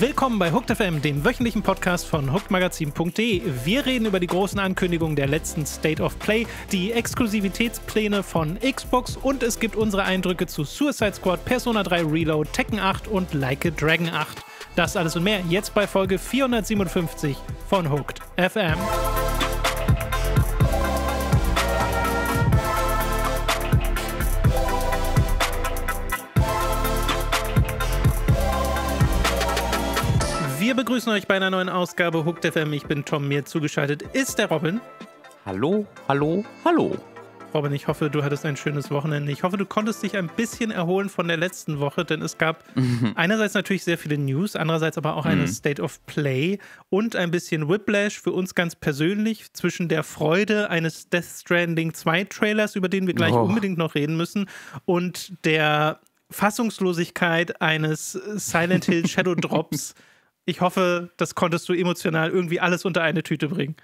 Willkommen bei Hooked FM, dem wöchentlichen Podcast von hookedmagazin.de. Wir reden über die großen Ankündigungen der letzten State of Play, die Exklusivitätspläne von Xbox und es gibt unsere Eindrücke zu Suicide Squad, Persona 3 Reload, Tekken 8 und Like a Dragon 8. Das alles und mehr jetzt bei Folge 457 von Hooked FM. Wir begrüßen euch bei einer neuen Ausgabe Hooked FM. Ich bin Tom, mir zugeschaltet ist der Robin. Hallo, hallo, hallo. Robin, ich hoffe, du hattest ein schönes Wochenende. Ich hoffe, du konntest dich ein bisschen erholen von der letzten Woche, denn es gab einerseits natürlich sehr viele News, andererseits aber auch eine State of Play und ein bisschen Whiplash für uns ganz persönlich zwischen der Freude eines Death Stranding 2 Trailers, über den wir gleich unbedingt noch reden müssen, und der Fassungslosigkeit eines Silent Hill Shadow Drops. Ich hoffe, das konntest du emotional irgendwie alles unter eine Tüte bringen.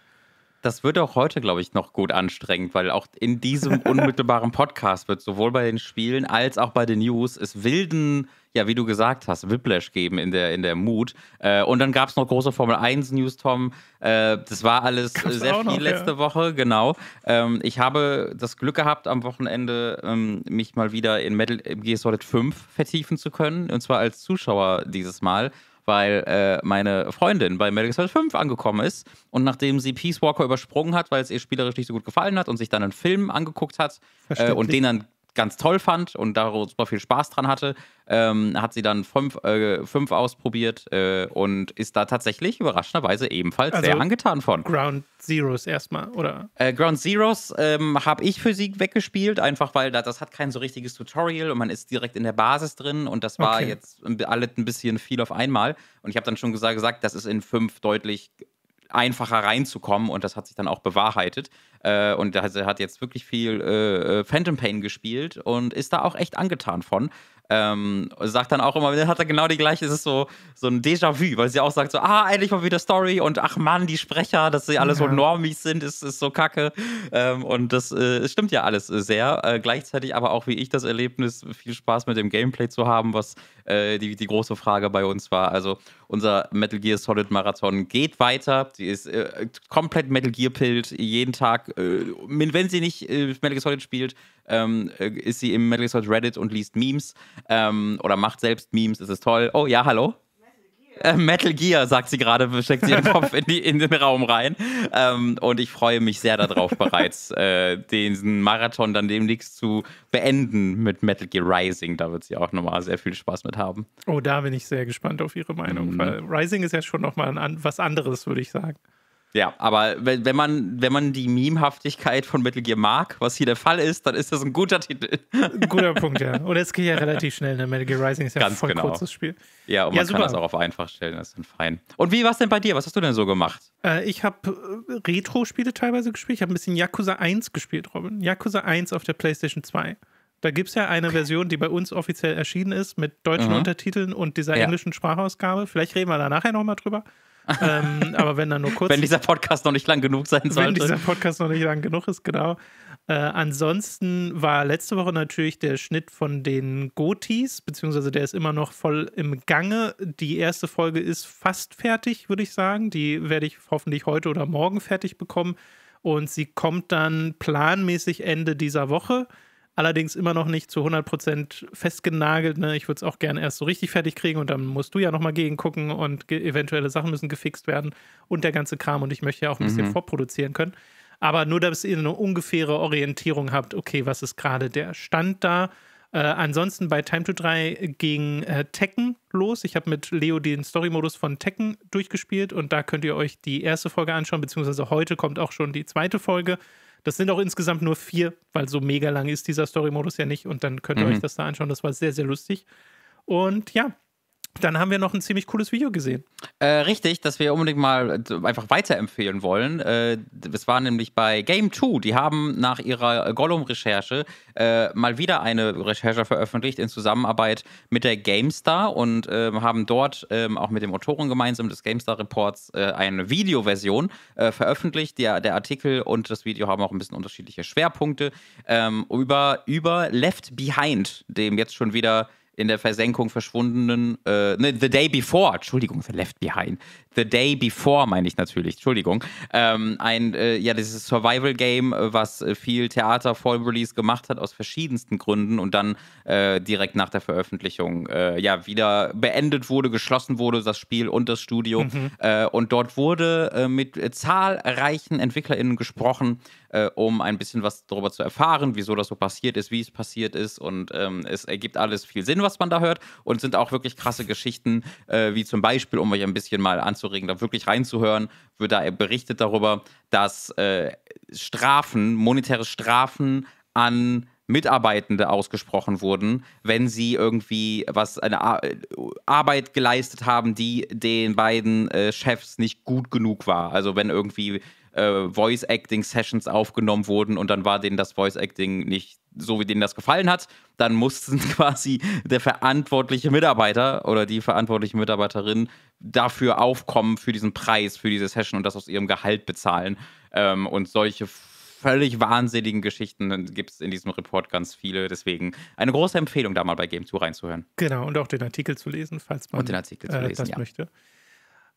Das wird auch heute, glaube ich, noch gut anstrengend, weil auch in diesem unmittelbaren Podcast wird sowohl bei den Spielen als auch bei den News es wilden, ja, wie du gesagt hast, Whiplash geben in der Mood. Und dann gab es noch große Formel 1 News, Tom. Das war alles letzte Woche, genau. Ich habe das Glück gehabt, am Wochenende mich mal wieder in Metal Gear Solid 5 vertiefen zu können, und zwar als Zuschauer dieses Mal, weil meine Freundin bei Metal Gear Solid 5 angekommen ist und nachdem sie Peace Walker übersprungen hat, weil es ihr spielerisch nicht so gut gefallen hat und sich dann einen Film angeguckt hat und den dann ganz toll fand und da super viel Spaß dran hatte, hat sie dann 5 ausprobiert und ist da tatsächlich überraschenderweise ebenfalls sehr angetan von. Ground Zeroes erstmal, oder? Ground Zeroes habe ich für sie weggespielt, einfach weil das hat kein so richtiges Tutorial und man ist direkt in der Basis drin und das war jetzt alles ein bisschen viel auf einmal und ich habe dann schon gesagt, das ist in 5 deutlich einfacher reinzukommen und das hat sich dann auch bewahrheitet. Und er hat jetzt wirklich viel Phantom Pain gespielt und ist da auch echt angetan von. Sagt dann auch immer, dann hat er genau die gleiche, es ist so ein Déjà-vu, weil sie auch sagt so, endlich mal wieder Story und ach Mann, die Sprecher, dass sie alle so normies sind, ist so kacke. Und das stimmt ja alles sehr. Gleichzeitig aber auch, wie ich das Erlebnis, viel Spaß mit dem Gameplay zu haben, was die große Frage bei uns war. Also unser Metal Gear Solid Marathon geht weiter. Die ist komplett Metal Gear Pilled, jeden Tag, wenn sie nicht Metal Gear Solid spielt, ist sie im Metal Gear Solid Reddit und liest Memes oder macht selbst Memes, das ist toll. Oh ja, hallo? Metal Gear, sagt sie gerade, steckt sie ihren Kopf in den Raum rein. Und ich freue mich sehr darauf bereits, diesen Marathon dann demnächst zu beenden mit Metal Gear Rising. Da wird sie auch nochmal sehr viel Spaß mit haben. Oh, da bin ich sehr gespannt auf ihre Meinung. Weil Rising ist ja schon nochmal was anderes, würde ich sagen. Ja, aber wenn man die Memehaftigkeit von Metal Gear mag, was hier der Fall ist, dann ist das ein guter Titel. Ein guter Punkt, ja. Und jetzt geht ja relativ schnell, ne? Metal Gear Rising ist ja ganz voll kurzes Spiel. Ja, und man kann das auch auf einfach stellen, das ist dann fein. Und wie war es denn bei dir? Was hast du denn so gemacht? Ich habe Retro-Spiele teilweise gespielt. Ich habe ein bisschen Yakuza 1 gespielt, Robin. Yakuza 1 auf der PlayStation 2. Da gibt es ja eine Version, die bei uns offiziell erschienen ist, mit deutschen Untertiteln und dieser englischen Sprachausgabe. Vielleicht reden wir da nachher nochmal drüber. Aber wenn dann nur kurz. Wenn dieser Podcast noch nicht lang genug sein sollte. Wenn dieser Podcast noch nicht lang genug ist, genau. Ansonsten war letzte Woche natürlich der Schnitt von den Gotis, beziehungsweise der ist immer noch voll im Gange. Die erste Folge ist fast fertig, würde ich sagen. Die werde ich hoffentlich heute oder morgen fertig bekommen. Und sie kommt dann planmäßig Ende dieser Woche. Allerdings immer noch nicht zu 100% festgenagelt. Ne? Ich würde es auch gerne erst so richtig fertig kriegen und dann musst du ja nochmal gegengucken und eventuelle Sachen müssen gefixt werden und der ganze Kram. Und ich möchte ja auch ein bisschen vorproduzieren können. Aber nur, dass ihr eine ungefähre Orientierung habt, okay, was ist gerade der Stand da? Ansonsten bei Time to 3 ging Tekken los. Ich habe mit Leo den Story-Modus von Tekken durchgespielt und da könnt ihr euch die erste Folge anschauen, beziehungsweise heute kommt auch schon die zweite Folge. Das sind auch insgesamt nur 4, weil so mega lang ist dieser Story-Modus ja nicht. Und dann könnt ihr euch das da anschauen. Das war sehr, sehr lustig. Und ja, dann haben wir noch ein ziemlich cooles Video gesehen. Richtig, das wir unbedingt mal einfach weiterempfehlen wollen. Das war nämlich bei Game 2. Die haben nach ihrer Gollum-Recherche mal wieder eine Recherche veröffentlicht in Zusammenarbeit mit der GameStar und haben dort auch mit dem Autoren gemeinsam des GameStar-Reports eine Videoversion veröffentlicht. Der Artikel und das Video haben auch ein bisschen unterschiedliche Schwerpunkte über Left Behind, dem jetzt schon wieder in der Versenkung verschwundenen, The Day Before, Entschuldigung, The Left Behind, The Day Before meine ich natürlich, Entschuldigung, dieses Survival-Game, was viel Theater vor dem Release gemacht hat, aus verschiedensten Gründen und dann direkt nach der Veröffentlichung wieder beendet wurde, geschlossen wurde, das Spiel und das Studio. Mhm. Und dort wurde mit zahlreichen EntwicklerInnen gesprochen, um ein bisschen was darüber zu erfahren, wieso das so passiert ist, wie es passiert ist und es ergibt alles viel Sinn, was man da hört und sind auch wirklich krasse Geschichten, wie zum Beispiel, um euch ein bisschen mal anzuregen, da wirklich reinzuhören, wird da berichtet darüber, dass monetäre Strafen an Mitarbeitende ausgesprochen wurden, wenn sie irgendwie eine Arbeit geleistet haben, die den beiden Chefs nicht gut genug war. Also wenn irgendwie Voice-Acting-Sessions aufgenommen wurden und dann war denen das Voice-Acting nicht so, wie denen das gefallen hat, dann mussten quasi der verantwortliche Mitarbeiter oder die verantwortliche Mitarbeiterin dafür aufkommen, für diesen Preis, für diese Session und das aus ihrem Gehalt bezahlen. Und solche völlig wahnsinnigen Geschichten gibt es in diesem Report ganz viele. Deswegen eine große Empfehlung, da mal bei Game 2 reinzuhören. Genau, und auch den Artikel zu lesen, falls man das möchte.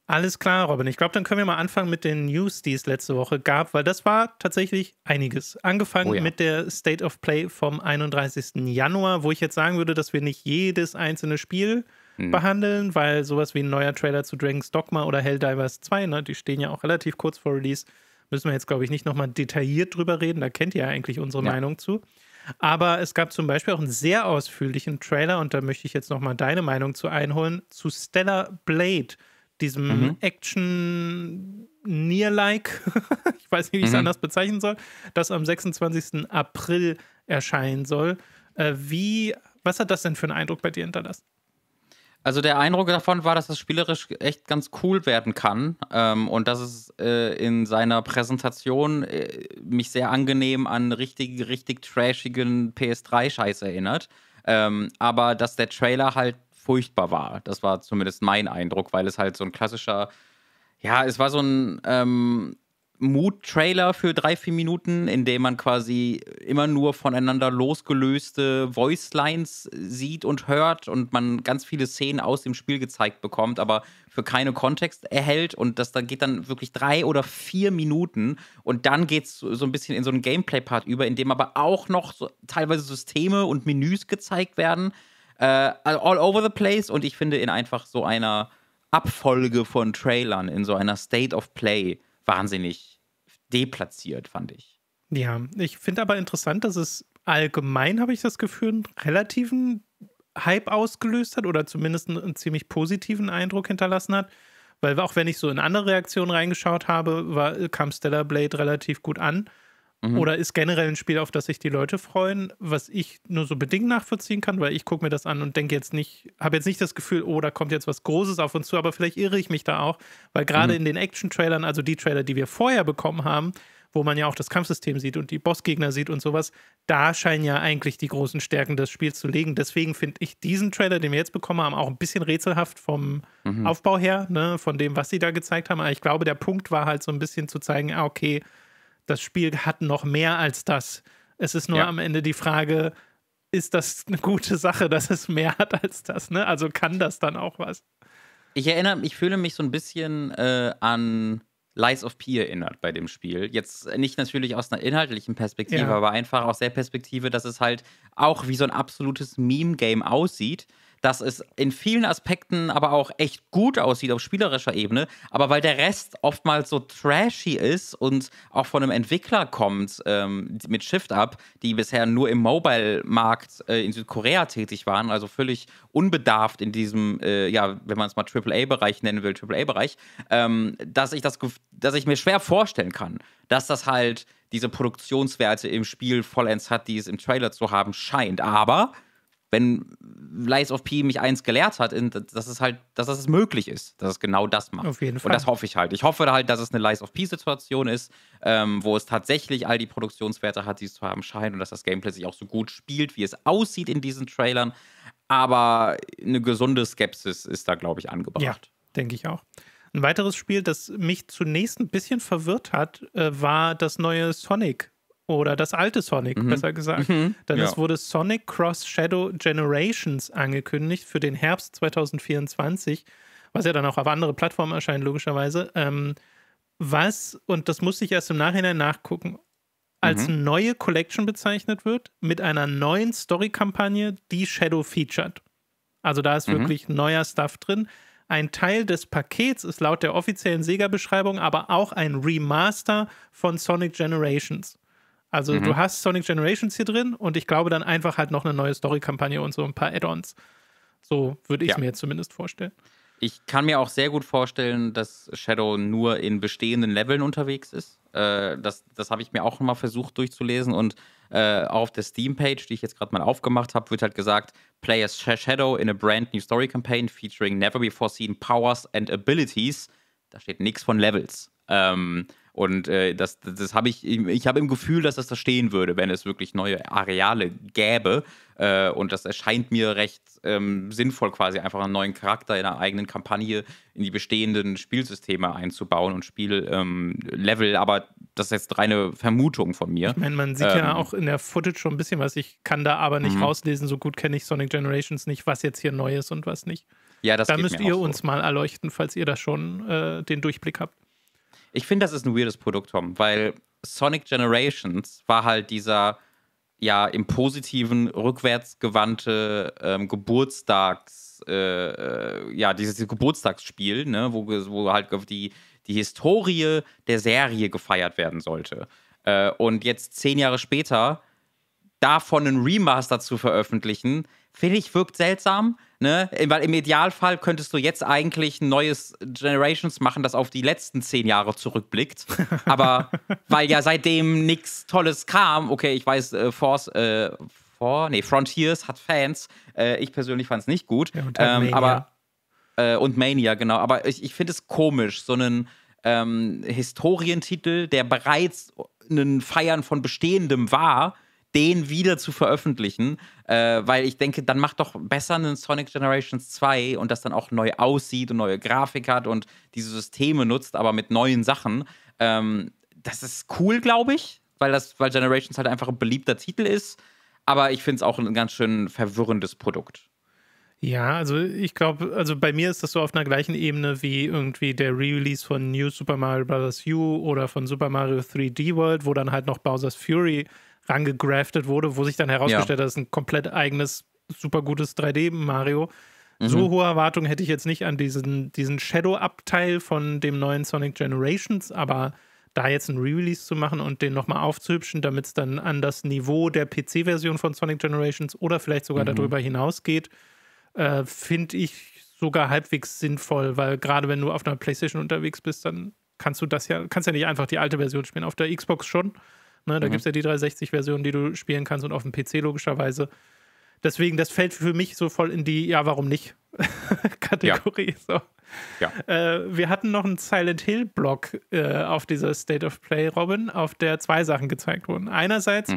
Alles klar, Robin. Ich glaube, dann können wir mal anfangen mit den News, die es letzte Woche gab, weil das war tatsächlich einiges. Angefangen mit der State of Play vom 31. Januar, wo ich jetzt sagen würde, dass wir nicht jedes einzelne Spiel behandeln, weil sowas wie ein neuer Trailer zu Dragon's Dogma oder Helldivers 2, ne, die stehen ja auch relativ kurz vor Release, müssen wir jetzt, glaube ich, nicht nochmal detailliert drüber reden. Da kennt ihr ja eigentlich unsere Meinung zu. Aber es gab zum Beispiel auch einen sehr ausführlichen Trailer, und da möchte ich jetzt nochmal deine Meinung zu einholen, zu Stellar Blade, diesem Action-Nier-like, ich weiß nicht, wie ich es anders bezeichnen soll, das am 26. April erscheinen soll. Was hat das denn für einen Eindruck bei dir hinterlassen? Also der Eindruck davon war, dass das spielerisch echt ganz cool werden kann und dass es in seiner Präsentation mich sehr angenehm an richtig trashigen PS3-Scheiß erinnert, aber dass der Trailer halt furchtbar war. Das war zumindest mein Eindruck, weil es halt so ein klassischer, es war so ein Mood-Trailer für 3-4 Minuten, in dem man quasi immer nur voneinander losgelöste Voice-Lines sieht und hört und man ganz viele Szenen aus dem Spiel gezeigt bekommt, aber für keinen Kontext erhält und das geht dann wirklich 3 oder 4 Minuten und dann geht's so ein bisschen in so einen Gameplay-Part über, in dem aber auch noch so teilweise Systeme und Menüs gezeigt werden, all over the place, und ich finde, in einfach so einer Abfolge von Trailern, in so einer State of Play wahnsinnig deplatziert, fand ich. Ja, ich finde aber interessant, dass es allgemein, habe ich das Gefühl, einen relativen Hype ausgelöst hat oder zumindest einen ziemlich positiven Eindruck hinterlassen hat, weil auch wenn ich so in andere Reaktionen reingeschaut habe, kam Stellar Blade relativ gut an oder ist generell ein Spiel, auf das sich die Leute freuen, was ich nur so bedingt nachvollziehen kann, weil ich gucke mir das an und denke jetzt nicht, habe jetzt nicht das Gefühl, oh, da kommt jetzt was Großes auf uns zu, aber vielleicht irre ich mich da auch, weil gerade in den Action-Trailern, also die Trailer, die wir vorher bekommen haben, wo man ja auch das Kampfsystem sieht und die Bossgegner sieht und sowas, da scheinen ja eigentlich die großen Stärken des Spiels zu liegen. Deswegen finde ich diesen Trailer, den wir jetzt bekommen haben, auch ein bisschen rätselhaft vom Aufbau her, ne, von dem, was sie da gezeigt haben. Aber ich glaube, der Punkt war halt so ein bisschen zu zeigen, okay, das Spiel hat noch mehr als das. Es ist nur am Ende die Frage, ist das eine gute Sache, dass es mehr hat als das? Ne? Also kann das dann auch was? Ich fühle mich so ein bisschen an Lies of P erinnert bei dem Spiel. Jetzt nicht natürlich aus einer inhaltlichen Perspektive, aber einfach aus der Perspektive, dass es halt auch wie so ein absolutes Meme-Game aussieht, dass es in vielen Aspekten aber auch echt gut aussieht auf spielerischer Ebene, aber weil der Rest oftmals so trashy ist und auch von einem Entwickler kommt mit Shift Up, die bisher nur im Mobile-Markt in Südkorea tätig waren, also völlig unbedarft in diesem, wenn man es mal AAA-Bereich nennen will, dass ich mir schwer vorstellen kann, dass das halt diese Produktionswerte im Spiel vollends hat, die es im Trailer zu haben scheint, aber wenn Lies of P mich eins gelehrt hat, dass es möglich ist, dass es genau das macht. Auf jeden Fall. Und das hoffe ich halt. Ich hoffe halt, dass es eine Lies of P-Situation ist, wo es tatsächlich all die Produktionswerte hat, die es zu haben scheinen und dass das Gameplay sich auch so gut spielt, wie es aussieht in diesen Trailern. Aber eine gesunde Skepsis ist da, glaube ich, angebracht. Ja, denke ich auch. Ein weiteres Spiel, das mich zunächst ein bisschen verwirrt hat, war das neue Sonic oder das alte Sonic, besser gesagt. Denn es wurde Sonic Cross Shadow Generations angekündigt für den Herbst 2024, was ja dann auch auf andere Plattformen erscheint, logischerweise. Was, und das musste ich erst im Nachhinein nachgucken, als neue Collection bezeichnet wird, mit einer neuen Story-Kampagne, die Shadow featured. Also da ist wirklich neuer Stuff drin. Ein Teil des Pakets ist laut der offiziellen Sega-Beschreibung aber auch ein Remaster von Sonic Generations. Also du hast Sonic Generations hier drin und ich glaube dann einfach halt noch eine neue Story-Kampagne und so ein paar Add-ons. So würde ich es mir jetzt zumindest vorstellen. Ich kann mir auch sehr gut vorstellen, dass Shadow nur in bestehenden Leveln unterwegs ist. Das habe ich mir auch mal versucht durchzulesen und auch auf der Steam-Page, die ich jetzt gerade mal aufgemacht habe, wird halt gesagt, play as Shadow in a brand new story campaign featuring never before seen powers and abilities. Da steht nichts von Levels. Das habe ich habe im Gefühl, dass das stehen würde, wenn es wirklich neue Areale gäbe. Und das erscheint mir recht sinnvoll, quasi einfach einen neuen Charakter in einer eigenen Kampagne in die bestehenden Spielsysteme einzubauen und Spiellevel. Aber das ist jetzt reine Vermutung von mir. Ich meine, man sieht ja auch in der Footage schon ein bisschen was. Ich kann da aber nicht rauslesen, so gut kenne ich Sonic Generations nicht, was jetzt hier neu ist und was nicht. Ja, das da müsst ihr uns mal erleuchten, falls ihr da schon den Durchblick habt. Ich finde, das ist ein weirdes Produkt, Tom, weil Sonic Generations war halt dieser, ja, im Positiven rückwärtsgewandte dieses Geburtstagsspiel, ne, wo halt die Historie der Serie gefeiert werden sollte. Und jetzt 10 Jahre später davon einen Remaster zu veröffentlichen, finde ich, wirkt seltsam, ne? Weil im Idealfall könntest du jetzt eigentlich ein neues Generations machen, das auf die letzten 10 Jahre zurückblickt. Aber weil ja seitdem nichts Tolles kam, okay, ich weiß, Frontiers hat Fans. Ich persönlich fand es nicht gut. Ja, und Mania. Und Mania, genau. Aber ich finde es komisch, so einen Historientitel, der bereits ein Feiern von Bestehendem war, den wieder zu veröffentlichen, weil ich denke, dann macht doch besser einen Sonic Generations 2 und das dann auch neu aussieht und neue Grafik hat und diese Systeme nutzt, aber mit neuen Sachen. Das ist cool, glaube ich, weil Generations halt einfach ein beliebter Titel ist, aber ich finde es auch ein ganz schön verwirrendes Produkt. Ja, also ich glaube, also bei mir ist das so auf einer gleichen Ebene wie irgendwie der Re-Release von New Super Mario Bros. U oder von Super Mario 3D World, wo dann halt noch Bowser's Fury rangegraftet wurde, wo sich dann herausgestellt hat, das ist ein komplett eigenes, super gutes 3D-Mario. So hohe Erwartungen hätte ich jetzt nicht an diesen Shadow-Abteil von dem neuen Sonic Generations, aber da jetzt ein Re-Release zu machen und den nochmal aufzuhübschen, damit es dann an das Niveau der PC-Version von Sonic Generations oder vielleicht sogar darüber hinausgeht, finde ich sogar halbwegs sinnvoll, weil gerade wenn du auf einer PlayStation unterwegs bist, dann kannst ja nicht einfach die alte Version spielen. Auf der Xbox schon. Ne, da gibt es ja die 360-Version, die du spielen kannst und auf dem PC logischerweise. Deswegen, das fällt für mich so voll in die Ja-Warum-nicht-Kategorie. Ja. So. Ja. Wir hatten noch einen Silent-Hill-Blog auf dieser State of Play, Robin, auf der 2 Sachen gezeigt wurden. Einerseits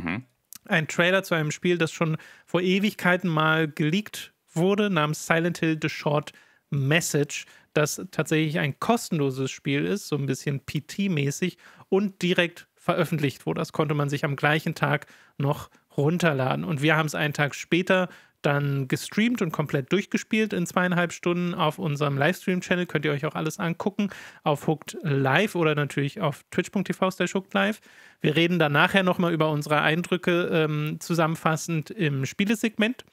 ein Trailer zu einem Spiel, das schon vor Ewigkeiten mal geleakt wurde, namens Silent Hill The Short Message, das tatsächlich ein kostenloses Spiel ist, so ein bisschen PT-mäßig und direkt veröffentlicht wurde. Das konnte man sich am gleichen Tag noch runterladen. Und wir haben es einen Tag später dann gestreamt und komplett durchgespielt in 2,5 Stunden auf unserem Livestream-Channel. Könnt ihr euch auch alles angucken auf Hooked Live oder natürlich auf twitch.tv/hookedlive. Wir reden dann nachher nochmal über unsere Eindrücke zusammenfassend im Spielesegment.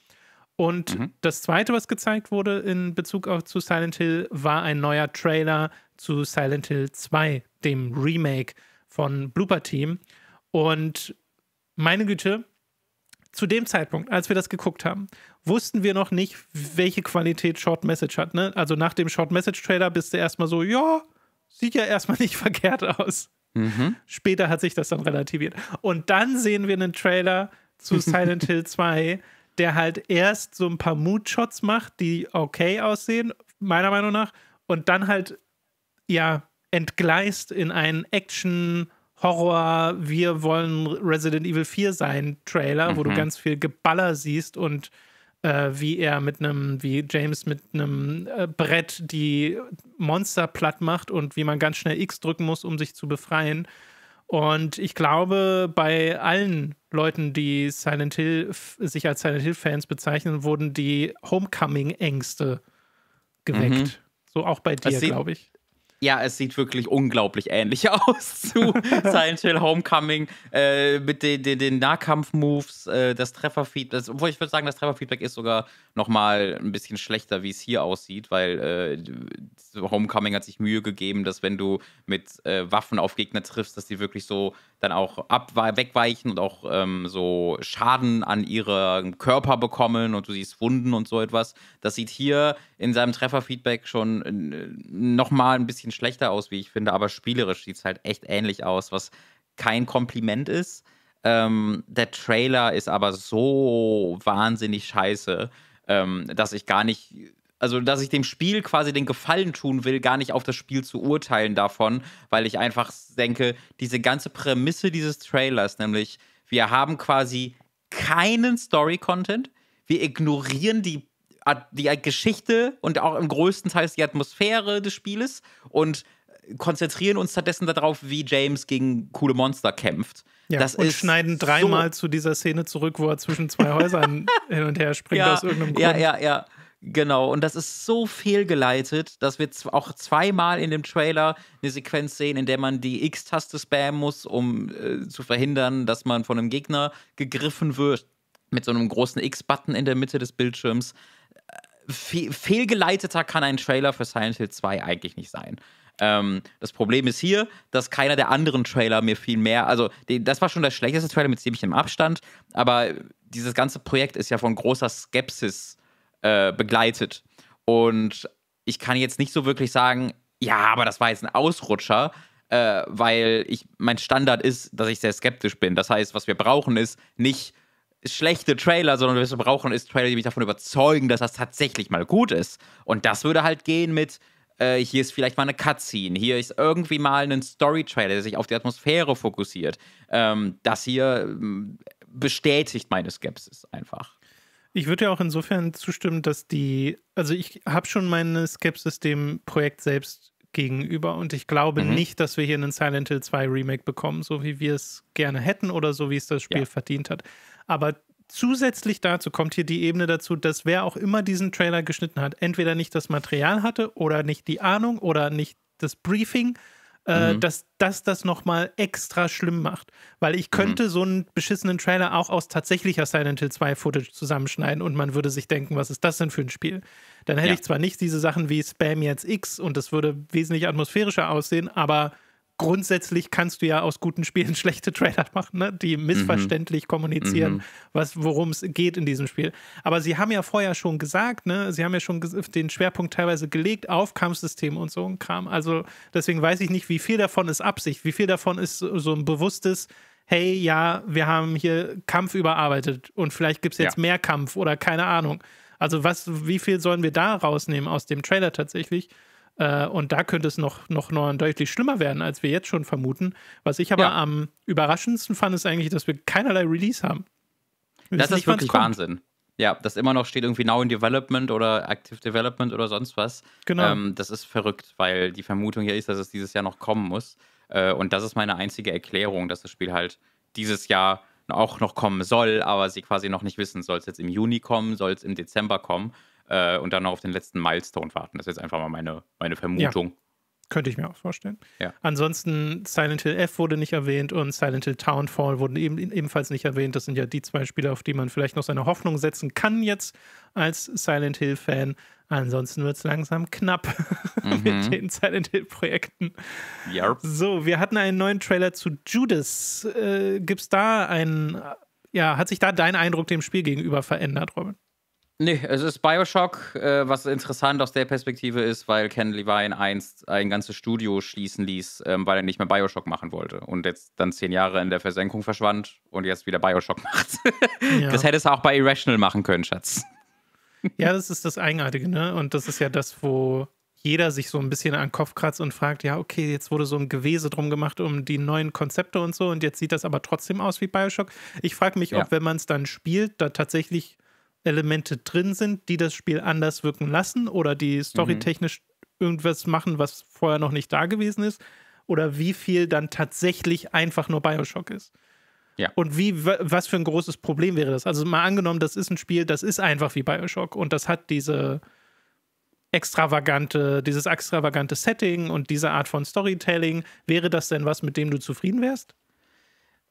Und das Zweite, was gezeigt wurde in Bezug auf zu Silent Hill, war ein neuer Trailer zu Silent Hill 2, dem Remake von Blooper Team. Und meine Güte, zu dem Zeitpunkt, als wir das geguckt haben, wussten wir noch nicht, welche Qualität Short Message hat. Ne? Also nach dem Short Message Trailer bist du erstmal so, ja, sieht ja erstmal nicht verkehrt aus. Später hat sich das dann relativiert. Und dann sehen wir einen Trailer zu Silent Hill 2, der halt erst so ein paar Mood-Shots macht, die okay aussehen, meiner Meinung nach, und dann halt, ja, entgleist in einen Action-Horror, wir wollen Resident Evil 4 sein Trailer, wo du ganz viel Geballer siehst und wie James mit einem Brett die Monster platt macht und wie man ganz schnell X drücken muss, um sich zu befreien. Und ich glaube, bei allen Leuten, die Silent Hill, sich als Silent Hill-Fans bezeichnen, wurden die Homecoming-Ängste geweckt. Mhm. So auch bei dir, glaube ich. Ja, es sieht wirklich unglaublich ähnlich aus zu Silent Hill Homecoming mit den Nahkampf-Moves, das Trefferfeedback. Obwohl ich würde sagen, das Trefferfeedback ist sogar nochmal ein bisschen schlechter, wie es hier aussieht, weil Homecoming hat sich Mühe gegeben, dass wenn du mit Waffen auf Gegner triffst, dass die wirklich so dann auch wegweichen und auch so Schaden an ihrem Körper bekommen und du siehst Wunden und so etwas. Das sieht hier in seinem Trefferfeedback schon nochmal ein bisschen schlechter aus, wie ich finde, aber spielerisch sieht es halt echt ähnlich aus, was kein Kompliment ist. Der Trailer ist aber so wahnsinnig scheiße, dass ich gar nicht, also dass ich dem Spiel quasi den Gefallen tun will, gar nicht auf das Spiel zu urteilen davon, weil ich einfach denke, diese ganze Prämisse dieses Trailers, nämlich wir haben quasi keinen Story-Content, wir ignorieren die Geschichte und auch im größten Teil die Atmosphäre des Spieles und konzentrieren uns stattdessen darauf, wie James gegen coole Monster kämpft. Ja, das und schneiden dreimal so zu dieser Szene zurück, wo er zwischen zwei Häusern hin und her springt, ja, aus irgendeinem Grund. Ja. Genau, und das ist so fehlgeleitet, dass wir auch zweimal in dem Trailer eine Sequenz sehen, in der man die X-Taste spammen muss, um zu verhindern, dass man von einem Gegner gegriffen wird, mit so einem großen X-Button in der Mitte des Bildschirms. Fehlgeleiteter kann ein Trailer für Silent Hill 2 eigentlich nicht sein. Das Problem ist hier, dass keiner der anderen Trailer mir viel mehr, also das war schon der schlechteste Trailer mit ziemlichem Abstand, aber dieses ganze Projekt ist ja von großer Skepsis begleitet. Und ich kann jetzt nicht so wirklich sagen, ja, aber das war jetzt ein Ausrutscher, weil mein Standard ist, dass ich sehr skeptisch bin. Das heißt, was wir brauchen, ist nicht schlechte Trailer, sondern was wir brauchen, ist Trailer, die mich davon überzeugen, dass das tatsächlich mal gut ist. Und das würde halt gehen mit, hier ist vielleicht mal eine Cutscene, hier ist irgendwie mal ein Story-Trailer, der sich auf die Atmosphäre fokussiert. Das hier bestätigt meine Skepsis einfach. Ich würde ja auch insofern zustimmen, dass also ich habe schon meine Skepsis dem Projekt selbst gegenüber und ich glaube nicht, dass wir hier einen Silent Hill 2 Remake bekommen, so wie wir es gerne hätten oder so wie es das Spiel verdient hat. Aber zusätzlich dazu kommt hier die Ebene dazu, dass wer auch immer diesen Trailer geschnitten hat, entweder nicht das Material hatte oder nicht die Ahnung oder nicht das Briefing, dass das nochmal extra schlimm macht. Weil ich könnte so einen beschissenen Trailer auch aus tatsächlicher Silent Hill 2 Footage zusammenschneiden und man würde sich denken, was ist das denn für ein Spiel? Dann hätte ich zwar nicht diese Sachen wie Spam jetzt X und das würde wesentlich atmosphärischer aussehen, aber grundsätzlich kannst du ja aus guten Spielen schlechte Trailer machen, ne? Die missverständlich kommunizieren, worum es geht in diesem Spiel. Aber sie haben ja vorher schon gesagt, ne? Sie haben ja schon den Schwerpunkt teilweise gelegt auf Kampfsystem und so ein Kram. Also deswegen weiß ich nicht, wie viel davon ist Absicht, wie viel davon ist so ein bewusstes, hey, ja, wir haben hier Kampf überarbeitet und vielleicht gibt es jetzt mehr Kampf oder keine Ahnung. Also wie viel sollen wir da rausnehmen aus dem Trailer tatsächlich? Und da könnte es noch deutlich schlimmer werden, als wir jetzt schon vermuten. Was ich aber am überraschendsten fand, ist eigentlich, dass wir keinerlei Release haben. Das ist wirklich Wahnsinn. Ja, das immer noch steht irgendwie Now in Development oder Active Development oder sonst was. Genau. Das ist verrückt, weil die Vermutung ja ist, dass es dieses Jahr noch kommen muss. Und das ist meine einzige Erklärung, dass das Spiel halt dieses Jahr auch noch kommen soll, aber sie quasi noch nicht wissen, soll es jetzt im Juni kommen, soll es im Dezember kommen. Und dann noch auf den letzten Milestone warten. Das ist jetzt einfach mal meine Vermutung. Ja, könnte ich mir auch vorstellen. Ja. Ansonsten, Silent Hill F wurde nicht erwähnt und Silent Hill Townfall wurden ebenfalls nicht erwähnt. Das sind ja die zwei Spiele, auf die man vielleicht noch seine Hoffnung setzen kann jetzt als Silent Hill-Fan. Ansonsten wird es langsam knapp mit den Silent Hill-Projekten. Yep. So, wir hatten einen neuen Trailer zu Judas. Gibt's da einen, hat sich da dein Eindruck dem Spiel gegenüber verändert, Robin? Nee, es ist Bioshock, was interessant aus der Perspektive ist, weil Ken Levine einst ein ganzes Studio schließen ließ, weil er nicht mehr Bioshock machen wollte und jetzt dann 10 Jahre in der Versenkung verschwand und jetzt wieder Bioshock macht. Ja. Das hättest du auch bei Irrational machen können, Schatz. Ja, das ist das Eigenartige, ne? Und das ist ja das, wo jeder sich so ein bisschen an den Kopf kratzt und fragt, ja, okay, jetzt wurde so ein Gewese drum gemacht um die neuen Konzepte und so und jetzt sieht das aber trotzdem aus wie Bioshock. Ich frage mich, ob, wenn man es dann spielt, da tatsächlich Elemente drin sind, die das Spiel anders wirken lassen oder die storytechnisch irgendwas machen, was vorher noch nicht da gewesen ist, oder wie viel dann tatsächlich einfach nur Bioshock ist. Ja. Und wie, was für ein großes Problem wäre das? Also mal angenommen, das ist ein Spiel, das ist einfach wie Bioshock und das hat diese extravagante, dieses extravagante Setting und diese Art von Storytelling. Wäre das denn was, mit dem du zufrieden wärst?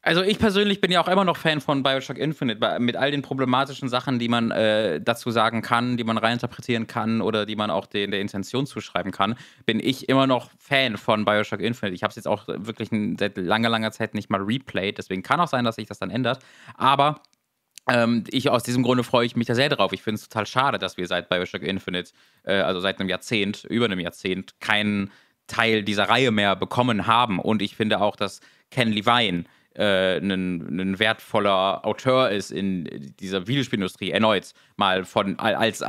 Also ich persönlich bin ja auch immer noch Fan von Bioshock Infinite, mit all den problematischen Sachen, die man dazu sagen kann, die man reinterpretieren kann oder die man auch der Intention zuschreiben kann, bin ich immer noch Fan von Bioshock Infinite. Ich habe es jetzt auch wirklich seit langer, langer Zeit nicht mal replayed, deswegen kann auch sein, dass sich das dann ändert, aber ich, aus diesem Grunde freue ich mich da sehr drauf. Ich finde es total schade, dass wir seit Bioshock Infinite, also seit einem Jahrzehnt, über einem Jahrzehnt, keinen Teil dieser Reihe mehr bekommen haben und ich finde auch, dass Ken Levine ein wertvoller Auteur ist in dieser Videospielindustrie, erneut mal von als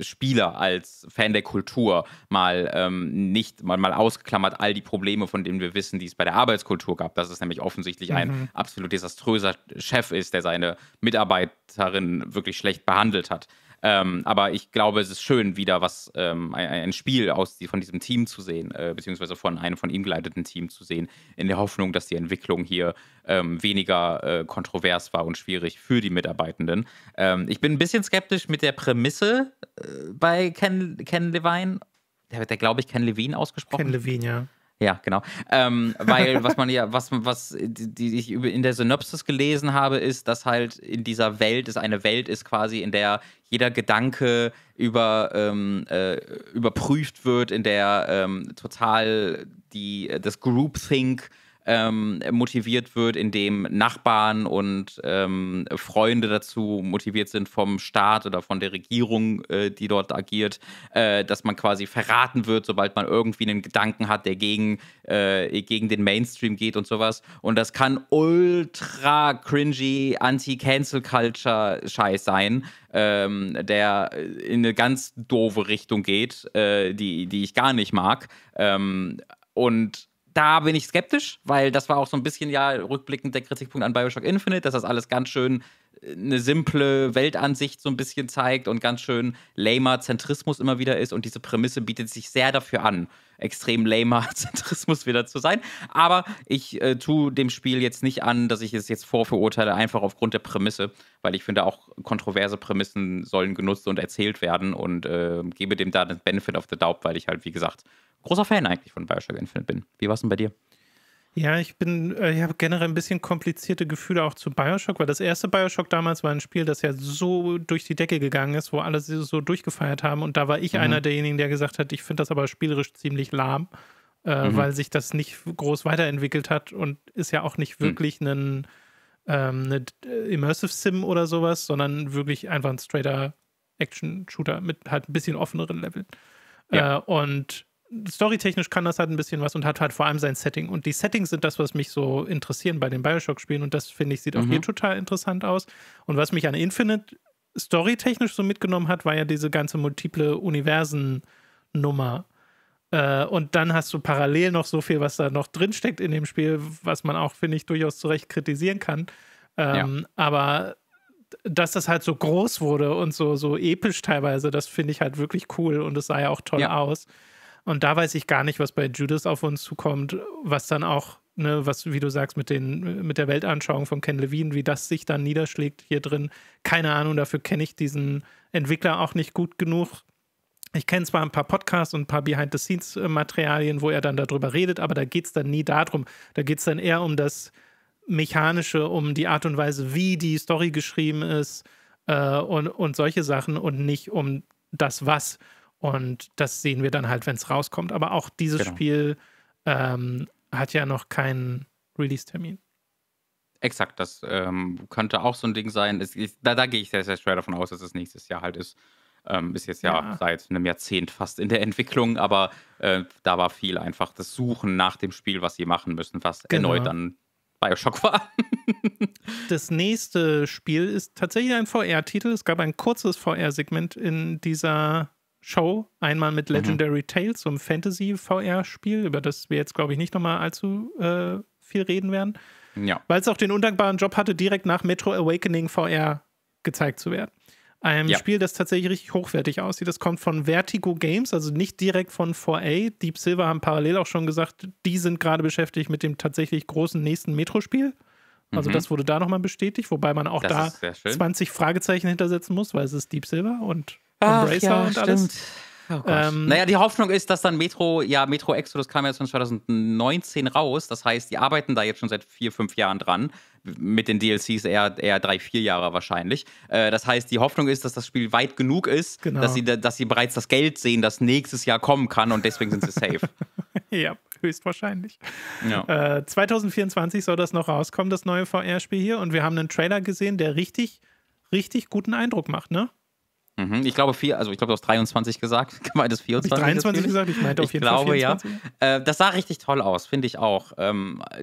Spieler, als Fan der Kultur, mal nicht mal ausgeklammert all die Probleme, von denen wir wissen, die es bei der Arbeitskultur gab, dass es nämlich offensichtlich ein absolut desaströser Chef ist, der seine Mitarbeiterin wirklich schlecht behandelt hat. Aber ich glaube, es ist schön, wieder was ein Spiel von diesem Team zu sehen, beziehungsweise von einem von ihm geleiteten Team zu sehen, in der Hoffnung, dass die Entwicklung hier weniger kontrovers war und schwierig für die Mitarbeitenden. Ich bin ein bisschen skeptisch mit der Prämisse bei Ken Levine. Der wird, glaube ich, Ken Levine ausgesprochen. Ken Levine, ja. Ja, genau. Weil was ich in der Synopsis gelesen habe, ist, dass halt in dieser Welt, es eine Welt ist quasi, in der jeder Gedanke überprüft wird, in der total das Groupthink motiviert wird, in dem Nachbarn und Freunde dazu motiviert sind vom Staat oder von der Regierung, die dort agiert, dass man quasi verraten wird, sobald man irgendwie einen Gedanken hat, der gegen den Mainstream geht und sowas. Und das kann ultra cringy Anti-Cancel-Culture-Scheiß sein, der in eine ganz doofe Richtung geht, die ich gar nicht mag. Und da bin ich skeptisch, weil das war auch so ein bisschen, ja, rückblickend der Kritikpunkt an Bioshock Infinite, dass das alles ganz schön eine simple Weltansicht so ein bisschen zeigt und ganz schön lamer Zentrismus immer wieder ist. Und diese Prämisse bietet sich sehr dafür an, extrem lamer Zentrismus wieder zu sein. Aber ich tue dem Spiel jetzt nicht an, dass ich es jetzt vorverurteile, einfach aufgrund der Prämisse, weil ich finde, auch kontroverse Prämissen sollen genutzt und erzählt werden und gebe dem da den Benefit of the Doubt, weil ich halt, wie gesagt, großer Fan eigentlich von Bioshock Infinite bin. Wie war es denn bei dir? Ja, ich habe generell ein bisschen komplizierte Gefühle auch zu Bioshock, weil das erste Bioshock damals war ein Spiel, das ja so durch die Decke gegangen ist, wo alle so durchgefeiert haben und da war ich einer derjenigen, der gesagt hat, ich finde das aber spielerisch ziemlich lahm, weil sich das nicht groß weiterentwickelt hat und ist ja auch nicht wirklich eine Immersive Sim oder sowas, sondern wirklich einfach ein straighter Action-Shooter mit halt ein bisschen offeneren Leveln. Ja. Und storytechnisch kann das halt ein bisschen was und hat halt vor allem sein Setting. Und die Settings sind das, was mich so interessieren bei den Bioshock-Spielen. Und das, finde ich, sieht auch hier total interessant aus. Und was mich an Infinite storytechnisch so mitgenommen hat, war ja diese ganze multiple Universen-Nummer. Und dann hast du parallel noch so viel, was da noch drinsteckt in dem Spiel, was man auch, finde ich, durchaus zu Recht kritisieren kann. Aber dass das halt so groß wurde und so episch teilweise, das finde ich halt wirklich cool. Und es sah ja auch toll aus. Und da weiß ich gar nicht, was bei Judas auf uns zukommt, was dann auch, ne, was, wie du sagst, mit der Weltanschauung von Ken Levine, wie das sich dann niederschlägt hier drin. Keine Ahnung, dafür kenne ich diesen Entwickler auch nicht gut genug. Ich kenne zwar ein paar Podcasts und ein paar Behind-the-Scenes-Materialien, wo er dann darüber redet, aber da geht es dann nie darum. Da geht es dann eher um das Mechanische, um die Art und Weise, wie die Story geschrieben ist und solche Sachen und nicht um das, was. Und das sehen wir dann halt, wenn es rauskommt. Aber auch dieses Spiel hat ja noch keinen Release-Termin. Exakt, das könnte auch so ein Ding sein. Da gehe ich sehr schwer davon aus, dass es nächstes Jahr halt ist. Ist jetzt ja seit einem Jahrzehnt fast in der Entwicklung, aber da war viel einfach das Suchen nach dem Spiel, was sie machen müssen, was erneut dann Bioshock war. Das nächste Spiel ist tatsächlich ein VR-Titel. Es gab ein kurzes VR-Segment in dieser Show, einmal mit Legendary Tales, so ein Fantasy-VR-Spiel, über das wir jetzt, glaube ich, nicht nochmal allzu viel reden werden. Ja. Weil es auch den undankbaren Job hatte, direkt nach Metro Awakening VR gezeigt zu werden. Ein Spiel, das tatsächlich richtig hochwertig aussieht. Das kommt von Vertigo Games, also nicht direkt von 4A. Deep Silver haben parallel auch schon gesagt, die sind gerade beschäftigt mit dem tatsächlich großen nächsten Metro-Spiel. Also das wurde da nochmal bestätigt, wobei man auch das da 20 Fragezeichen hintersetzen muss, weil es ist Deep Silver und Embracer und alles. Oh Gott. Naja, die Hoffnung ist, dass dann Metro Exodus kam ja schon 2019 raus. Das heißt, die arbeiten da jetzt schon seit 4-5 Jahren dran. Mit den DLCs eher 3-4 Jahre wahrscheinlich. Das heißt, die Hoffnung ist, dass das Spiel weit genug ist, dass sie bereits das Geld sehen, das nächstes Jahr kommen kann, und deswegen sind sie safe. Ja, höchstwahrscheinlich. Ja. 2024 soll das noch rauskommen, das neue VR-Spiel hier. Und wir haben einen Trailer gesehen, der richtig, richtig guten Eindruck macht, ne? Ich glaube, du hast 23 gesagt. Kann man das 24 gesagt? 23 gesagt, ich meinte auf jeden Fall 24. Ich glaube, ja. Das sah richtig toll aus, finde ich auch.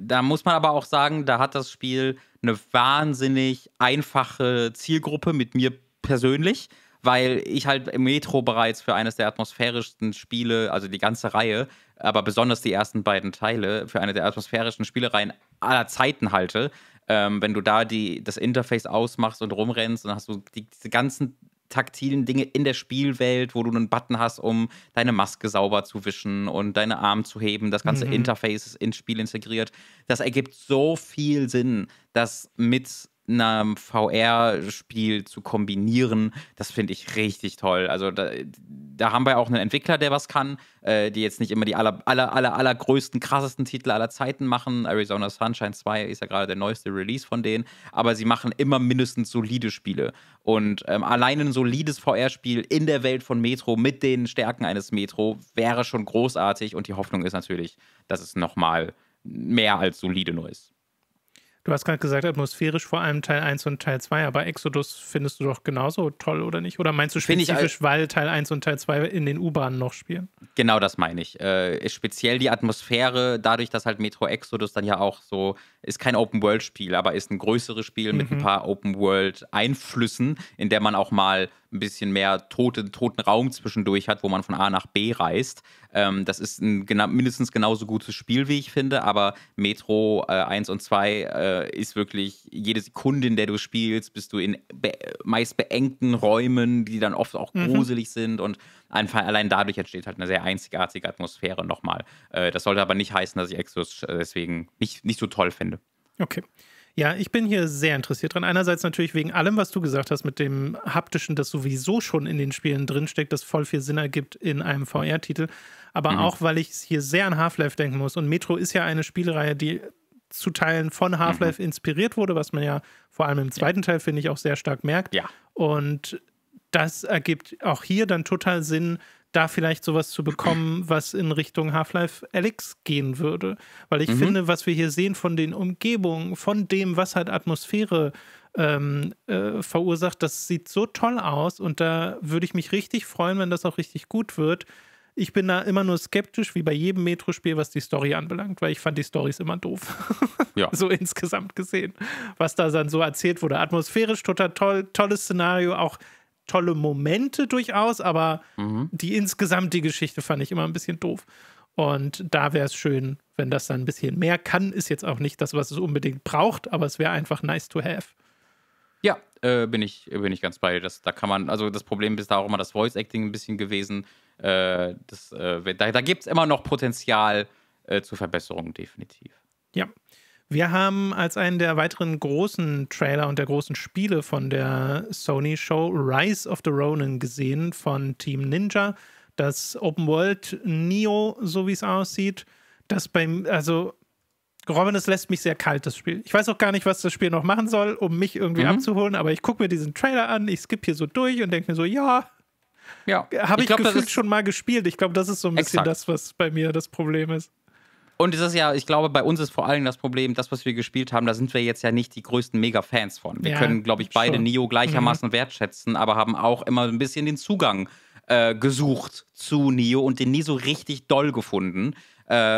Da muss man aber auch sagen, da hat das Spiel eine wahnsinnig einfache Zielgruppe mit mir persönlich, weil ich halt im Metro bereits für eines der atmosphärischsten Spiele, also die ganze Reihe, aber besonders die ersten beiden Teile, für eine der atmosphärischen Spielereien aller Zeiten halte. Wenn du da das Interface ausmachst und rumrennst, dann hast du diese ganzen taktilen Dinge in der Spielwelt, wo du einen Button hast, um deine Maske sauber zu wischen und deine Arme zu heben. Das ganze Interface ist ins Spiel integriert. Das ergibt so viel Sinn, das mit einem VR-Spiel zu kombinieren. Das finde ich richtig toll. Also da haben wir auch einen Entwickler, der was kann, die jetzt nicht immer die allergrößten, krassesten Titel aller Zeiten machen. Arizona Sunshine 2 ist ja gerade der neueste Release von denen, aber sie machen immer mindestens solide Spiele. Und allein ein solides VR-Spiel in der Welt von Metro mit den Stärken eines Metro wäre schon großartig, und die Hoffnung ist natürlich, dass es nochmal mehr als solide Neues. Du hast gerade gesagt, atmosphärisch vor allem Teil 1 und Teil 2, aber Exodus findest du doch genauso toll, oder nicht? Oder meinst du spezifisch, weil Teil 1 und Teil 2 in den U-Bahnen noch spielen? Genau, das meine ich. Speziell die Atmosphäre, dadurch, dass halt Metro Exodus dann ja auch so, ist kein Open-World-Spiel, aber ist ein größeres Spiel mit ein paar Open-World-Einflüssen, in der man auch mal ein bisschen mehr toten Raum zwischendurch hat, wo man von A nach B reist. Das ist ein mindestens genauso gutes Spiel, wie ich finde, aber Metro 1 und 2 ist wirklich, jede Sekunde, in der du spielst, bist du in meist beengten Räumen, die dann oft auch gruselig sind, und einfach allein dadurch entsteht halt eine sehr einzigartige Atmosphäre nochmal. Das sollte aber nicht heißen, dass ich Exodus deswegen nicht so toll finde. Okay. Ja, ich bin hier sehr interessiert dran. Einerseits natürlich wegen allem, was du gesagt hast, mit dem Haptischen, das sowieso schon in den Spielen drinsteckt, das voll viel Sinn ergibt in einem VR-Titel. Aber auch, weil ich hier sehr an Half-Life denken muss. Und Metro ist ja eine Spielreihe, die zu Teilen von Half-Life inspiriert wurde, was man ja vor allem im zweiten Teil, finde ich, auch sehr stark merkt. Ja. Und das ergibt auch hier dann total Sinn, da vielleicht sowas zu bekommen, was in Richtung Half-Life Alyx gehen würde. Weil ich finde, was wir hier sehen von den Umgebungen, von dem, was halt Atmosphäre verursacht, das sieht so toll aus, und da würde ich mich richtig freuen, wenn das auch richtig gut wird. Ich bin da immer nur skeptisch, wie bei jedem Metro-Spiel, was die Story anbelangt, weil ich fand die Storys immer doof. Ja. So insgesamt gesehen. Was da dann so erzählt wurde. Atmosphärisch total toll, tolles Szenario, auch tolle Momente durchaus, aber die Geschichte fand ich immer ein bisschen doof. Und da wäre es schön, wenn das dann ein bisschen mehr kann. Ist jetzt auch nicht das, was es unbedingt braucht, aber es wäre einfach nice to have. Ja, bin ich ganz bei dir. Da kann man, also das Problem ist da auch immer das Voice-Acting ein bisschen gewesen. Da gibt es immer noch Potenzial zur Verbesserung, definitiv. Ja. Wir haben als einen der weiteren großen Trailer und der großen Spiele von der Sony-Show Rise of the Ronin gesehen von Team Ninja. Das Open-World-Neo, so wie es aussieht. Das Robin, das lässt mich sehr kalt, das Spiel. Ich weiß auch gar nicht, was das Spiel noch machen soll, um mich irgendwie abzuholen, aber ich gucke mir diesen Trailer an, ich skippe hier so durch und denke mir so, ja. Habe ich gefühlt schon mal gespielt. Ich glaube, das ist so ein bisschen das, was bei mir das Problem ist. Und es ist ja, ich glaube, bei uns ist vor allem das Problem, das, was wir gespielt haben, da sind wir jetzt ja nicht die größten Mega-Fans von. Wir können, glaube ich, beide Neo gleichermaßen wertschätzen, aber haben auch immer ein bisschen den Zugang gesucht zu Neo und den nie so richtig doll gefunden.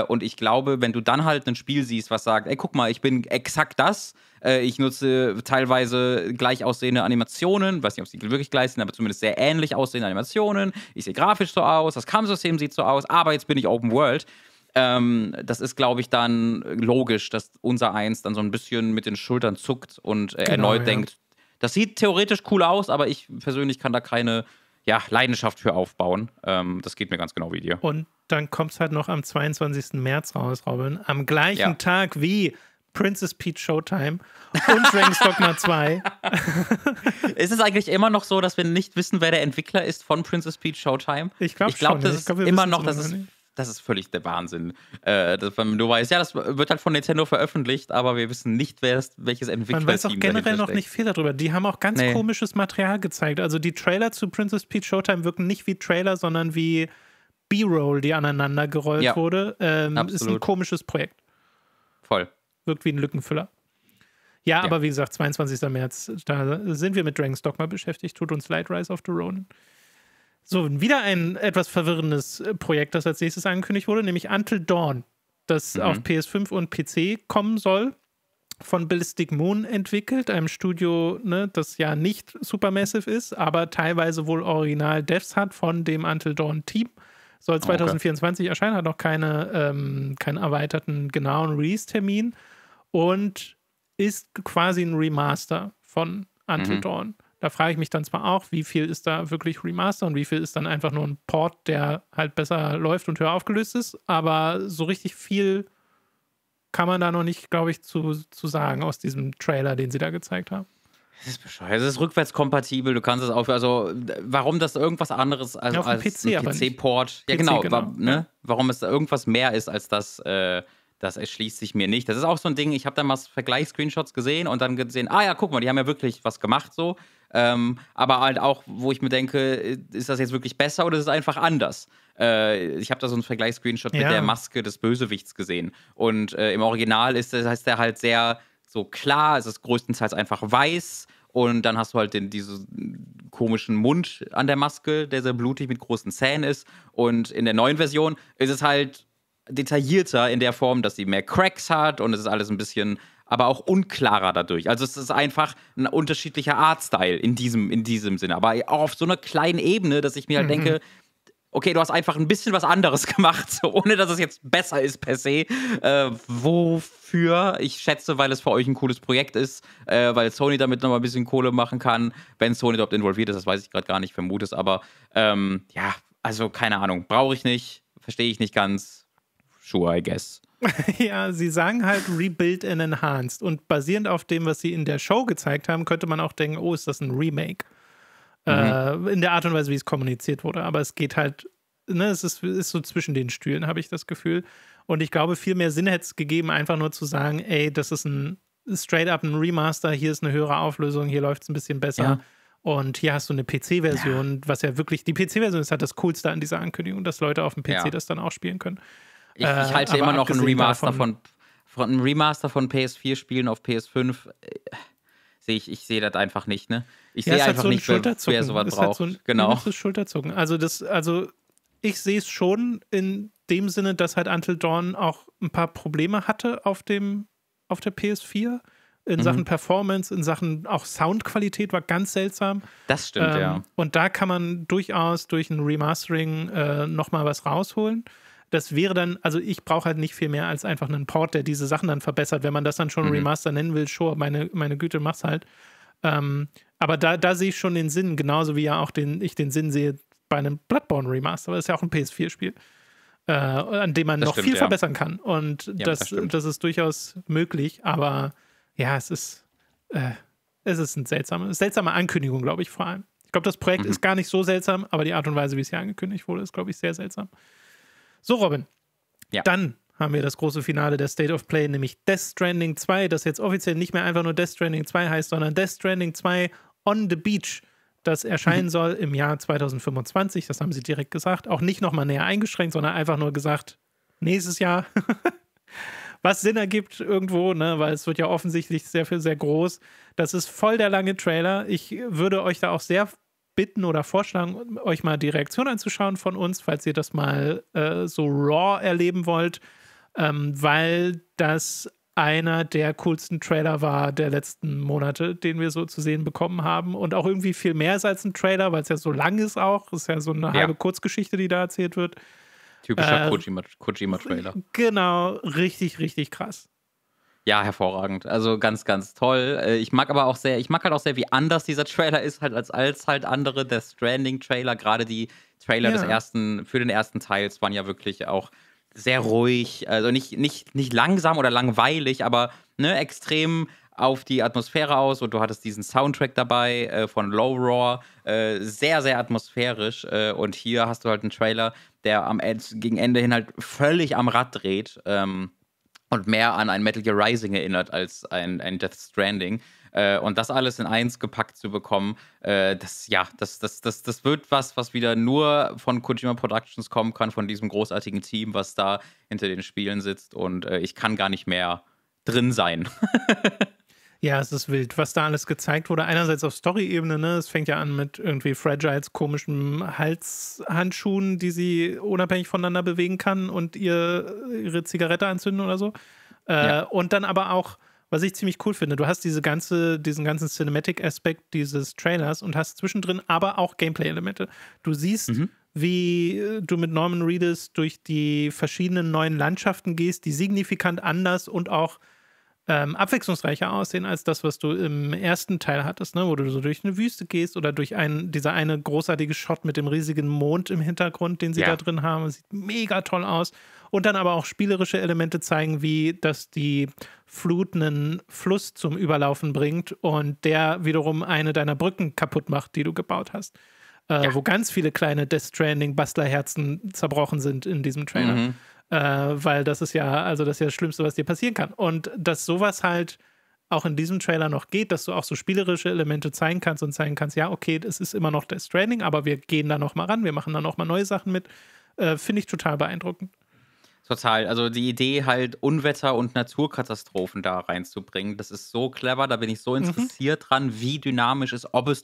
Und ich glaube, wenn du dann halt ein Spiel siehst, was sagt, ey, guck mal, ich bin exakt das, ich nutze teilweise gleich aussehende Animationen, weiß nicht, ob sie wirklich gleich sind, aber zumindest sehr ähnlich aussehende Animationen, ich sehe grafisch so aus, das Kampfsystem sieht so aus, aber jetzt bin ich Open World. Das ist, glaube ich, dann logisch, dass unser Eins dann so ein bisschen mit den Schultern zuckt und erneut denkt, Das sieht theoretisch cool aus, aber ich persönlich kann da keine Leidenschaft für aufbauen. Das geht mir ganz genau wie dir. Und dann kommt es halt noch am 22. März raus, Robin. Am gleichen Tag wie Princess Peach Showtime und Dragon's Dogma 2. Ist es eigentlich immer noch so, dass wir nicht wissen, wer der Entwickler ist von Princess Peach Showtime? Ich glaube schon. Das ist immer noch, das ist völlig der Wahnsinn. Dass man nur weiß, das wird halt von Nintendo veröffentlicht, aber wir wissen nicht, wer ist, welches Entwicklerteam. Man weiß auch generell noch nicht viel darüber. Die haben auch ganz komisches Material gezeigt. Also die Trailer zu Princess Peach Showtime wirken nicht wie Trailer, sondern wie B-Roll, die aneinander gerollt wurde. Ist ein komisches Projekt. Voll. Wirkt wie ein Lückenfüller. Ja, aber wie gesagt, 22. März, da sind wir mit Dragon's Dogma beschäftigt. Tut uns leid, Rise of the Ronin. So, wieder ein etwas verwirrendes Projekt, das als nächstes angekündigt wurde, nämlich Until Dawn, das auf PS5 und PC kommen soll, von Ballistic Moon entwickelt, einem Studio, das ja nicht Supermassive ist, aber teilweise wohl Original-Devs hat von dem Until Dawn-Team. Soll 2024 erscheinen, hat noch keinen erweiterten genauen Release-Termin und ist quasi ein Remaster von Until Dawn. Da frage ich mich dann zwar auch, wie viel ist da wirklich Remaster und wie viel ist dann einfach nur ein Port, der halt besser läuft und höher aufgelöst ist, aber so richtig viel kann man da noch nicht, glaube ich, zu sagen aus diesem Trailer, den sie da gezeigt haben. Das ist bescheuert. Es ist rückwärtskompatibel, du kannst es auch, also warum das irgendwas anderes als ein PC-Port, warum es da irgendwas mehr ist als das, das erschließt sich mir nicht. Das ist auch so ein Ding, ich habe da mal Vergleichs-Screenshots gesehen und dann gesehen, guck mal, die haben ja wirklich was gemacht so. Aber halt auch, wo ich mir denke, ist das jetzt wirklich besser oder ist es einfach anders? Ich habe da so einen Vergleichs-Screenshot mit der Maske des Bösewichts gesehen. Und im Original heißt der halt sehr so klar, es ist größtenteils einfach weiß. Und dann hast du halt diesen komischen Mund an der Maske, der sehr blutig mit großen Zähnen ist. Und in der neuen Version ist es halt detaillierter in der Form, dass sie mehr Cracks hat und es ist alles ein bisschen, aber auch unklarer dadurch. Also es ist einfach ein unterschiedlicher Artstyle in diesem Sinne. Aber auch auf so einer kleinen Ebene, dass ich mir halt denke, okay, du hast einfach ein bisschen was anderes gemacht, so, ohne dass es jetzt besser ist per se. Wofür? Ich schätze, weil es für euch ein cooles Projekt ist, weil Sony damit nochmal ein bisschen Kohle machen kann, wenn Sony dort involviert ist, das weiß ich gerade gar nicht, vermute es, aber also keine Ahnung, brauche ich nicht, verstehe ich nicht ganz. Sure, I guess. Ja, sie sagen halt Rebuild and Enhanced. Und basierend auf dem, was sie in der Show gezeigt haben, könnte man auch denken, oh, ist das ein Remake? In der Art und Weise, wie es kommuniziert wurde. Aber es geht halt, es ist so zwischen den Stühlen, habe ich das Gefühl. Und ich glaube, viel mehr Sinn hätte es gegeben, einfach nur zu sagen, ey, das ist ein straight up ein Remaster, hier ist eine höhere Auflösung, hier läuft es ein bisschen besser. Ja. Und hier hast du eine PC-Version, was ja wirklich, die PC-Version ist halt das Coolste an dieser Ankündigung, dass Leute auf dem PC das dann auch spielen können. Ich halte immer noch einen Remaster von Remaster von PS4-Spielen auf PS5. Ich sehe das einfach nicht, ne? Ich sehe einfach nicht, wer sowas braucht. Genau. Das ist Schulterzucken. Also ich sehe es schon in dem Sinne, dass halt Until Dawn auch ein paar Probleme hatte auf der PS4. In Sachen Performance, in Sachen auch Soundqualität war ganz seltsam. Das stimmt, ja. Und da kann man durchaus durch ein Remastering nochmal was rausholen. Das wäre dann, also ich brauche halt nicht viel mehr als einfach einen Port, der diese Sachen dann verbessert. Wenn man das dann schon Remaster nennen will, sure, meine Güte, mach's halt. Aber da sehe ich schon den Sinn, genauso wie ja auch ich den Sinn sehe bei einem Bloodborne Remaster, weil das ist ja auch ein PS4-Spiel, an dem man noch viel verbessern kann. Und das ist durchaus möglich, aber ja, es ist eine seltsame Ankündigung, glaube ich, vor allem. Ich glaube, das Projekt ist gar nicht so seltsam, aber die Art und Weise, wie es hier angekündigt wurde, ist, glaube ich, sehr seltsam. So, Robin, dann haben wir das große Finale der State of Play, nämlich Death Stranding 2, das jetzt offiziell nicht mehr einfach nur Death Stranding 2 heißt, sondern Death Stranding 2 on the Beach, das erscheinen soll im Jahr 2025. Das haben sie direkt gesagt. Auch nicht nochmal näher eingeschränkt, sondern einfach nur gesagt, nächstes Jahr. Was Sinn ergibt irgendwo, weil es wird ja offensichtlich sehr groß. Das ist voll der lange Trailer. Ich würde euch da auch sehr bitten oder vorschlagen, euch mal die Reaktion anzuschauen von uns, falls ihr das mal so raw erleben wollt, weil das einer der coolsten Trailer war der letzten Monate, den wir so zu sehen bekommen haben und auch irgendwie viel mehr ist als ein Trailer, weil es ja so lang ist auch, ist ja so eine halbe Kurzgeschichte, die da erzählt wird. Typischer Kojima-Trailer. Genau, richtig krass. Ja, hervorragend. Also ganz, ganz toll. Ich mag aber auch sehr, wie anders dieser Trailer ist, halt als halt andere Death Stranding-Trailer. Gerade die Trailer für den ersten Teil waren ja wirklich auch sehr ruhig. Also nicht langsam oder langweilig, aber ne, extrem auf die Atmosphäre aus. Und du hattest diesen Soundtrack dabei von Low Roar. Sehr, sehr atmosphärisch. Und hier hast du halt einen Trailer, der gegen Ende hin halt völlig am Rad dreht. Und mehr an ein Metal Gear Rising erinnert als ein Death Stranding. Und das alles in eins gepackt zu bekommen, das wird was wieder nur von Kojima Productions kommen kann, von diesem großartigen Team, was da hinter den Spielen sitzt. Und ich kann gar nicht mehr drin sein. Ja, es ist wild, was da alles gezeigt wurde. Einerseits auf Story-Ebene, ne? Es fängt ja an mit irgendwie Fragiles, komischen Halshandschuhen, die sie unabhängig voneinander bewegen kann und ihre Zigarette anzünden oder so. Und dann aber auch, was ich ziemlich cool finde, du hast diesen ganzen Cinematic-Aspekt dieses Trailers und hast zwischendrin aber auch Gameplay-Elemente. Du siehst, wie du mit Norman Reedus durch die verschiedenen neuen Landschaften gehst, die signifikant anders und auch abwechslungsreicher aussehen als das, was du im ersten Teil hattest, ne? Wo du so durch eine Wüste gehst oder durch dieser eine großartige Shot mit dem riesigen Mond im Hintergrund, den sie da drin haben. Das sieht mega toll aus. Und dann aber auch spielerische Elemente zeigen, wie dass die Flut einen Fluss zum Überlaufen bringt und der wiederum eine deiner Brücken kaputt macht, die du gebaut hast. Wo ganz viele kleine Death Stranding-Bastlerherzen zerbrochen sind in diesem Trailer. Weil das ist ja das Schlimmste, was dir passieren kann. Und dass sowas halt auch in diesem Trailer noch geht, dass du auch so spielerische Elemente zeigen kannst und zeigen kannst, ja, okay, es ist immer noch Death Stranding, aber wir gehen da nochmal ran, wir machen da nochmal neue Sachen mit, finde ich total beeindruckend. Total, also die Idee halt, Unwetter und Naturkatastrophen da reinzubringen, das ist so clever, da bin ich so interessiert dran, wie dynamisch ist, ob es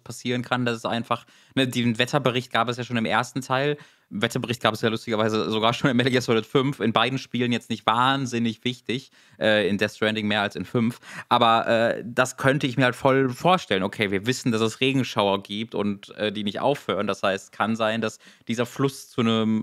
passieren kann, dass es einfach, ne, den Wetterbericht gab es ja schon im ersten Teil, Wetterbericht gab es ja lustigerweise sogar schon in Metal Gear Solid 5, in beiden Spielen jetzt nicht wahnsinnig wichtig, in Death Stranding mehr als in 5, aber das könnte ich mir halt voll vorstellen, okay, wir wissen, dass es Regenschauer gibt und die nicht aufhören, das heißt, kann sein, dass dieser Fluss zu einem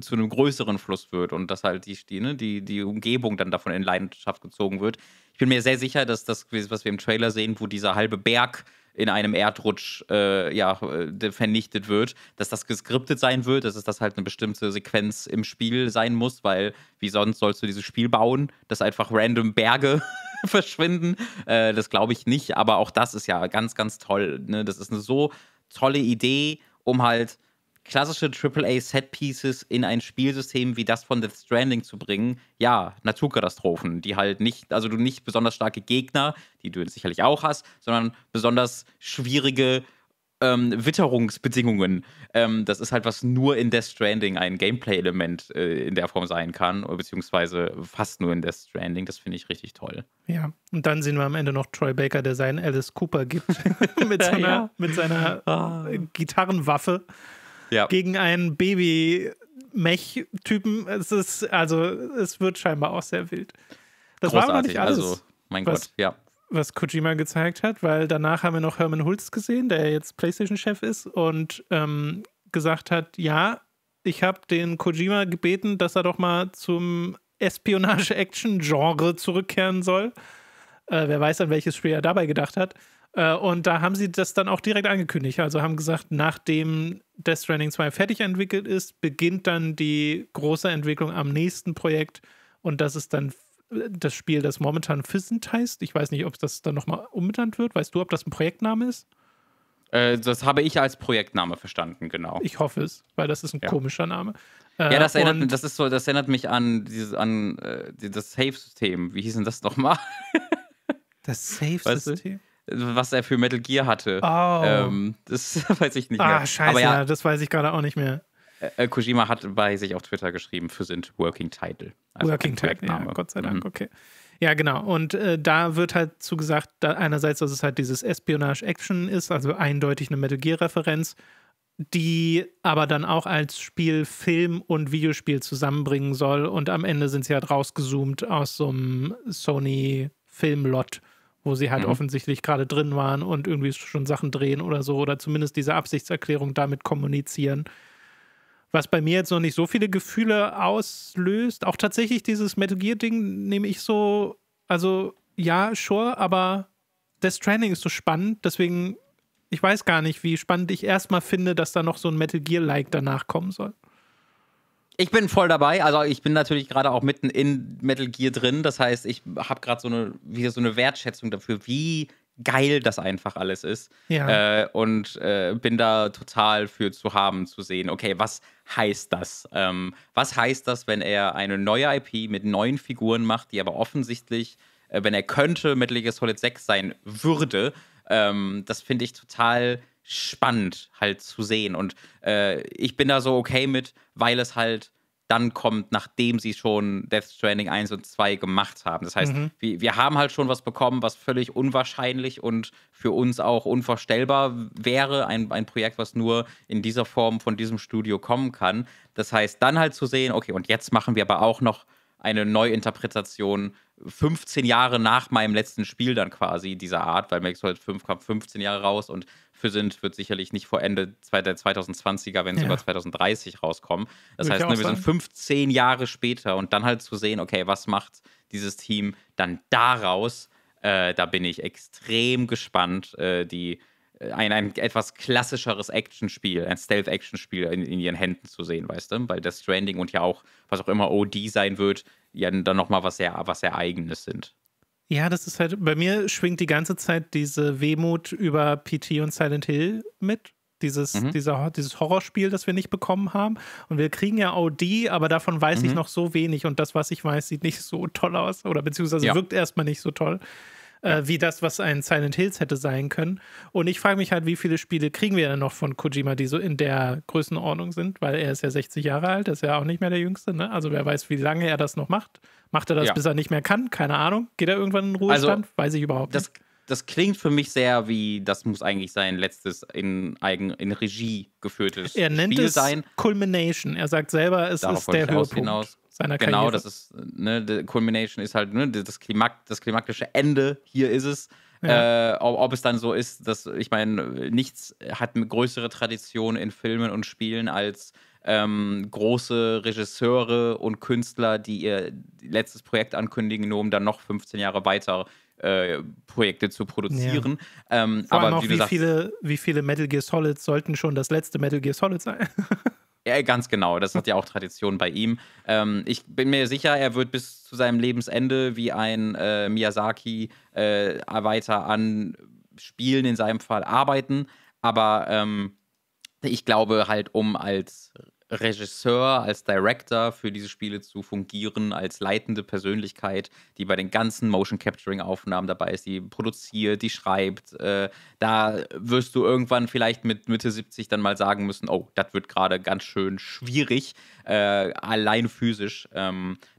größeren Fluss wird und dass halt die Umgebung dann davon in Leidenschaft gezogen wird. Ich bin mir sehr sicher, dass das, was wir im Trailer sehen, wo dieser halbe Berg in einem Erdrutsch vernichtet wird, dass das geskriptet sein wird, dass es das halt eine bestimmte Sequenz im Spiel sein muss, weil wie sonst sollst du dieses Spiel bauen, dass einfach random Berge verschwinden. Das glaube ich nicht, aber auch das ist ja ganz, ganz toll. Ne? Das ist eine so tolle Idee, um halt klassische AAA-Set-Pieces in ein Spielsystem wie das von Death Stranding zu bringen, ja, Naturkatastrophen, die halt nicht, also du nicht besonders starke Gegner, die du sicherlich auch hast, sondern besonders schwierige Witterungsbedingungen. Das ist halt, was nur in Death Stranding ein Gameplay-Element in der Form sein kann, beziehungsweise fast nur in Death Stranding. Das finde ich richtig toll. Ja, und dann sehen wir am Ende noch Troy Baker, der seinen Alice Cooper gibt mit seiner Gitarrenwaffe. Ja. Gegen einen Baby-Mech-Typen. Es wird scheinbar auch sehr wild. Das großartig, war aber nicht alles, also, mein Gott, was Kojima gezeigt hat, weil danach haben wir noch Herman Hulst gesehen, der jetzt PlayStation-Chef ist und gesagt hat, ja, ich habe den Kojima gebeten, dass er doch mal zum Espionage-Action-Genre zurückkehren soll. Wer weiß, an welches Spiel er dabei gedacht hat. Und da haben sie das dann auch direkt angekündigt. Also haben gesagt, nachdem Death Stranding 2 fertig entwickelt ist, beginnt dann die große Entwicklung am nächsten Projekt. Und das ist dann das Spiel, das momentan Fissent heißt. Ich weiß nicht, ob das dann nochmal umbenannt wird. Weißt du, ob das ein Projektname ist? Das habe ich als Projektname verstanden, genau. Ich hoffe es, weil das ist ein komischer Name. Ja, das erinnert mich an das Save-System. Wie hieß denn das nochmal? Das Save-System? Weißt du? Was er für Metal Gear hatte. Oh. Das weiß ich nicht mehr. Ah, scheiße, aber ja, das weiß ich gerade auch nicht mehr. Kojima hat bei sich auf Twitter geschrieben, für sind Working Title. Also Working Title, ja, Gott sei Dank, okay. Ja, genau. Und da wird halt zugesagt, einerseits, dass es halt dieses Espionage-Action ist, also eindeutig eine Metal Gear-Referenz, die aber dann auch als Spiel Film und Videospiel zusammenbringen soll. Und am Ende sind sie halt rausgezoomt aus so einem Sony-Film-Lot, wo sie halt offensichtlich gerade drin waren und irgendwie schon Sachen drehen oder so, oder zumindest diese Absichtserklärung damit kommunizieren. was bei mir jetzt noch nicht so viele Gefühle auslöst. Auch tatsächlich dieses Metal Gear-Ding nehme ich so, also ja, sure, aber Death Stranding ist so spannend, deswegen, ich weiß gar nicht, wie spannend ich erstmal finde, dass da noch so ein Metal Gear-like danach kommen soll. Ich bin voll dabei, also ich bin natürlich gerade auch mitten in Metal Gear drin, das heißt, ich habe gerade wieder so eine Wertschätzung dafür, wie geil das einfach alles ist. Ja. Bin da total für zu haben, zu sehen, okay, was heißt das? Was heißt das, wenn er eine neue IP mit neuen Figuren macht, die aber offensichtlich, wenn er könnte, Metal Gear Solid 6 sein würde? Das finde ich total spannend halt zu sehen. Und ich bin da so okay mit, weil es halt dann kommt, nachdem sie schon Death Stranding 1 und 2 gemacht haben. Das heißt, wir haben halt schon was bekommen, was völlig unwahrscheinlich und für uns auch unvorstellbar wäre. Ein Projekt, was nur in dieser Form von diesem Studio kommen kann. Das heißt, dann halt zu sehen, okay, und jetzt machen wir aber auch noch eine Neuinterpretation 15 Jahre nach meinem letzten Spiel dann quasi dieser Art, weil Metal Gear Solid 5 kam 15 Jahre raus und Physinth wird sicherlich nicht vor Ende der 2020er, wenn sogar 2030 rauskommen. Das heißt, wir sind 15 Jahre später und dann halt zu sehen, okay, was macht dieses Team dann daraus? Da bin ich extrem gespannt, ein etwas klassischeres Actionspiel, ein Stealth-Action-Spiel in ihren Händen zu sehen, weißt du? Weil das Stranding und ja auch, was auch immer OD sein wird, ja dann nochmal was sehr Eigenes sind. Ja, das ist halt, bei mir schwingt die ganze Zeit diese Wehmut über PT und Silent Hill mit. Dieses Horrorspiel, das wir nicht bekommen haben. Und wir kriegen ja OD, aber davon weiß ich noch so wenig. Und das, was ich weiß, sieht nicht so toll aus. Oder beziehungsweise wirkt erstmal nicht so toll. Wie das, was ein Silent Hills hätte sein können. Und ich frage mich halt, wie viele Spiele kriegen wir denn noch von Kojima, die so in der Größenordnung sind, weil er ist ja 60 Jahre alt, ist ja auch nicht mehr der Jüngste, ne? Also wer weiß, wie lange er das noch macht. Macht er das, bis er nicht mehr kann? Keine Ahnung. Geht er irgendwann in den Ruhestand? Also, weiß ich überhaupt nicht. Das klingt für mich sehr wie, das muss eigentlich sein letztes in Regie geführtes Spiel sein. Er nennt es Culmination. Er sagt selber, es ist der Höhepunkt seiner Karriere. Genau, das ist, ne, Culmination ist halt, ne, das klimaktische Ende, hier ist es. Ja. Ob es dann so ist, dass, ich meine, nichts hat eine größere Tradition in Filmen und Spielen als große Regisseure und Künstler, die ihr letztes Projekt ankündigen, nur um dann noch 15 Jahre weiter Projekte zu produzieren. Ja. Vor allem aber auch, wie viele Metal Gear Solids sollten schon das letzte Metal Gear Solid sein? Ja, ganz genau. Das hat ja auch Tradition bei ihm. Ich bin mir sicher, er wird bis zu seinem Lebensende wie ein Miyazaki weiter an Spielen in seinem Fall arbeiten. Aber ich glaube halt, um als Regisseur, als Director für diese Spiele zu fungieren, als leitende Persönlichkeit, die bei den ganzen Motion-Capturing-Aufnahmen dabei ist, die produziert, die schreibt. Da wirst du irgendwann vielleicht mit Mitte 70 dann mal sagen müssen, oh, das wird gerade ganz schön schwierig, allein physisch.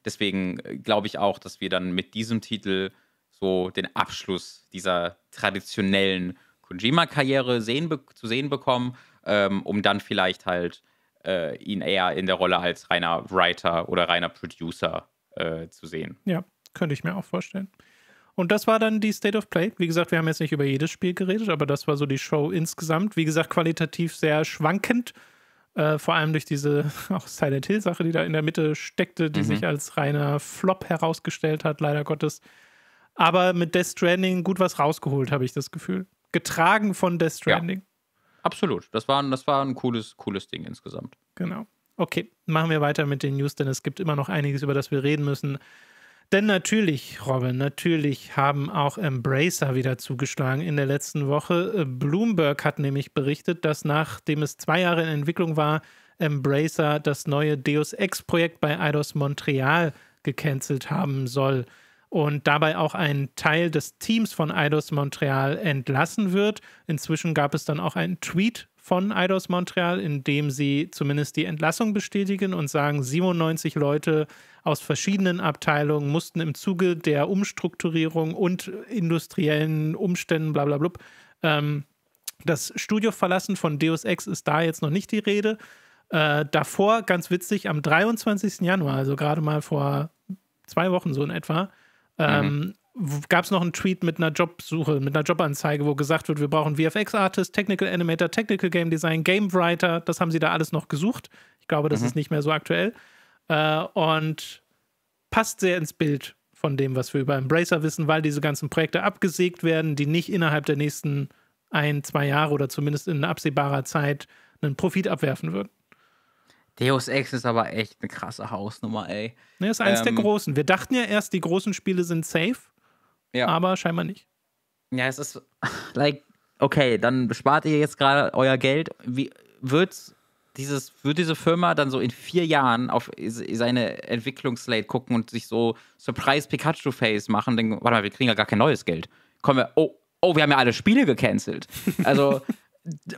Deswegen glaube ich auch, dass wir dann mit diesem Titel so den Abschluss dieser traditionellen Kojima-Karriere zu sehen bekommen, um dann vielleicht halt ihn eher in der Rolle als reiner Writer oder reiner Producer zu sehen. Ja, könnte ich mir auch vorstellen. Und das war dann die State of Play. Wie gesagt, wir haben jetzt nicht über jedes Spiel geredet, aber das war so die Show insgesamt. Wie gesagt, qualitativ sehr schwankend, vor allem durch diese auch Silent Hill-Sache, die da in der Mitte steckte, die sich als reiner Flop herausgestellt hat, leider Gottes. Aber mit Death Stranding gut was rausgeholt, habe ich das Gefühl. Getragen von Death Stranding. Ja. Absolut. Das war ein cooles Ding insgesamt. Genau. Okay, machen wir weiter mit den News, denn es gibt immer noch einiges, über das wir reden müssen. Denn natürlich, Robin, natürlich haben auch Embracer wieder zugeschlagen in der letzten Woche. Bloomberg hat nämlich berichtet, dass nachdem es 2 Jahre in Entwicklung war, Embracer das neue Deus Ex-Projekt bei Eidos Montreal gecancelt haben soll. Und dabei auch ein Teil des Teams von Eidos Montreal entlassen wird. Inzwischen gab es dann auch einen Tweet von Eidos Montreal, in dem sie zumindest die Entlassung bestätigen und sagen, 97 Leute aus verschiedenen Abteilungen mussten im Zuge der Umstrukturierung und industriellen Umständen blablabla das Studio verlassen. Von Deus Ex ist da jetzt noch nicht die Rede. Davor, ganz witzig, am 23. Januar, also gerade mal vor 2 Wochen so in etwa, gab es noch einen Tweet mit einer Jobsuche, mit einer Jobanzeige, wo gesagt wird, wir brauchen VFX-Artist, Technical Animator, Technical Game Design, Game Writer, das haben sie da alles noch gesucht. Ich glaube, das ist nicht mehr so aktuell. Und passt sehr ins Bild von dem, was wir über Embracer wissen, weil diese ganzen Projekte abgesägt werden, die nicht innerhalb der nächsten 1-2 Jahre oder zumindest in absehbarer Zeit einen Profit abwerfen würden. Deus Ex ist aber echt eine krasse Hausnummer, ey. Ne, ist eins der großen. Wir dachten ja erst, die großen Spiele sind safe, ja, aber scheinbar nicht. Ja, es ist, like, okay, dann bespart ihr jetzt gerade euer Geld. Wie wird diese Firma dann so in 4 Jahren auf seine Entwicklungsslate gucken und sich so Surprise-Pikachu-Face machen? Denken, warte mal, wir kriegen ja gar kein neues Geld. Kommen wir, oh, wir haben ja alle Spiele gecancelt. Also,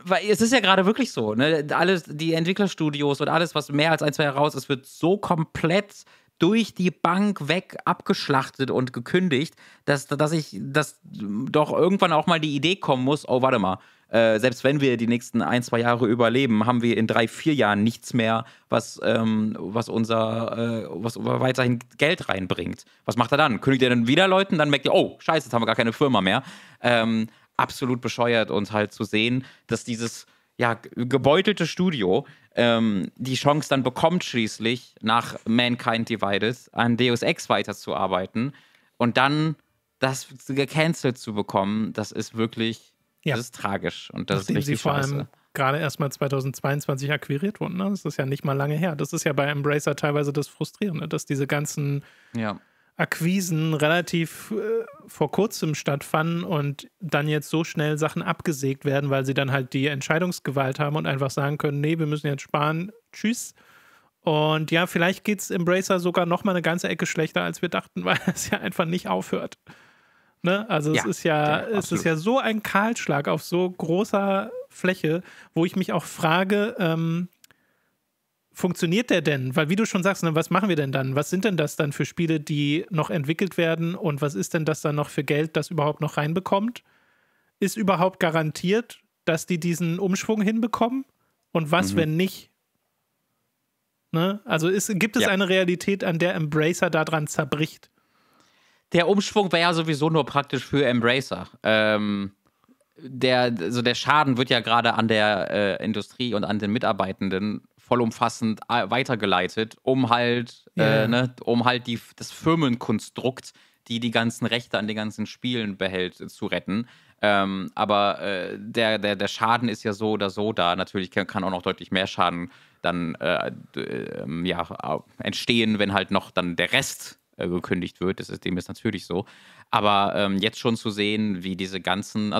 weil es ist ja gerade wirklich so, ne? Alles, die Entwicklerstudios und alles, was mehr als 1-2 Jahre raus ist, wird so komplett durch die Bank weg abgeschlachtet und gekündigt, dass doch irgendwann auch mal die Idee kommen muss, oh, warte mal, selbst wenn wir die nächsten 1-2 Jahre überleben, haben wir in 3-4 Jahren nichts mehr, was weiterhin Geld reinbringt. Was macht er dann? Kündigt er dann wieder Leuten? Dann merkt ihr, oh, scheiße, jetzt haben wir gar keine Firma mehr. Absolut bescheuert, uns halt zu sehen, dass dieses ja gebeutelte Studio die Chance dann bekommt, schließlich nach Mankind Divided an Deus Ex weiterzuarbeiten und dann das gecancelt zu bekommen, das ist wirklich, ja, das ist tragisch und das nachdem ist richtig scheiße. Vor allem gerade erstmal 2022 akquiriert wurden, ne? Das ist ja nicht mal lange her. Das ist ja bei Embracer teilweise das Frustrierende, dass diese ganzen Akquisen relativ vor kurzem stattfanden und dann jetzt so schnell Sachen abgesägt werden, weil sie dann halt die Entscheidungsgewalt haben und einfach sagen können, nee, wir müssen jetzt sparen, tschüss. Und ja, vielleicht geht es Embracer sogar nochmal eine ganze Ecke schlechter, als wir dachten, weil es ja einfach nicht aufhört. Ne? Also ja, es ist ja so ein Kahlschlag auf so großer Fläche, wo ich mich auch frage, funktioniert der denn? Weil wie du schon sagst, ne, was machen wir denn dann? Was sind denn das dann für Spiele, die noch entwickelt werden? Und was ist denn das dann noch für Geld, das überhaupt noch reinbekommt? Ist überhaupt garantiert, dass die diesen Umschwung hinbekommen? Und was, wenn nicht? Ne? Also gibt es eine Realität, an der Embracer daran zerbricht? Der Umschwung wäre ja sowieso nur praktisch für Embracer. Der Schaden wird ja gerade an der Industrie und an den Mitarbeitenden vollumfassend weitergeleitet, um halt das Firmenkonstrukt, die die ganzen Rechte an den ganzen Spielen behält, zu retten. Aber der Schaden ist ja so oder so da. Natürlich kann auch noch deutlich mehr Schaden dann entstehen, wenn halt noch dann der Rest gekündigt wird. Dem ist natürlich so. Aber jetzt schon zu sehen, wie diese ganzen,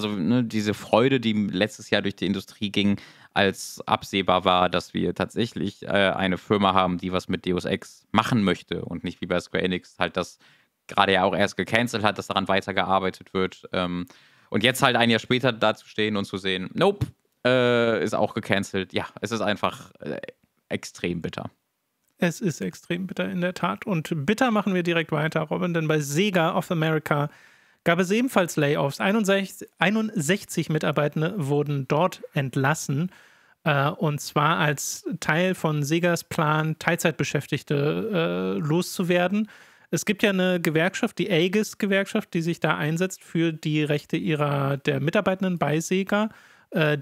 diese Freude, die letztes Jahr durch die Industrie ging, als absehbar war, dass wir tatsächlich eine Firma haben, die was mit Deus Ex machen möchte und nicht wie bei Square Enix halt das gerade ja auch erst gecancelt hat, dass daran weitergearbeitet wird. Und jetzt halt ein Jahr später dazustehen und zu sehen, nope, ist auch gecancelt. Ja, es ist einfach extrem bitter. Es ist extrem bitter, in der Tat. Und bitter machen wir direkt weiter, Robin, denn bei Sega of America gab es ebenfalls Layoffs. 61 Mitarbeitende wurden dort entlassen. Und zwar als Teil von Segas Plan, Teilzeitbeschäftigte loszuwerden. Es gibt ja eine Gewerkschaft, die Aegis-Gewerkschaft, die sich da einsetzt für die Rechte der Mitarbeitenden bei Sega,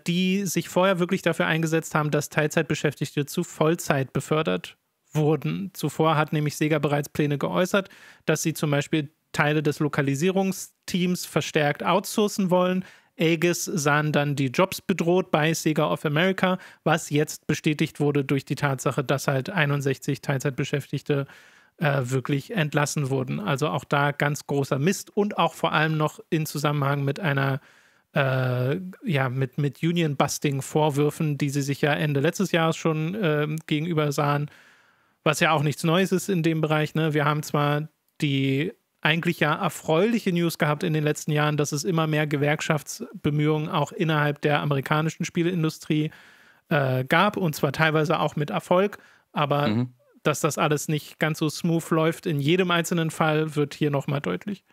die sich vorher wirklich dafür eingesetzt haben, dass Teilzeitbeschäftigte zu Vollzeit befördert wurden. Zuvor hat nämlich Sega bereits Pläne geäußert, dass sie zum Beispiel Teile des Lokalisierungsteams verstärkt outsourcen wollen. Aegis sahen dann die Jobs bedroht bei Sega of America, was jetzt bestätigt wurde durch die Tatsache, dass halt 61 Teilzeitbeschäftigte wirklich entlassen wurden. Also auch da ganz großer Mist und auch vor allem noch in Zusammenhang mit einer mit Union-Busting-Vorwürfen, die sie sich ja Ende letztes Jahres schon gegenüber sahen. Was ja auch nichts Neues ist in dem Bereich, ne? Wir haben zwar die eigentlich ja erfreuliche News gehabt in den letzten Jahren, dass es immer mehr Gewerkschaftsbemühungen auch innerhalb der amerikanischen Spieleindustrie gab und zwar teilweise auch mit Erfolg, aber dass das alles nicht ganz so smooth läuft in jedem einzelnen Fall, wird hier nochmal deutlich.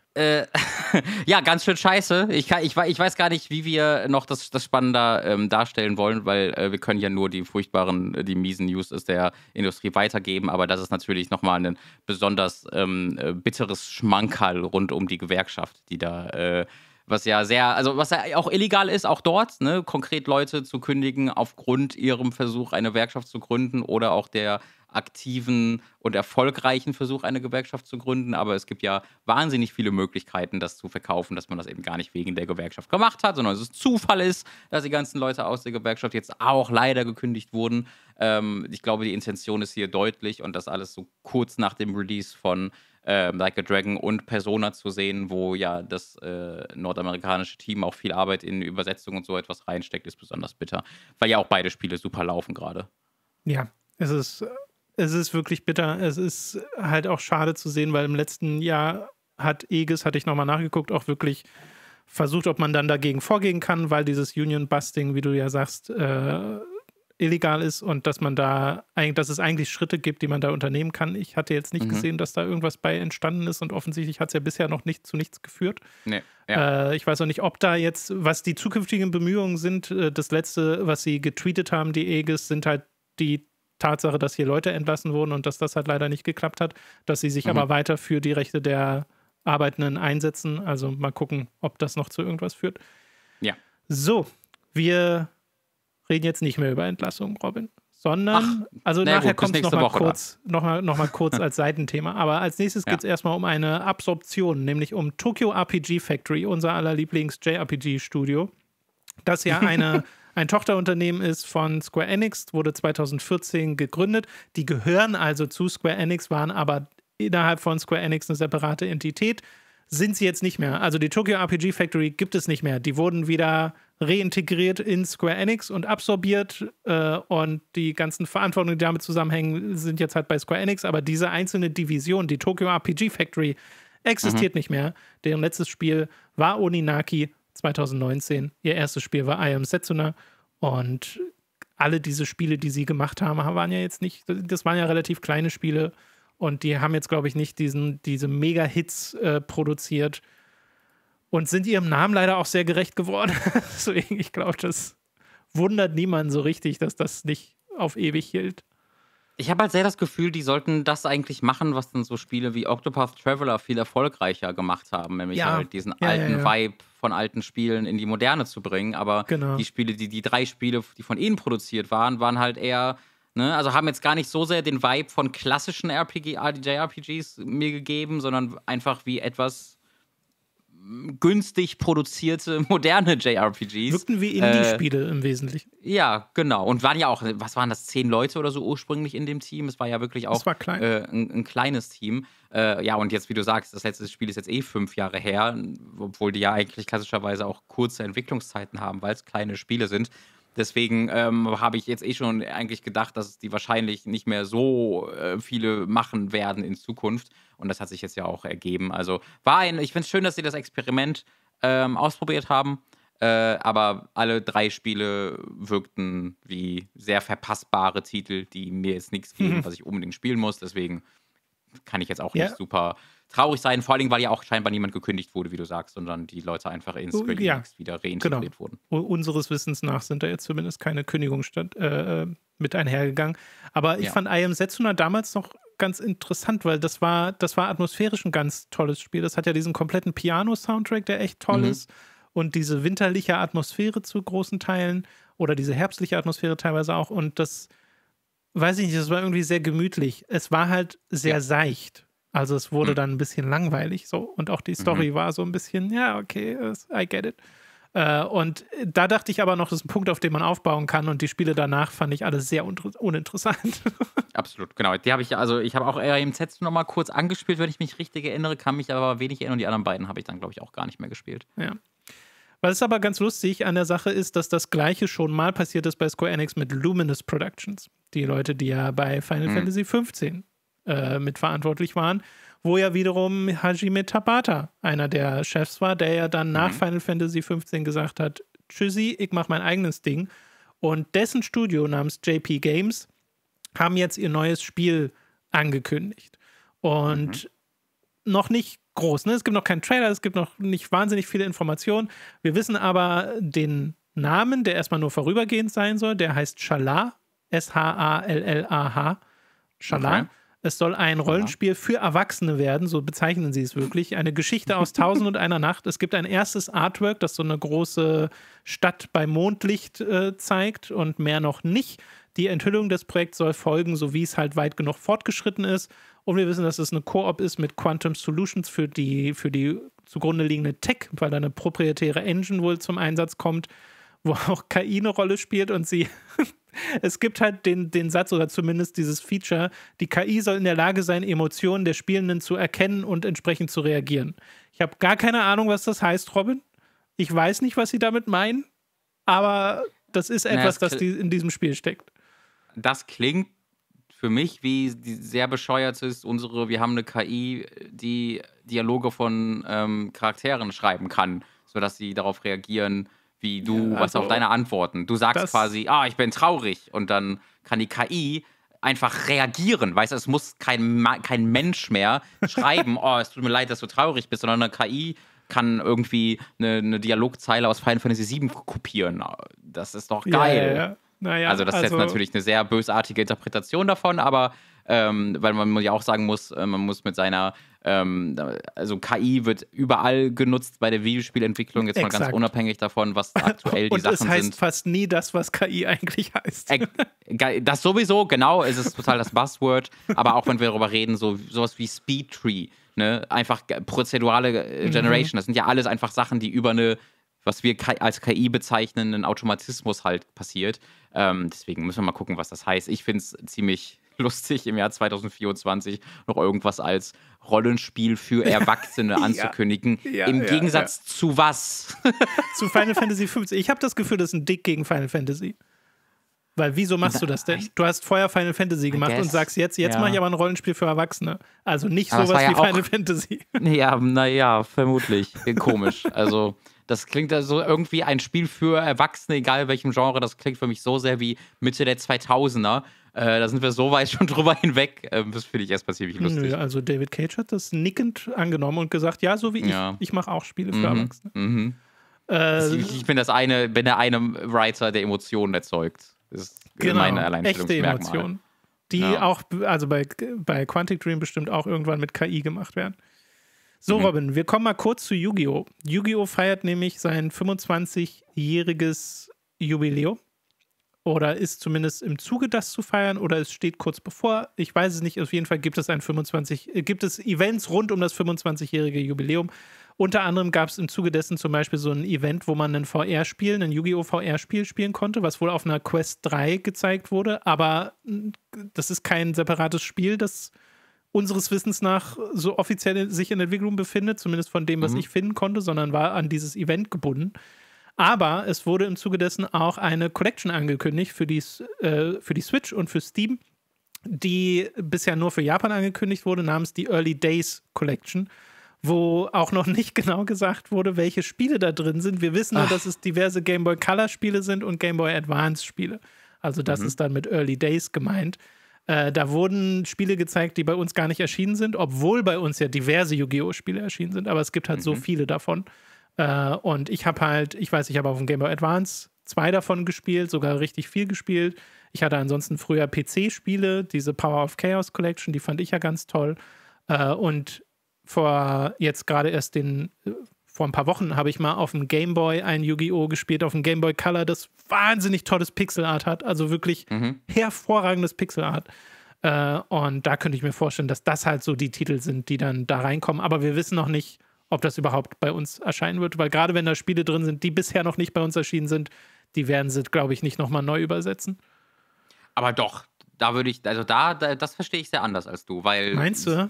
Ja, ganz schön scheiße. Ich weiß gar nicht, wie wir noch das spannender darstellen wollen, weil wir können ja nur die furchtbaren, die miesen News aus der Industrie weitergeben, aber das ist natürlich nochmal ein besonders bitteres Schmankerl rund um die Gewerkschaft, die da was ja sehr, also was ja auch illegal ist, auch dort, ne, konkret Leute zu kündigen aufgrund ihrem Versuch, eine Gewerkschaft zu gründen oder auch der aktiven und erfolgreichen Versuch, eine Gewerkschaft zu gründen. Aber es gibt ja wahnsinnig viele Möglichkeiten, das zu verkaufen, dass man das eben gar nicht wegen der Gewerkschaft gemacht hat, sondern dass es Zufall ist, dass die ganzen Leute aus der Gewerkschaft jetzt auch leider gekündigt wurden. Ich glaube, die Intention ist hier deutlich und das alles so kurz nach dem Release von Like a Dragon und Persona zu sehen, wo ja das nordamerikanische Team auch viel Arbeit in Übersetzung und so etwas reinsteckt, ist besonders bitter. Weil ja auch beide Spiele super laufen gerade. Ja, es ist wirklich bitter. Es ist halt auch schade zu sehen, weil im letzten Jahr hat Aegis, hatte ich nochmal nachgeguckt, auch wirklich versucht, ob man dann dagegen vorgehen kann, weil dieses Union-Busting, wie du ja sagst, illegal ist und dass man da, dass es eigentlich Schritte gibt, die man da unternehmen kann. Ich hatte jetzt nicht gesehen, dass da irgendwas bei entstanden ist und offensichtlich hat es ja bisher noch nicht zu nichts geführt. Nee, ja. Ich weiß auch nicht, ob da jetzt, was die zukünftigen Bemühungen sind, das letzte, was sie getweetet haben, die Aegis, sind halt die Tatsache, dass hier Leute entlassen wurden und dass das halt leider nicht geklappt hat, dass sie sich aber weiter für die Rechte der Arbeitenden einsetzen. Also mal gucken, ob das noch zu irgendwas führt. Ja. So, wir reden jetzt nicht mehr über Entlassung, Robin, sondern, nachher kommt es noch mal kurz als Seitenthema, aber als nächstes geht es erstmal um eine Absorption, nämlich um Tokyo RPG Factory, unser aller Lieblings-JRPG-Studio, das ja ein Tochterunternehmen ist von Square Enix, wurde 2014 gegründet, die gehören also zu Square Enix, waren aber innerhalb von Square Enix eine separate Entität, sind sie jetzt nicht mehr. Also die Tokyo RPG Factory gibt es nicht mehr, die wurden wieder reintegriert in Square Enix und absorbiert und die ganzen Verantwortungen, die damit zusammenhängen, sind jetzt halt bei Square Enix, aber diese einzelne Division, die Tokyo RPG Factory, existiert nicht mehr. Deren letztes Spiel war Oninaki 2019, ihr erstes Spiel war I Am Setsuna und alle diese Spiele, die sie gemacht haben, waren ja jetzt nicht, das waren ja relativ kleine Spiele und die haben jetzt, glaube ich, nicht diese Mega-Hits produziert, und sind ihrem Namen leider auch sehr gerecht geworden. Deswegen, ich glaube, das wundert niemanden so richtig, dass das nicht auf ewig hielt. Ich habe halt sehr das Gefühl, die sollten das eigentlich machen, was dann so Spiele wie Octopath Traveler viel erfolgreicher gemacht haben. Nämlich halt diesen alten Vibe von alten Spielen in die Moderne zu bringen. Aber die Spiele, die drei Spiele, die von ihnen produziert waren, waren halt eher, ne, also haben jetzt gar nicht so sehr den Vibe von klassischen JRPGs mir gegeben, sondern einfach wie etwas günstig produzierte, moderne JRPGs. Wirkten wie Indie-Spiele im Wesentlichen. Ja, genau. Und waren ja auch, was waren das, 10 Leute oder so ursprünglich in dem Team? Es war ja wirklich auch klein. Ein kleines Team. Ja, und jetzt, wie du sagst, das letzte Spiel ist jetzt 5 Jahre her, obwohl die ja eigentlich klassischerweise auch kurze Entwicklungszeiten haben, weil es kleine Spiele sind. Deswegen habe ich jetzt schon eigentlich gedacht, dass die wahrscheinlich nicht mehr so viele machen werden in Zukunft. Und das hat sich jetzt ja auch ergeben. Also ich finde es schön, dass sie das Experiment ausprobiert haben. Aber alle 3 Spiele wirkten wie sehr verpassbare Titel, die mir jetzt nichts geben, was ich unbedingt spielen muss. Deswegen kann ich jetzt auch nicht super traurig sein. Vor allem, weil ja auch scheinbar niemand gekündigt wurde, wie du sagst, sondern die Leute einfach in Square Enix wieder reintegriert wurden. Unseres Wissens nach sind da jetzt zumindest keine Kündigungen mit einhergegangen. Aber ich fand I Am Setsuna damals noch ganz interessant, weil das war atmosphärisch ein ganz tolles Spiel. Das hat ja diesen kompletten Piano-Soundtrack, der echt toll ist. Und diese winterliche Atmosphäre zu großen Teilen oder diese herbstliche Atmosphäre teilweise auch. Und das, weiß ich nicht, das war irgendwie sehr gemütlich. Es war halt sehr seicht. Also es wurde dann ein bisschen langweilig so und auch die Story war so ein bisschen, ja, okay, I get it. Und da dachte ich aber noch, das ist ein Punkt, auf den man aufbauen kann und die Spiele danach fand ich alles sehr uninteressant. Absolut, genau. Die habe ich, also ich habe auch im Z noch mal kurz angespielt, wenn ich mich richtig erinnere, kann mich aber wenig erinnern und die anderen beiden habe ich dann, glaube ich, auch gar nicht mehr gespielt. Ja. Was ist aber ganz lustig an der Sache ist, dass das Gleiche schon mal passiert ist bei Square Enix mit Luminous Productions. Die Leute, die ja bei Final Fantasy 15 mitverantwortlich waren, wo ja wiederum Hajime Tabata einer der Chefs war, der ja dann nach Final Fantasy 15 gesagt hat, tschüssi, ich mache mein eigenes Ding. Und dessen Studio namens JP Games haben jetzt ihr neues Spiel angekündigt. Und noch nicht groß, ne? Es gibt noch keinen Trailer, es gibt noch nicht wahnsinnig viele Informationen. Wir wissen aber den Namen, der erstmal nur vorübergehend sein soll. Der heißt Shallah, S-H-A-L-L-A-H, Shallah. Okay. Es soll ein Rollenspiel für Erwachsene werden, so bezeichnen sie es wirklich. Eine Geschichte aus 1001 Nacht. Es gibt ein erstes Artwork, das so eine große Stadt bei Mondlicht zeigt und mehr noch nicht. Die Enthüllung des Projekts soll folgen, so wie es halt weit genug fortgeschritten ist. Und wir wissen, dass es eine Koop ist mit Quantum Solutions für die zugrunde liegende Tech, weil da eine proprietäre Engine wohl zum Einsatz kommt, wo auch KI eine Rolle spielt und sie... Es gibt halt den Satz oder zumindest dieses Feature, die KI soll in der Lage sein, Emotionen der Spielenden zu erkennen und entsprechend zu reagieren. Ich habe gar keine Ahnung, was das heißt, Robin. Ich weiß nicht, was sie damit meinen, aber das ist etwas, das in diesem Spiel steckt. Das klingt für mich, wie sehr bescheuert ist, wir haben eine KI, die Dialoge von Charakteren schreiben kann, sodass sie darauf reagieren, wie du, was auf deine Antworten. Du sagst quasi, ich bin traurig. Und dann kann die KI einfach reagieren. Weißt du, es muss kein Mensch mehr schreiben, es tut mir leid, dass du traurig bist, sondern eine KI kann irgendwie eine Dialogzeile aus Final Fantasy VII kopieren. Das ist doch geil. Ja, ja. Naja, also das ist jetzt natürlich eine sehr bösartige Interpretation davon, aber weil man ja auch sagen muss, man muss mit seiner, also KI wird überall genutzt bei der Videospielentwicklung, jetzt mal ganz unabhängig davon, was aktuell die Sachen sind. Und es heißt fast nie das, was KI eigentlich heißt. Das sowieso, genau, es ist total das Buzzword, aber auch wenn wir darüber reden, sowas wie Speedtree, ne? Einfach prozedurale Generation, das sind ja alles einfach Sachen, die über eine, was wir als KI bezeichnen, einen Automatismus halt passiert. Deswegen müssen wir mal gucken, was das heißt. Ich finde es ziemlich lustig, im Jahr 2024 noch irgendwas als Rollenspiel für Erwachsene anzukündigen. Ja, im Gegensatz zu was? Zu Final Fantasy 15. Ich habe das Gefühl, das ist ein Dick gegen Final Fantasy. Weil wieso machst du das denn? Du hast vorher Final Fantasy gemacht und sagst jetzt mache ich aber ein Rollenspiel für Erwachsene. Also nicht sowas wie Final Fantasy. Ja, naja, vermutlich. Komisch. Also... Das klingt also irgendwie ein Spiel für Erwachsene, egal welchem Genre. Das klingt für mich so sehr wie Mitte der 2000er. Da sind wir so weit schon drüber hinweg. Das finde ich erstmal ziemlich lustig. Also David Cage hat das nickend angenommen und gesagt, ja, so wie ich mache auch Spiele für Erwachsene. Ich bin der eine Writer, der Emotionen erzeugt. Das ist meine Alleinstellungsmerkmal. Echte Emotionen, die auch bei Quantic Dream bestimmt auch irgendwann mit KI gemacht werden. So, Robin, wir kommen mal kurz zu Yu-Gi-Oh! Yu-Gi-Oh! Feiert nämlich sein 25-jähriges Jubiläum. Oder ist zumindest im Zuge, das zu feiern. Oder es steht kurz bevor. Ich weiß es nicht. Auf jeden Fall gibt es Events rund um das 25-jährige Jubiläum. Unter anderem gab es im Zuge dessen zum Beispiel so ein Event, wo man ein Yu-Gi-Oh! VR-Spiel spielen konnte, was wohl auf einer Quest 3 gezeigt wurde. Aber das ist kein separates Spiel, das... unseres Wissens nach so offiziell sich in Entwicklung befindet, zumindest von dem, was ich finden konnte, sondern war an dieses Event gebunden. Aber es wurde im Zuge dessen auch eine Collection angekündigt für die Switch und für Steam, die bisher nur für Japan angekündigt wurde, namens die Early Days Collection, wo auch noch nicht genau gesagt wurde, welche Spiele da drin sind. Wir wissen nur, dass es diverse Game Boy Color Spiele sind und Game Boy Advance Spiele. Also das ist dann mit Early Days gemeint. Da wurden Spiele gezeigt, die bei uns gar nicht erschienen sind, obwohl bei uns ja diverse Yu-Gi-Oh! Spiele erschienen sind, aber es gibt halt so viele davon. Und ich habe auf dem Game Boy Advance 2 davon gespielt, sogar richtig viel gespielt. Ich hatte ansonsten früher PC-Spiele, diese Power of Chaos Collection, die fand ich ja ganz toll. Und vor ein paar Wochen habe ich mal auf dem Game Boy ein Yu-Gi-Oh! Gespielt, auf dem Game Boy Color, das wahnsinnig tolles Pixelart hat, also wirklich hervorragendes Pixelart. Und da könnte ich mir vorstellen, dass das halt so die Titel sind, die dann da reinkommen. Aber wir wissen noch nicht, ob das überhaupt bei uns erscheinen wird, weil gerade wenn da Spiele drin sind, die bisher noch nicht bei uns erschienen sind, die werden sie, glaube ich, nicht nochmal neu übersetzen. Aber doch, da würde ich, also das verstehe ich sehr anders als du, weil... Meinst du?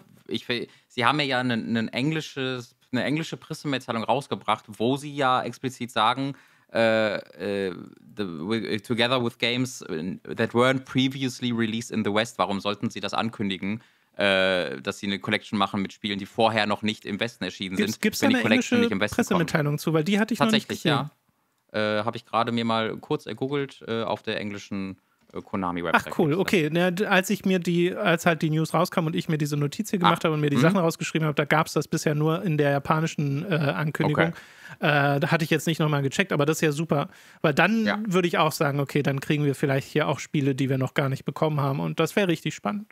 Sie haben ja eine englische Pressemitteilung rausgebracht, wo sie ja explizit sagen, together with games that weren't previously released in the West, warum sollten sie das ankündigen, dass sie eine Collection machen mit Spielen, die vorher noch nicht im Westen erschienen sind, gibt's wenn die Collection nicht im Westen kommt. Gibt es eine Pressemitteilung zu, weil die hatte ich noch nicht gesehen. Tatsächlich, ja. Habe ich gerade mir mal kurz ergoogelt auf der englischen Konami-Website. Ach cool, okay. Na, als die News rauskam und ich mir diese Notiz hier gemacht habe und mir die Sachen rausgeschrieben habe, da gab es das bisher nur in der japanischen Ankündigung. Okay. Da hatte ich jetzt nicht nochmal gecheckt, aber das ist ja super. Weil dann würde ich auch sagen, okay, dann kriegen wir vielleicht hier auch Spiele, die wir noch gar nicht bekommen haben, und das wäre richtig spannend.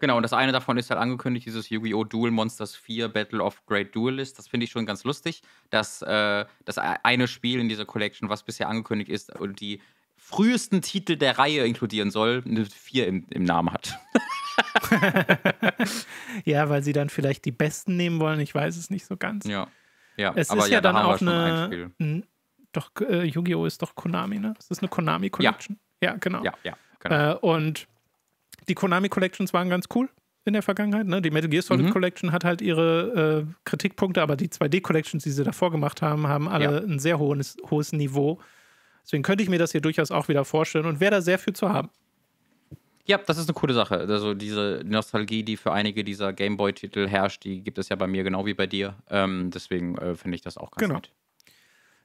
Genau, und das eine davon ist halt angekündigt, dieses Yu-Gi-Oh! Duel Monsters 4 Battle of Great Duelist. Das finde ich schon ganz lustig, dass das eine Spiel in dieser Collection, was bisher angekündigt ist und die frühesten Titel der Reihe inkludieren soll, eine 4 im Namen hat. Ja, weil sie dann vielleicht die besten nehmen wollen, ich weiß es nicht so ganz. Ja es aber ist ja dann auch eine... Doch, Yu-Gi-Oh! Ist doch Konami, ne? Ist das eine Konami-Collection? Ja, genau. Ja, genau. Und die Konami-Collections waren ganz cool in der Vergangenheit, ne? Die Metal Gear Solid Collection hat halt ihre Kritikpunkte, aber die 2D-Collections, die sie davor gemacht haben, haben alle ein sehr hohes Niveau. Deswegen könnte ich mir das hier durchaus auch wieder vorstellen und wäre da sehr viel zu haben. Ja, das ist eine coole Sache. Also diese Nostalgie, die für einige dieser Gameboy-Titel herrscht, die gibt es ja bei mir genau wie bei dir. Deswegen finde ich das auch ganz nett.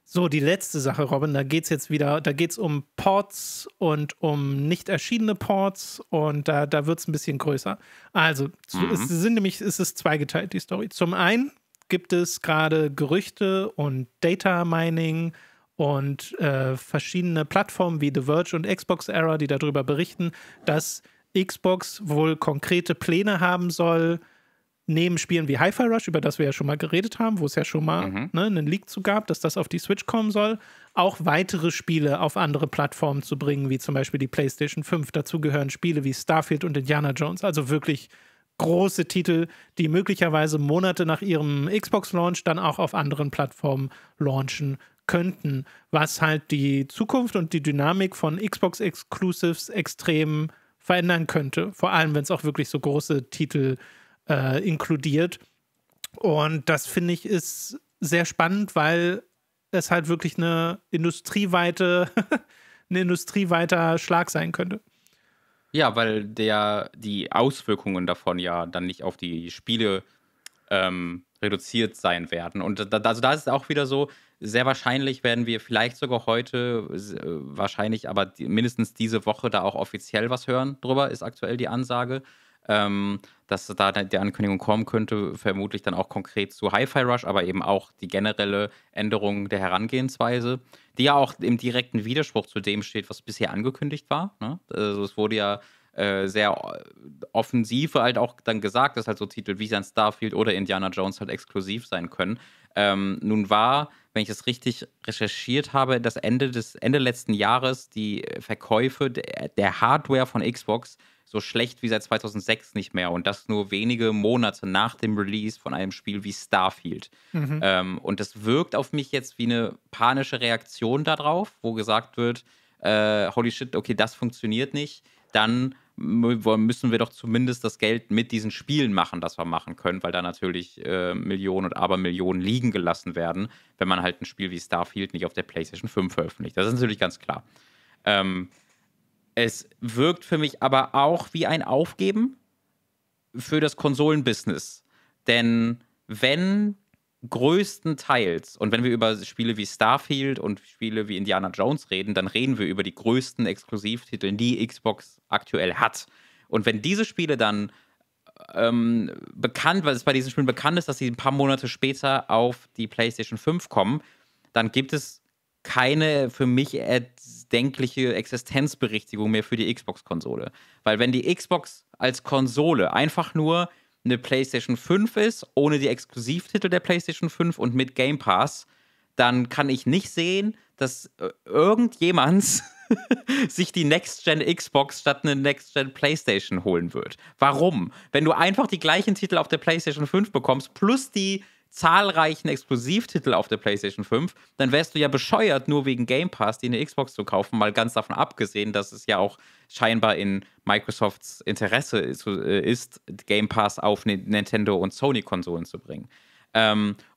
So, die letzte Sache, Robin, da geht es jetzt wieder, da geht es um Ports und um nicht erschienene Ports, und da wird es ein bisschen größer. Also, es ist zweigeteilt, die Story. Zum einen gibt es gerade Gerüchte und Data Mining und verschiedene Plattformen wie The Verge und Xbox Era, die darüber berichten, dass Xbox wohl konkrete Pläne haben soll, neben Spielen wie Hi-Fi Rush, über das wir ja schon mal geredet haben, wo es ja schon mal einen Leak zu gab, dass das auf die Switch kommen soll, auch weitere Spiele auf andere Plattformen zu bringen, wie zum Beispiel die PlayStation 5. Dazu gehören Spiele wie Starfield und Indiana Jones, also wirklich große Titel, die möglicherweise Monate nach ihrem Xbox-Launch dann auch auf anderen Plattformen launchen könnten, was halt die Zukunft und die Dynamik von Xbox-Exclusives extrem verändern könnte, vor allem wenn es auch wirklich so große Titel inkludiert. Und das, finde ich, ist sehr spannend, weil es halt wirklich eine industrieweite ein industrieweiter Schlag sein könnte. Ja, weil die Auswirkungen davon ja dann nicht auf die Spiele reduziert sein werden. Und da ist es auch wieder so, sehr wahrscheinlich werden wir vielleicht sogar heute, wahrscheinlich aber mindestens diese Woche da auch offiziell was hören drüber, ist aktuell die Ansage. Dass da die Ankündigung kommen könnte, vermutlich dann auch konkret zu Hi-Fi Rush, aber eben auch die generelle Änderung der Herangehensweise, die ja auch im direkten Widerspruch zu dem steht, was bisher angekündigt war, ne? Also es wurde ja sehr offensiv halt auch dann gesagt, dass halt so Titel wie sein Starfield oder Indiana Jones halt exklusiv sein können. Nun war, wenn ich das richtig recherchiert habe, das Ende letzten Jahres die Verkäufe der Hardware von Xbox so schlecht wie seit 2006 nicht mehr, und das nur wenige Monate nach dem Release von einem Spiel wie Starfield. Und das wirkt auf mich jetzt wie eine panische Reaktion darauf, wo gesagt wird, holy shit, okay, das funktioniert nicht, dann müssen wir doch zumindest das Geld mit diesen Spielen machen, das wir machen können, weil da natürlich Millionen und Abermillionen liegen gelassen werden, wenn man halt ein Spiel wie Starfield nicht auf der PlayStation 5 veröffentlicht. Das ist natürlich ganz klar. Es wirkt für mich aber auch wie ein Aufgeben für das Konsolenbusiness. Denn wenn größtenteils, und wenn wir über Spiele wie Starfield und Spiele wie Indiana Jones reden, dann reden wir über die größten Exklusivtitel, die Xbox aktuell hat. Und wenn diese Spiele dann bekannt, weil es bei diesen Spielen bekannt ist, dass sie ein paar Monate später auf die PlayStation 5 kommen, dann gibt es keine für mich erdenkliche Existenzberechtigung mehr für die Xbox-Konsole. Weil wenn die Xbox als Konsole einfach nur eine PlayStation 5 ist, ohne die Exklusivtitel der PlayStation 5 und mit Game Pass, dann kann ich nicht sehen, dass irgendjemand sich die Next-Gen-Xbox statt eine Next-Gen-Playstation holen wird. Warum? Wenn du einfach die gleichen Titel auf der PlayStation 5 bekommst, plus die zahlreichen Exklusivtitel auf der PlayStation 5, dann wärst du ja bescheuert, nur wegen Game Pass die eine Xbox zu kaufen, mal ganz davon abgesehen, dass es ja auch scheinbar in Microsofts Interesse ist, Game Pass auf Nintendo- und Sony-Konsolen zu bringen.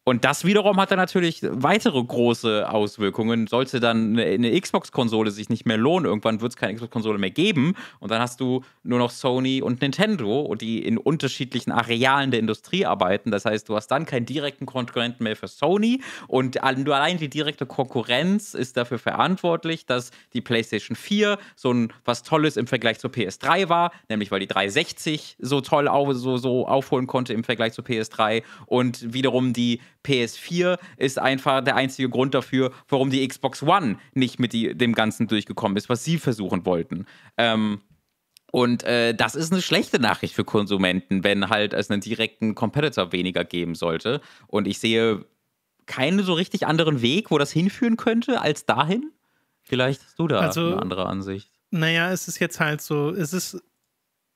Und das wiederum hat dann natürlich weitere große Auswirkungen. Sollte dann eine Xbox-Konsole sich nicht mehr lohnen, irgendwann wird es keine Xbox-Konsole mehr geben. Und dann hast du nur noch Sony und Nintendo, und die in unterschiedlichen Arealen der Industrie arbeiten. Das heißt, du hast dann keinen direkten Konkurrenten mehr für Sony. Und nur allein die direkte Konkurrenz ist dafür verantwortlich, dass die PlayStation 4 so ein was Tolles im Vergleich zur PS3 war. Nämlich, weil die 360 so toll aufholen konnte im Vergleich zur PS3. Und wiederum die PS4 ist einfach der einzige Grund dafür, warum die Xbox One nicht mit dem Ganzen durchgekommen ist, was sie versuchen wollten. Das ist eine schlechte Nachricht für Konsumenten, wenn halt es einen direkten Competitor weniger geben sollte. Und ich sehe keinen so richtig anderen Weg, wo das hinführen könnte, als dahin. Vielleicht hast du da eine andere Ansicht. Naja, es ist jetzt halt so, es ist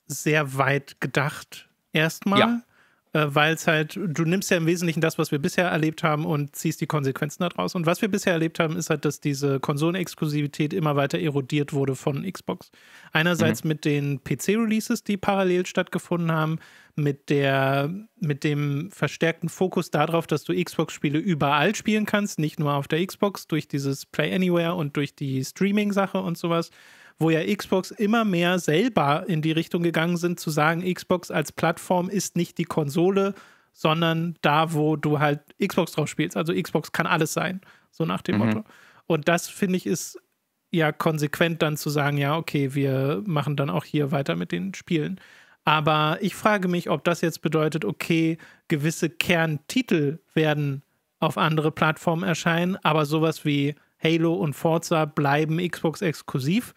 sehr weit gedacht erstmal. Ja. Weil es halt, du nimmst ja im Wesentlichen das, was wir bisher erlebt haben, und ziehst die Konsequenzen daraus. Und was wir bisher erlebt haben, ist halt, dass diese Konsolenexklusivität immer weiter erodiert wurde von Xbox. Einerseits mit den PC-Releases, die parallel stattgefunden haben, mit dem verstärkten Fokus darauf, dass du Xbox-Spiele überall spielen kannst, nicht nur auf der Xbox, durch dieses Play Anywhere und durch die Streaming-Sache und sowas, wo ja Xbox immer mehr selber in die Richtung gegangen sind, zu sagen, Xbox als Plattform ist nicht die Konsole, sondern da, wo du halt Xbox drauf spielst. Also Xbox kann alles sein, so nach dem Motto. Und das, finde ich, ist ja konsequent dann zu sagen, ja, okay, wir machen dann auch hier weiter mit den Spielen. Aber ich frage mich, ob das jetzt bedeutet, okay, gewisse Kerntitel werden auf andere Plattformen erscheinen, aber sowas wie Halo und Forza bleiben Xbox-exklusiv.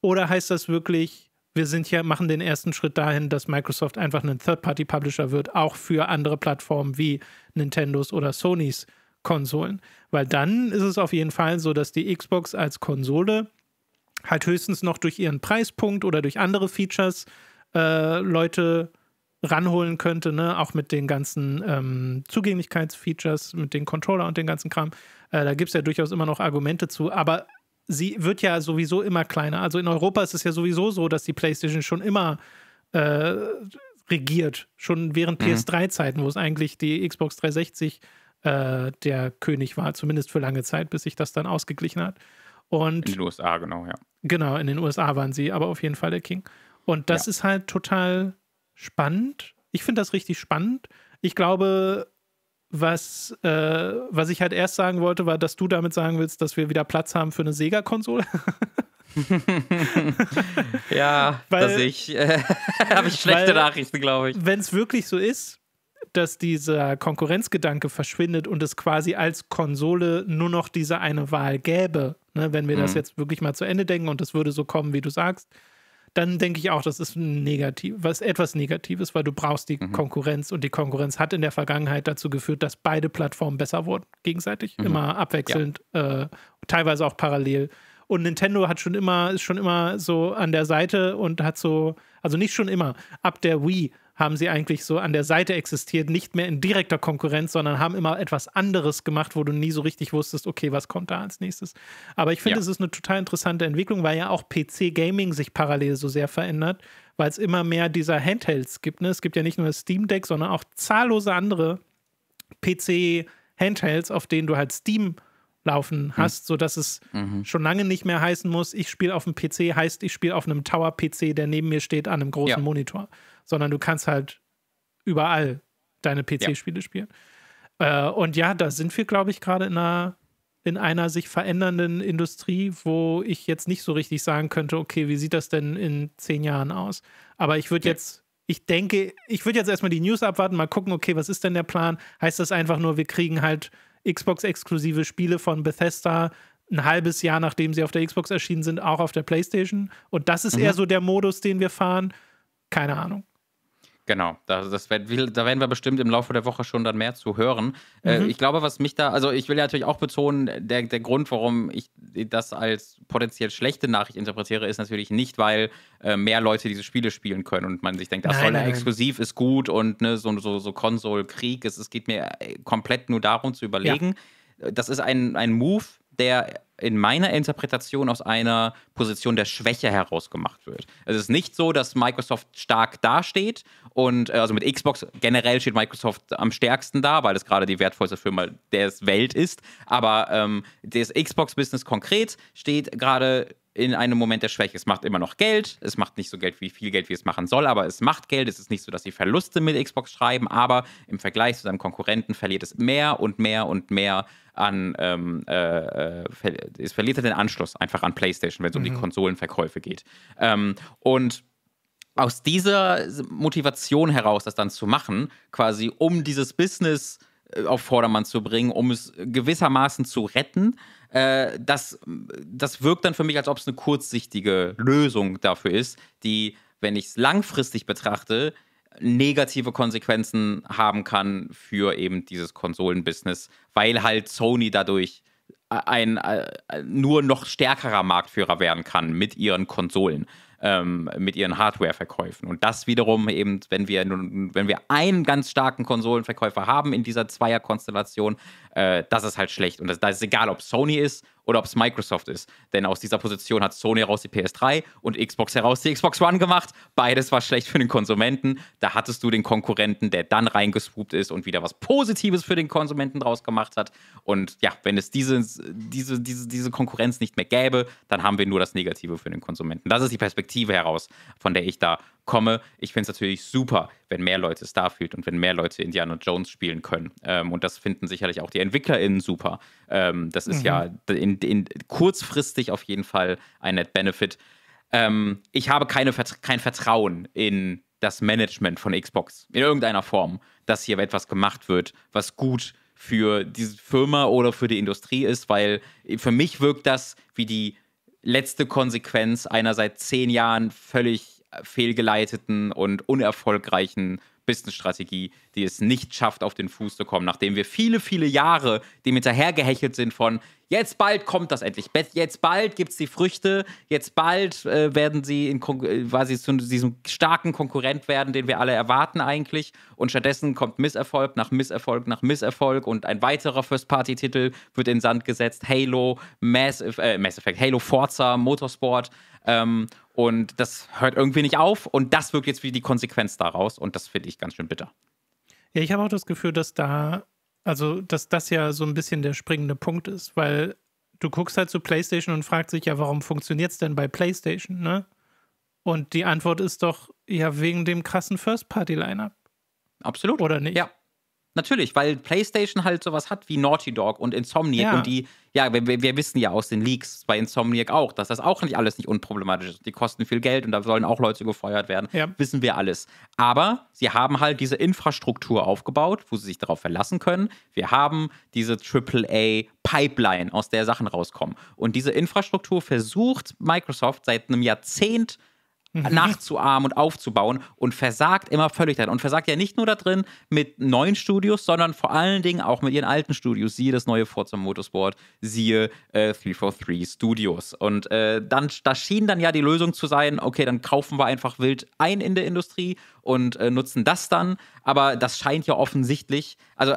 Oder heißt das wirklich, wir sind ja, machen den ersten Schritt dahin, dass Microsoft einfach ein Third-Party-Publisher wird, auch für andere Plattformen wie Nintendos oder Sonys Konsolen? Weil dann ist es auf jeden Fall so, dass die Xbox als Konsole halt höchstens noch durch ihren Preispunkt oder durch andere Features Leute ranholen könnte, ne? Auch mit den ganzen Zugänglichkeitsfeatures, mit den Controller und den ganzen Kram. Da gibt es ja durchaus immer noch Argumente zu, aber sie wird ja sowieso immer kleiner. Also in Europa ist es ja sowieso so, dass die PlayStation schon immer regiert, schon während PS3-Zeiten, wo es eigentlich die Xbox 360 der König war, zumindest für lange Zeit, bis sich das dann ausgeglichen hat. Und in den USA, genau, ja. Genau, in den USA waren sie aber auf jeden Fall der King. Und das ist halt total spannend. Ich finde das richtig spannend. Ich glaube, was ich halt erst sagen wollte, war, dass du damit sagen willst, dass wir wieder Platz haben für eine Sega-Konsole. Ja, habe ich schlechte Nachrichten, glaube ich. Wenn es wirklich so ist, dass dieser Konkurrenzgedanke verschwindet und es quasi als Konsole nur noch diese eine Wahl gäbe, ne, wenn wir das jetzt wirklich mal zu Ende denken und das würde so kommen, wie du sagst, dann denke ich auch, das ist etwas Negatives, weil du brauchst die Konkurrenz, und die Konkurrenz hat in der Vergangenheit dazu geführt, dass beide Plattformen besser wurden, gegenseitig, immer abwechselnd, teilweise auch parallel. Und Nintendo ist schon immer so an der Seite und hat so, also nicht schon immer, ab der Wii haben sie eigentlich so an der Seite existiert, nicht mehr in direkter Konkurrenz, sondern haben immer etwas anderes gemacht, wo du nie so richtig wusstest, okay, was kommt da als nächstes. Aber ich finde, es ist eine total interessante Entwicklung, weil ja auch PC-Gaming sich parallel so sehr verändert, weil es immer mehr dieser Handhelds gibt. Ne? Es gibt ja nicht nur das Steam Deck, sondern auch zahllose andere PC-Handhelds, auf denen du halt Steam laufen hast, sodass es schon lange nicht mehr heißen muss, ich spiele auf dem PC, heißt, ich spiele auf einem Tower-PC, der neben mir steht, an einem großen Monitor. Sondern du kannst halt überall deine PC-Spiele spielen. Und ja, da sind wir, glaube ich, gerade in einer sich verändernden Industrie, wo ich jetzt nicht so richtig sagen könnte, okay, wie sieht das denn in 10 Jahren aus? Aber ich würde jetzt erstmal die News abwarten, mal gucken, okay, was ist denn der Plan? Heißt das einfach nur, wir kriegen halt Xbox-exklusive Spiele von Bethesda ein halbes Jahr, nachdem sie auf der Xbox erschienen sind, auch auf der PlayStation? Und das ist eher so der Modus, den wir fahren? Keine Ahnung. Genau, da werden wir bestimmt im Laufe der Woche schon dann mehr zu hören. Ich glaube, was mich da, also ich will ja natürlich auch betonen, der Grund, warum ich das als potenziell schlechte Nachricht interpretiere, ist natürlich nicht, weil mehr Leute diese Spiele spielen können und man sich denkt, ach, so exklusiv ist gut und ne, so Konsole-Krieg, es geht mir komplett nur darum zu überlegen. Ja. Das ist ein Move, der in meiner Interpretation aus einer Position der Schwäche heraus gemacht wird. Es ist nicht so, dass Microsoft stark dasteht und also mit Xbox generell steht Microsoft am stärksten da, weil es gerade die wertvollste Firma der Welt ist, aber das Xbox-Business konkret steht gerade in einem Moment der Schwäche. Es macht immer noch Geld, es macht nicht so viel Geld, wie es machen soll, aber es macht Geld. Es ist nicht so, dass die Verluste mit Xbox schreiben, aber im Vergleich zu seinem Konkurrenten verliert es mehr und mehr an, es verliert den Anschluss einfach an PlayStation, wenn es um die Konsolenverkäufe geht. Und aus dieser Motivation heraus, das dann zu machen, quasi um dieses Business auf Vordermann zu bringen, um es gewissermaßen zu retten, das wirkt dann für mich, als ob es eine kurzsichtige Lösung dafür ist, die, wenn ich es langfristig betrachte, negative Konsequenzen haben kann für eben dieses Konsolenbusiness, weil halt Sony dadurch nur noch stärkerer Marktführer werden kann mit ihren Konsolen, mit ihren Hardware-Verkäufen. Und das wiederum eben, wenn wir einen ganz starken Konsolenverkäufer haben in dieser Zweierkonstellation, das ist halt schlecht. Und da ist egal, ob Sony ist oder ob es Microsoft ist. Denn aus dieser Position hat Sony heraus die PS3 und Xbox heraus die Xbox One gemacht. Beides war schlecht für den Konsumenten. Da hattest du den Konkurrenten, der dann reingespoopt ist und wieder was Positives für den Konsumenten draus gemacht hat. Und ja, wenn es diese Konkurrenz nicht mehr gäbe, dann haben wir nur das Negative für den Konsumenten. Das ist die Perspektive heraus, von der ich da komme. Ich finde es natürlich super, wenn mehr Leute Starfield und wenn mehr Leute Indiana Jones spielen können. Und das finden sicherlich auch die EntwicklerInnen super. Das ist ja kurzfristig auf jeden Fall ein Net Benefit. Ich habe kein Vertrauen in das Management von Xbox in irgendeiner Form, dass hier etwas gemacht wird, was gut für diese Firma oder für die Industrie ist, weil für mich wirkt das wie die letzte Konsequenz einer seit 10 Jahren völlig fehlgeleiteten und unerfolgreichen Business-Strategie, die es nicht schafft, auf den Fuß zu kommen, nachdem wir viele, viele Jahre dem hinterhergehechelt sind von jetzt bald kommt das endlich, jetzt bald gibt es die Früchte, jetzt bald werden sie quasi zu diesem starken Konkurrent werden, den wir alle erwarten eigentlich, und stattdessen kommt Misserfolg nach Misserfolg nach Misserfolg und ein weiterer First-Party-Titel wird in den Sand gesetzt, Halo, Mass Effect, Halo, Forza, Motorsport, und das hört irgendwie nicht auf und das wirkt jetzt wie die Konsequenz daraus und das finde ich ganz schön bitter. Ja, ich habe auch das Gefühl, dass das ja so ein bisschen der springende Punkt ist, weil du guckst halt zu PlayStation und fragst dich ja, warum funktioniert es denn bei PlayStation, ne? Und die Antwort ist doch, ja, wegen dem krassen First-Party-Line-Up. Absolut. Oder nicht? Ja. Natürlich, weil PlayStation halt sowas hat wie Naughty Dog und Insomniac und die, ja, wir wissen ja aus den Leaks bei Insomniac auch, dass das auch nicht alles nicht unproblematisch ist. Die kosten viel Geld und da sollen auch Leute gefeuert werden, wissen wir alles. Aber sie haben halt diese Infrastruktur aufgebaut, wo sie sich darauf verlassen können. Wir haben diese AAA-Pipeline, aus der Sachen rauskommen. Und diese Infrastruktur versucht Microsoft seit einem Jahrzehnt nachzuahmen und aufzubauen und versagt immer völlig darin. Und versagt ja nicht nur da drin mit neuen Studios, sondern vor allen Dingen auch mit ihren alten Studios. Siehe das neue Forza Motorsport, siehe 343 Studios. Und da schien dann ja die Lösung zu sein, okay, dann kaufen wir einfach wild ein in der Industrie und nutzen das dann. Aber das scheint ja offensichtlich, also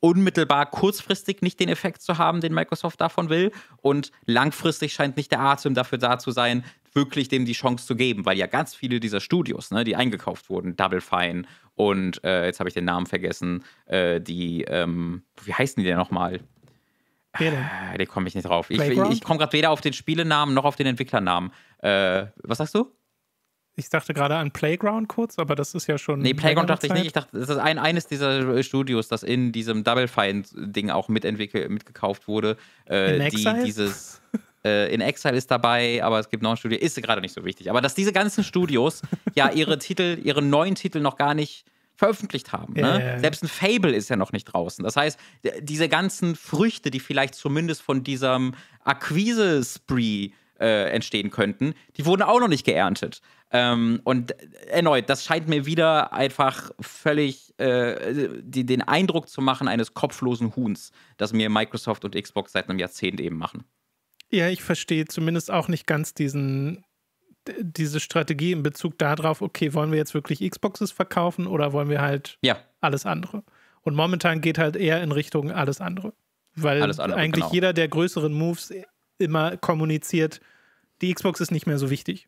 unmittelbar kurzfristig nicht den Effekt zu haben, den Microsoft davon will. Und langfristig scheint nicht der Atem dafür da zu sein, wirklich dem die Chance zu geben, weil ja ganz viele dieser Studios, ne, die eingekauft wurden, Double Fine und jetzt habe ich den Namen vergessen, wie heißen die denn nochmal? Die komme ich nicht drauf. Ich komme gerade weder auf den Spielenamen noch auf den Entwicklernamen. Was sagst du? Ich dachte gerade an Playground kurz, aber das ist ja schon... Nee, Playground dachte ich nicht. Ich dachte, das ist eines dieser Studios, das in diesem Double Fine-Ding auch mitgekauft wurde. In Exile ist dabei, aber es gibt noch ein Studio, ist gerade nicht so wichtig. Aber dass diese ganzen Studios ja ihre neuen Titel noch gar nicht veröffentlicht haben. Ne? Selbst ein Fable ist ja noch nicht draußen. Das heißt, diese ganzen Früchte, die vielleicht zumindest von diesem Akquise-Spree entstehen könnten, die wurden auch noch nicht geerntet. Und erneut, das scheint mir wieder einfach völlig den Eindruck zu machen eines kopflosen Huhns, das mir Microsoft und Xbox seit einem Jahrzehnt eben machen. Ja, ich verstehe zumindest auch nicht ganz diese Strategie in Bezug darauf, okay, wollen wir jetzt wirklich Xboxes verkaufen oder wollen wir halt alles andere? Und momentan geht halt eher in Richtung alles andere. Weil alles andere, eigentlich genau. Jeder der größeren Moves immer kommuniziert, die Xbox ist nicht mehr so wichtig.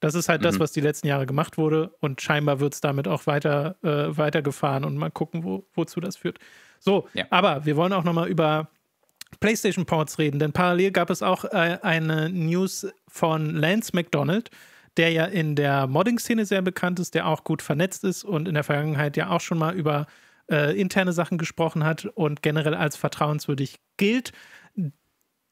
Das ist halt das, was die letzten Jahre gemacht wurde, und scheinbar wird es damit auch weitergefahren und mal gucken, wozu das führt. So, ja. Aber wir wollen auch nochmal über PlayStation-Ports reden, denn parallel gab es auch eine News von Lance McDonald, der ja in der Modding-Szene sehr bekannt ist, der auch gut vernetzt ist und in der Vergangenheit ja auch schon mal über interne Sachen gesprochen hat und generell als vertrauenswürdig gilt.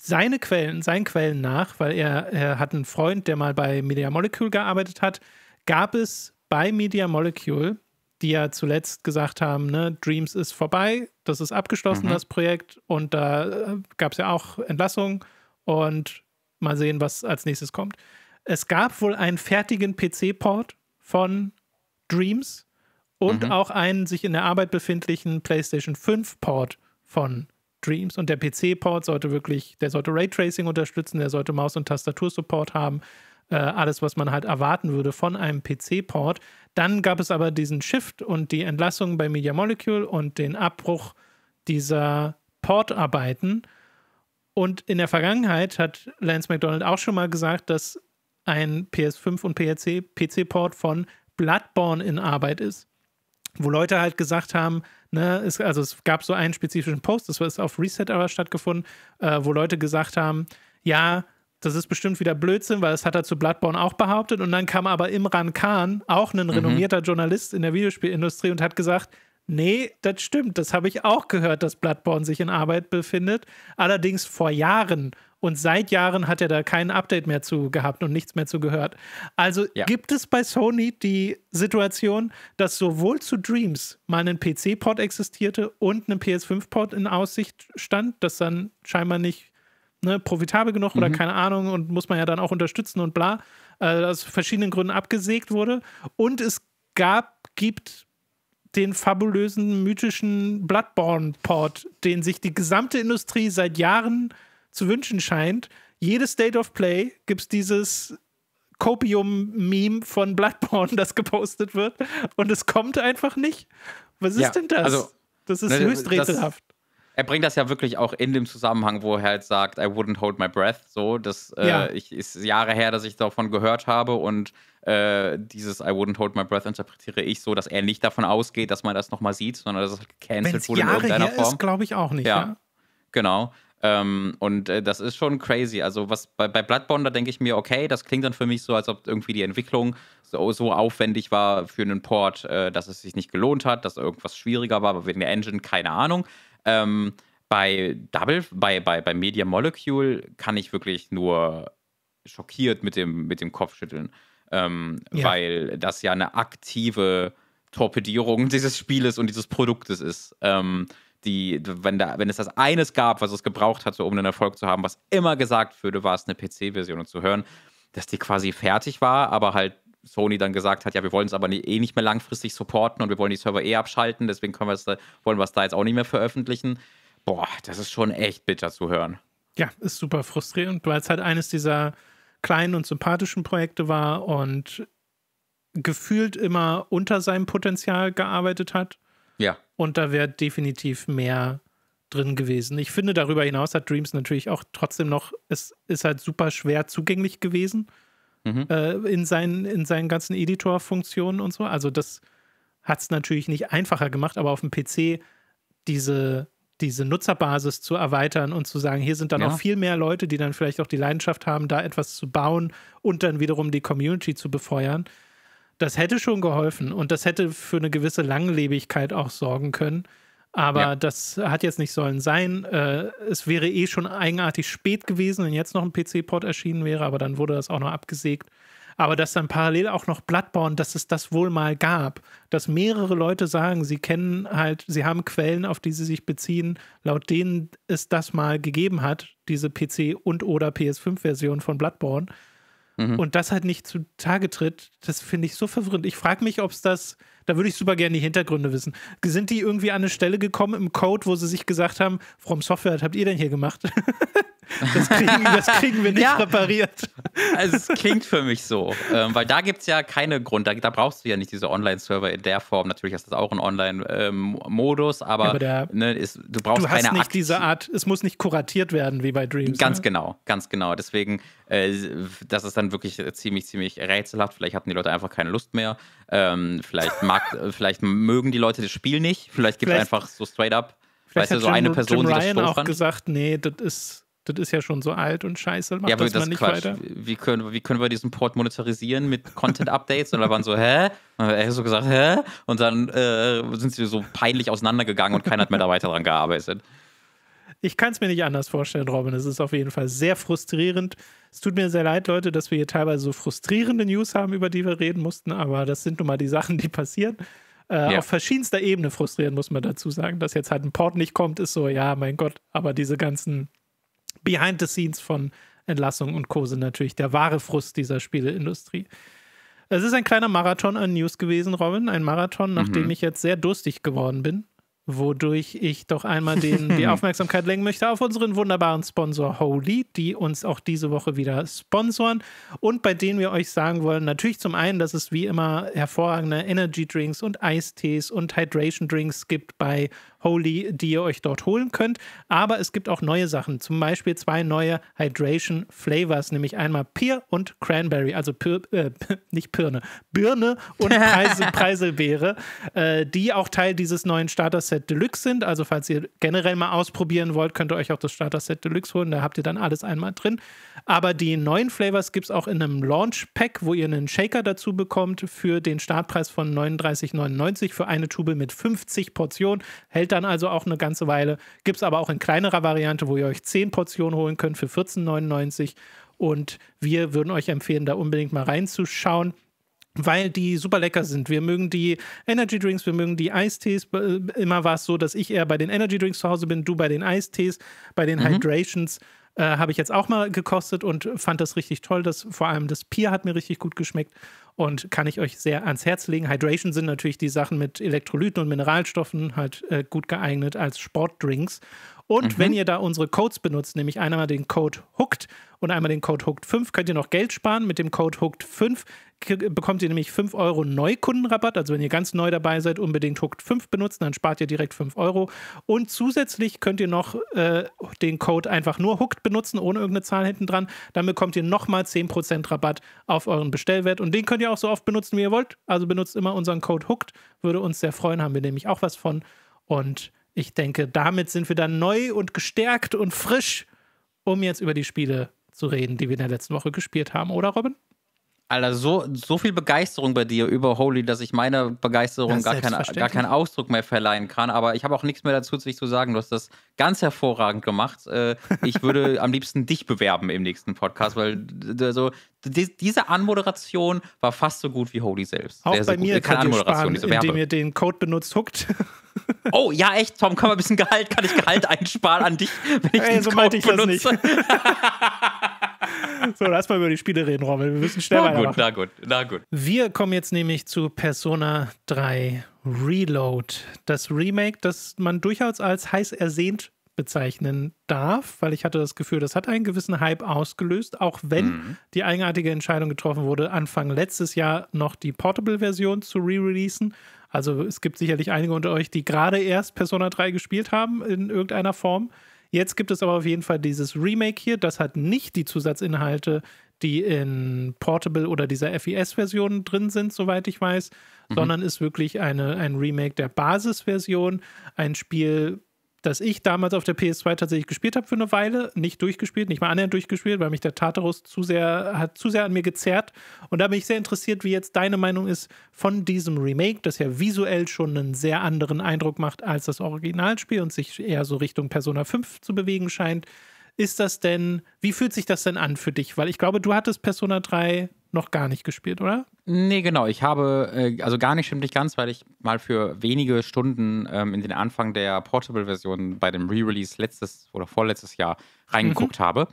Seinen Quellen nach, weil er hat einen Freund, der mal bei Media Molecule gearbeitet hat, gab es bei Media Molecule, die ja zuletzt gesagt haben, ne, Dreams ist vorbei, das ist abgeschlossen, das Projekt, und da gab es ja auch Entlassungen und mal sehen, was als nächstes kommt. Es gab wohl einen fertigen PC-Port von Dreams und auch einen sich in der Arbeit befindlichen PlayStation 5-Port von Dreams, und der PC-Port sollte wirklich, der sollte Raytracing unterstützen, der sollte Maus- und Tastatursupport haben, alles, was man halt erwarten würde von einem PC-Port. Dann gab es aber diesen Shift und die Entlassung bei Media Molecule und den Abbruch dieser Portarbeiten, und in der Vergangenheit hat Lance McDonald auch schon mal gesagt, dass ein PS5 und PC-Port von Bloodborne in Arbeit ist, wo Leute halt gesagt haben, ne, es gab so einen spezifischen Post, das war auf Reset aber stattgefunden, wo Leute gesagt haben, ja, das ist bestimmt wieder Blödsinn, weil das hat er zu Bloodborne auch behauptet, und dann kam aber Imran Khan, auch ein renommierter Journalist in der Videospielindustrie, und hat gesagt, nee, das stimmt, das habe ich auch gehört, dass Bloodborne sich in Arbeit befindet, allerdings vor Jahren, und seit Jahren hat er da kein Update mehr zu gehabt und nichts mehr zu gehört. Also ja. Gibt es bei Sony die Situation, dass sowohl zu Dreams mal ein PC-Port existierte und ein PS5-Port in Aussicht stand, das dann scheinbar nicht, ne, profitabel genug oder keine Ahnung, und muss man ja dann auch unterstützen und bla, aus verschiedenen Gründen abgesägt wurde. Und es gibt den fabulösen, mythischen Bloodborne-Port, den sich die gesamte Industrie seit Jahren zu wünschen scheint. Jedes State of Play gibt es dieses Copium-Meme von Bloodborne, das gepostet wird, und es kommt einfach nicht. Was ist denn das? Also, das ist höchst rätselhaft. Er bringt das ja wirklich auch in dem Zusammenhang, wo er halt sagt, I wouldn't hold my breath. So, das ist Jahre her, dass ich davon gehört habe, und dieses I wouldn't hold my breath interpretiere ich so, dass er nicht davon ausgeht, dass man das nochmal sieht, sondern dass es gecancelt wurde in irgendeiner Form. Ist, glaube ich, auch nicht. Ja. Genau. Und das ist schon crazy. Also was bei Bloodborne, da denke ich mir, okay, das klingt dann für mich so, als ob irgendwie die Entwicklung so aufwendig war für einen Port, dass es sich nicht gelohnt hat, dass irgendwas schwieriger war, aber wegen der Engine, keine Ahnung. Bei Media Molecule kann ich wirklich nur schockiert mit dem Kopf schütteln, weil das ja eine aktive Torpedierung dieses Spieles und dieses Produktes ist. Wenn es das eines gab, was es gebraucht hat, so, um einen Erfolg zu haben, was immer gesagt würde, war es eine PC-Version, und zu hören, dass die quasi fertig war, aber halt Sony dann gesagt hat, ja, wir wollen es aber nicht mehr langfristig supporten und wir wollen die Server abschalten, deswegen wollen wir es da jetzt auch nicht mehr veröffentlichen. Boah, das ist schon echt bitter zu hören. Ja, ist super frustrierend, weil es halt eines dieser kleinen und sympathischen Projekte war und gefühlt immer unter seinem Potenzial gearbeitet hat. Ja. Und da wäre definitiv mehr drin gewesen. Ich finde, darüber hinaus hat Dreams natürlich auch trotzdem noch, es ist halt super schwer zugänglich gewesen in seinen ganzen Editor-Funktionen und so. Also das hat es natürlich nicht einfacher gemacht, aber auf dem PC diese Nutzerbasis zu erweitern und zu sagen, hier sind dann noch viel mehr Leute, die dann vielleicht auch die Leidenschaft haben, da etwas zu bauen und dann wiederum die Community zu befeuern. Das hätte schon geholfen und das hätte für eine gewisse Langlebigkeit auch sorgen können. Aber das hat jetzt nicht sollen sein. Es wäre eh schon eigenartig spät gewesen, wenn jetzt noch ein PC-Port erschienen wäre, aber dann wurde das auch noch abgesägt. Aber dass dann parallel auch noch Bloodborne, dass es das wohl mal gab, dass mehrere Leute sagen, sie kennen halt, sie haben Quellen, auf die sie sich beziehen, laut denen es das mal gegeben hat, diese PC- und oder PS5-Version von Bloodborne. Und das halt nicht zutage tritt, das finde ich so verwirrend. Ich frage mich, ob es das, Da würde ich super gerne die Hintergründe wissen. Sind die irgendwie an eine Stelle gekommen im Code, wo sie sich gesagt haben, From Software, was habt ihr denn hier gemacht? Das kriegen wir nicht repariert. Also es klingt für mich so, weil da gibt es ja keine Grund, da brauchst du ja nicht diese Online-Server in der Form. Natürlich hast du auch einen Online-Modus, aber du brauchst keine nicht diese Art, es muss nicht kuratiert werden wie bei Dreams. Ganz genau. Deswegen, das ist dann wirklich ziemlich rätselhaft. Vielleicht hatten die Leute einfach keine Lust mehr. Vielleicht mögen die Leute das Spiel nicht. Vielleicht gibt es einfach so straight up. Vielleicht hat so eine Person, die das Ryan auch gesagt, nee, das ist ja schon so alt und scheiße, macht ja, das mal nicht Quatsch. Weiter. Wie können wir diesen Port monetarisieren mit Content-Updates? Und da waren so, hä? Und er hat so gesagt, hä? Und dann sind sie so peinlich auseinandergegangen und keiner hat mehr da weiter dran gearbeitet. Ich kann es mir nicht anders vorstellen, Robin. Es ist auf jeden Fall sehr frustrierend. Es tut mir sehr leid, Leute, dass wir hier teilweise so frustrierende News haben, über die wir reden mussten, aber das sind nun mal die Sachen, die passieren. Auf verschiedenster Ebene frustrierend, muss man dazu sagen. Dass jetzt halt ein Port nicht kommt, ist so, ja, mein Gott, aber diese ganzen Behind the Scenes von Entlassung und Co. sind natürlich der wahre Frust dieser Spieleindustrie. Es ist ein kleiner Marathon an News gewesen, Robin. Ein Marathon, nachdem ich jetzt sehr durstig geworden bin, wodurch ich doch einmal die Aufmerksamkeit lenken möchte auf unseren wunderbaren Sponsor Holy, die uns auch diese Woche wieder sponsoren und bei denen wir euch sagen wollen, natürlich zum einen, dass es wie immer hervorragende Energy Drinks und Eistees und Hydration Drinks gibt bei Holy, die ihr euch dort holen könnt. Aber es gibt auch neue Sachen, zum Beispiel 2 neue Hydration Flavors, nämlich einmal Pear und Cranberry, also Birne und Preiselbeere, die auch Teil dieses neuen Starter-Set Deluxe sind. Also falls ihr generell mal ausprobieren wollt, könnt ihr euch auch das Starter-Set Deluxe holen, da habt ihr dann alles einmal drin. Aber die neuen Flavors gibt es auch in einem Launch-Pack, wo ihr einen Shaker dazu bekommt für den Startpreis von 39,99 für eine Tube mit 50 Portionen. Hält dann also auch eine ganze Weile. Gibt es aber auch in kleinerer Variante, wo ihr euch 10 Portionen holen könnt für 14,99. Und wir würden euch empfehlen, da unbedingt mal reinzuschauen, weil die super lecker sind. Wir mögen die Energy Drinks, wir mögen die Eistees. Immer war es so, dass ich eher bei den Energy Drinks zu Hause bin, du bei den Eistees, bei den Hydrations. Habe ich jetzt auch mal gekostet und fand das richtig toll. Vor allem das Pear hat mir richtig gut geschmeckt und kann ich euch sehr ans Herz legen. Hydration sind natürlich die Sachen mit Elektrolyten und Mineralstoffen halt gut geeignet als Sportdrinks. Und wenn ihr da unsere Codes benutzt, nämlich einmal den Code HOOKED und einmal den Code HOOKED5, könnt ihr noch Geld sparen. Mit dem Code HOOKED5 bekommt ihr nämlich 5 Euro Neukundenrabatt. Also wenn ihr ganz neu dabei seid, unbedingt HOOKED5 benutzen, dann spart ihr direkt 5 Euro. Und zusätzlich könnt ihr noch den Code einfach nur HOOKED benutzen, ohne irgendeine Zahl hinten dran. Dann bekommt ihr nochmal 10% Rabatt auf euren Bestellwert. Und den könnt ihr auch so oft benutzen, wie ihr wollt. Also benutzt immer unseren Code HOOKED. Würde uns sehr freuen, haben wir nämlich auch was von. Und ich denke, damit sind wir dann neu und gestärkt und frisch, um jetzt über die Spiele zu reden, die wir in der letzten Woche gespielt haben, oder Robin? Alter, so viel Begeisterung bei dir über Holy, dass ich meiner Begeisterung gar keinen Ausdruck mehr verleihen kann. Aber ich habe auch nichts mehr dazu zu sagen. Du hast das ganz hervorragend gemacht. Ich würde am liebsten dich bewerben im nächsten Podcast, weil also, diese Anmoderation war fast so gut wie Holy selbst. Auch sehr bei mir kann ich sparen, indem ihr den Code benutzt, huckt. Oh, ja, echt, Tom, kann man ein bisschen Gehalt, kann ich Gehalt einsparen an dich, wenn ich den Code benutze? Das nicht. So, lass mal über die Spiele reden, Robin. Wir müssen schnell weitermachen. Na gut. Wir kommen jetzt nämlich zu Persona 3 Reload. Das Remake, das man durchaus als heiß ersehnt bezeichnen darf, weil ich hatte das Gefühl, das hat einen gewissen Hype ausgelöst, auch wenn die eigenartige Entscheidung getroffen wurde, Anfang letztes Jahr noch die Portable-Version zu re-releasen. Also es gibt sicherlich einige unter euch, die gerade erst Persona 3 gespielt haben in irgendeiner Form. Jetzt gibt es aber auf jeden Fall dieses Remake hier, das hat nicht die Zusatzinhalte, die in Portable oder dieser FES-Version drin sind, soweit ich weiß, sondern ist wirklich ein Remake der Basisversion, ein Spiel, das ich damals auf der PS2 tatsächlich gespielt habe für eine Weile, nicht mal annähernd durchgespielt, weil mich der Tartarus zu sehr an mir gezerrt. Und da bin ich sehr interessiert, wie jetzt deine Meinung ist von diesem Remake, das ja visuell schon einen sehr anderen Eindruck macht als das Originalspiel und sich eher so Richtung Persona 5 zu bewegen scheint. Wie fühlt sich das denn an für dich? Weil ich glaube, du hattest Persona 3 noch gar nicht gespielt, oder? Nee, genau. Ich habe, also gar nicht, stimmt nicht ganz, weil ich mal für wenige Stunden in den Anfang der Portable-Version bei dem Re-Release letztes oder vorletztes Jahr reingeguckt habe.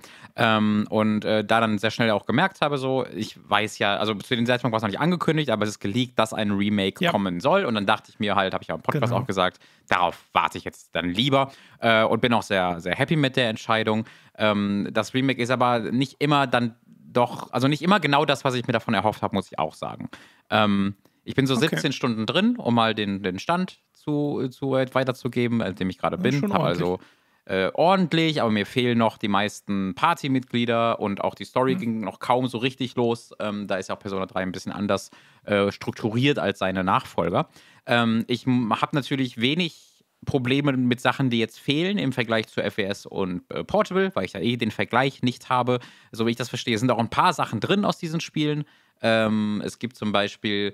Und da dann sehr schnell auch gemerkt habe, so, ich weiß ja, also zu dem Zeitpunkt war es noch nicht angekündigt, aber es ist geleakt, dass ein Remake kommen soll. Und dann dachte ich mir halt, habe ich ja im Podcast auch gesagt, darauf warte ich jetzt dann lieber. Und bin auch sehr, sehr happy mit der Entscheidung. Das Remake ist aber nicht immer dann doch, also nicht immer genau das, was ich mir davon erhofft habe, muss ich auch sagen. Ich bin so 17 Stunden drin, um mal den Stand zu weiterzugeben, an dem ich gerade bin. Habe also ordentlich, aber mir fehlen noch die meisten Partymitglieder und auch die Story ging noch kaum so richtig los. Da ist ja auch Persona 3 ein bisschen anders strukturiert als seine Nachfolger. Ich habe natürlich wenig Probleme mit Sachen, die jetzt fehlen im Vergleich zu FES und Portable, weil ich da den Vergleich nicht habe. So wie ich das verstehe, sind auch ein paar Sachen drin aus diesen Spielen. Es gibt zum Beispiel,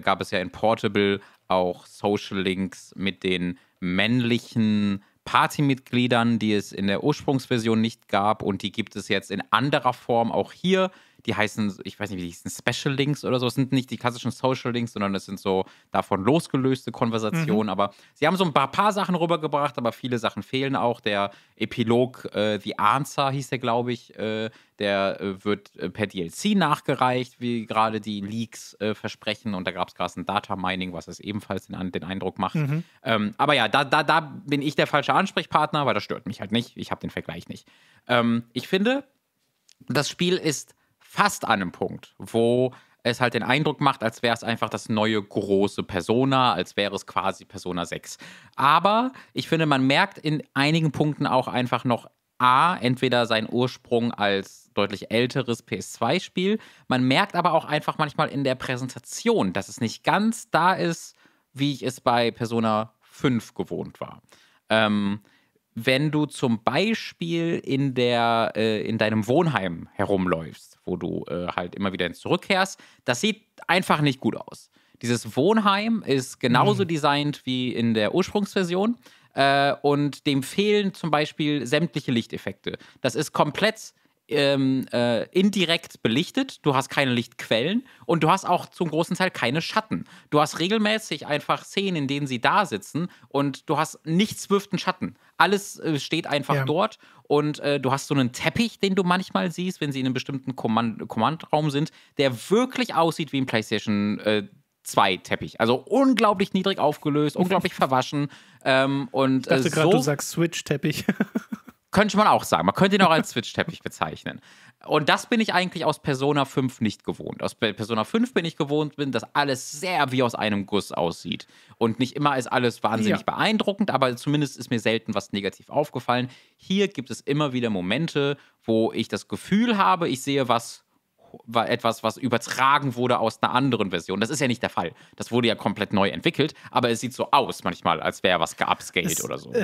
gab es ja in Portable auch Social Links mit den männlichen Partymitgliedern, die es in der Ursprungsversion nicht gab, und die gibt es jetzt in anderer Form auch hier. Die heißen, ich weiß nicht, wie die hießen, Special Links oder so. Es sind nicht die klassischen Social Links, sondern es sind so davon losgelöste Konversationen. Aber sie haben so ein paar Sachen rübergebracht, aber viele Sachen fehlen auch. Der Epilog, The Answer hieß der, glaube ich, der wird per DLC nachgereicht, wie gerade die Leaks versprechen. Und da gab es gerade ein Data Mining, was es ebenfalls den Eindruck macht. Aber ja, da bin ich der falsche Ansprechpartner, weil das stört mich halt nicht. Ich habe den Vergleich nicht. Ich finde, das Spiel ist fast an einem Punkt, wo es halt den Eindruck macht, als wäre es einfach das neue große Persona, als wäre es quasi Persona 6. Aber ich finde, man merkt in einigen Punkten auch einfach noch entweder seinen Ursprung als deutlich älteres PS2-Spiel. Man merkt aber auch einfach manchmal in der Präsentation, dass es nicht ganz da ist, wie ich es bei Persona 5 gewohnt war. Wenn du zum Beispiel in deinem Wohnheim herumläufst, wo du halt immer wieder zurückkehrst, das sieht einfach nicht gut aus. Dieses Wohnheim ist genauso designt wie in der Ursprungsversion und dem fehlen zum Beispiel sämtliche Lichteffekte. Das ist komplett indirekt belichtet, du hast keine Lichtquellen und du hast auch zum großen Teil keine Schatten. Du hast regelmäßig einfach Szenen, in denen sie da sitzen und du hast nichts wirft einen Schatten. Alles steht einfach dort und du hast so einen Teppich, den du manchmal siehst, wenn sie in einem bestimmten Kommandraum sind, der wirklich aussieht wie ein PlayStation 2 Teppich. Also unglaublich niedrig aufgelöst, unglaublich verwaschen. Und, ich dachte gerade, du sagst Switch-Teppich. Könnte man auch sagen. Man könnte ihn auch als Switch-Teppich bezeichnen. Und das bin ich eigentlich aus Persona 5 nicht gewohnt. Aus Persona 5 bin ich gewohnt, dass alles sehr wie aus einem Guss aussieht. Und nicht immer ist alles wahnsinnig beeindruckend, aber zumindest ist mir selten was negativ aufgefallen. Hier gibt es immer wieder Momente, wo ich das Gefühl habe, ich sehe etwas, was übertragen wurde aus einer anderen Version. Das ist ja nicht der Fall. Das wurde ja komplett neu entwickelt, aber es sieht so aus manchmal, als wäre was geupscaled oder so.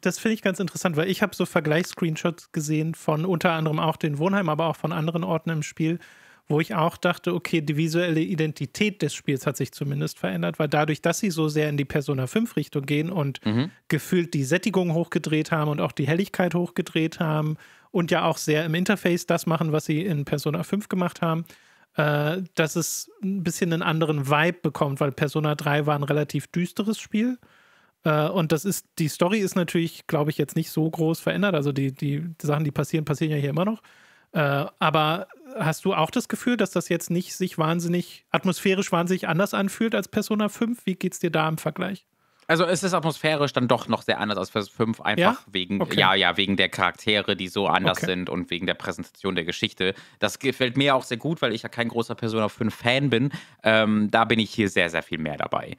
Das finde ich ganz interessant, weil ich habe so Vergleichs-Screenshots gesehen von unter anderem auch den Wohnheim, aber auch von anderen Orten im Spiel, wo ich auch dachte, okay, die visuelle Identität des Spiels hat sich zumindest verändert, weil dadurch, dass sie so sehr in die Persona 5 Richtung gehen und gefühlt die Sättigung hochgedreht haben und auch die Helligkeit hochgedreht haben und ja auch sehr im Interface das machen, was sie in Persona 5 gemacht haben, dass es ein bisschen einen anderen Vibe bekommt, weil Persona 3 war ein relativ düsteres Spiel. Und die Story ist natürlich, glaube ich, jetzt nicht so groß verändert. Also die Sachen, die passieren ja hier immer noch. Aber hast du auch das Gefühl, dass das jetzt nicht sich atmosphärisch wahnsinnig anders anfühlt als Persona 5? Wie geht's dir da im Vergleich? Also es ist atmosphärisch dann doch noch sehr anders als Persona 5, einfach wegen der Charaktere, die so anders sind und wegen der Präsentation der Geschichte. Das gefällt mir auch sehr gut, weil ich ja kein großer Persona 5-Fan bin. Da bin ich hier sehr, sehr viel mehr dabei.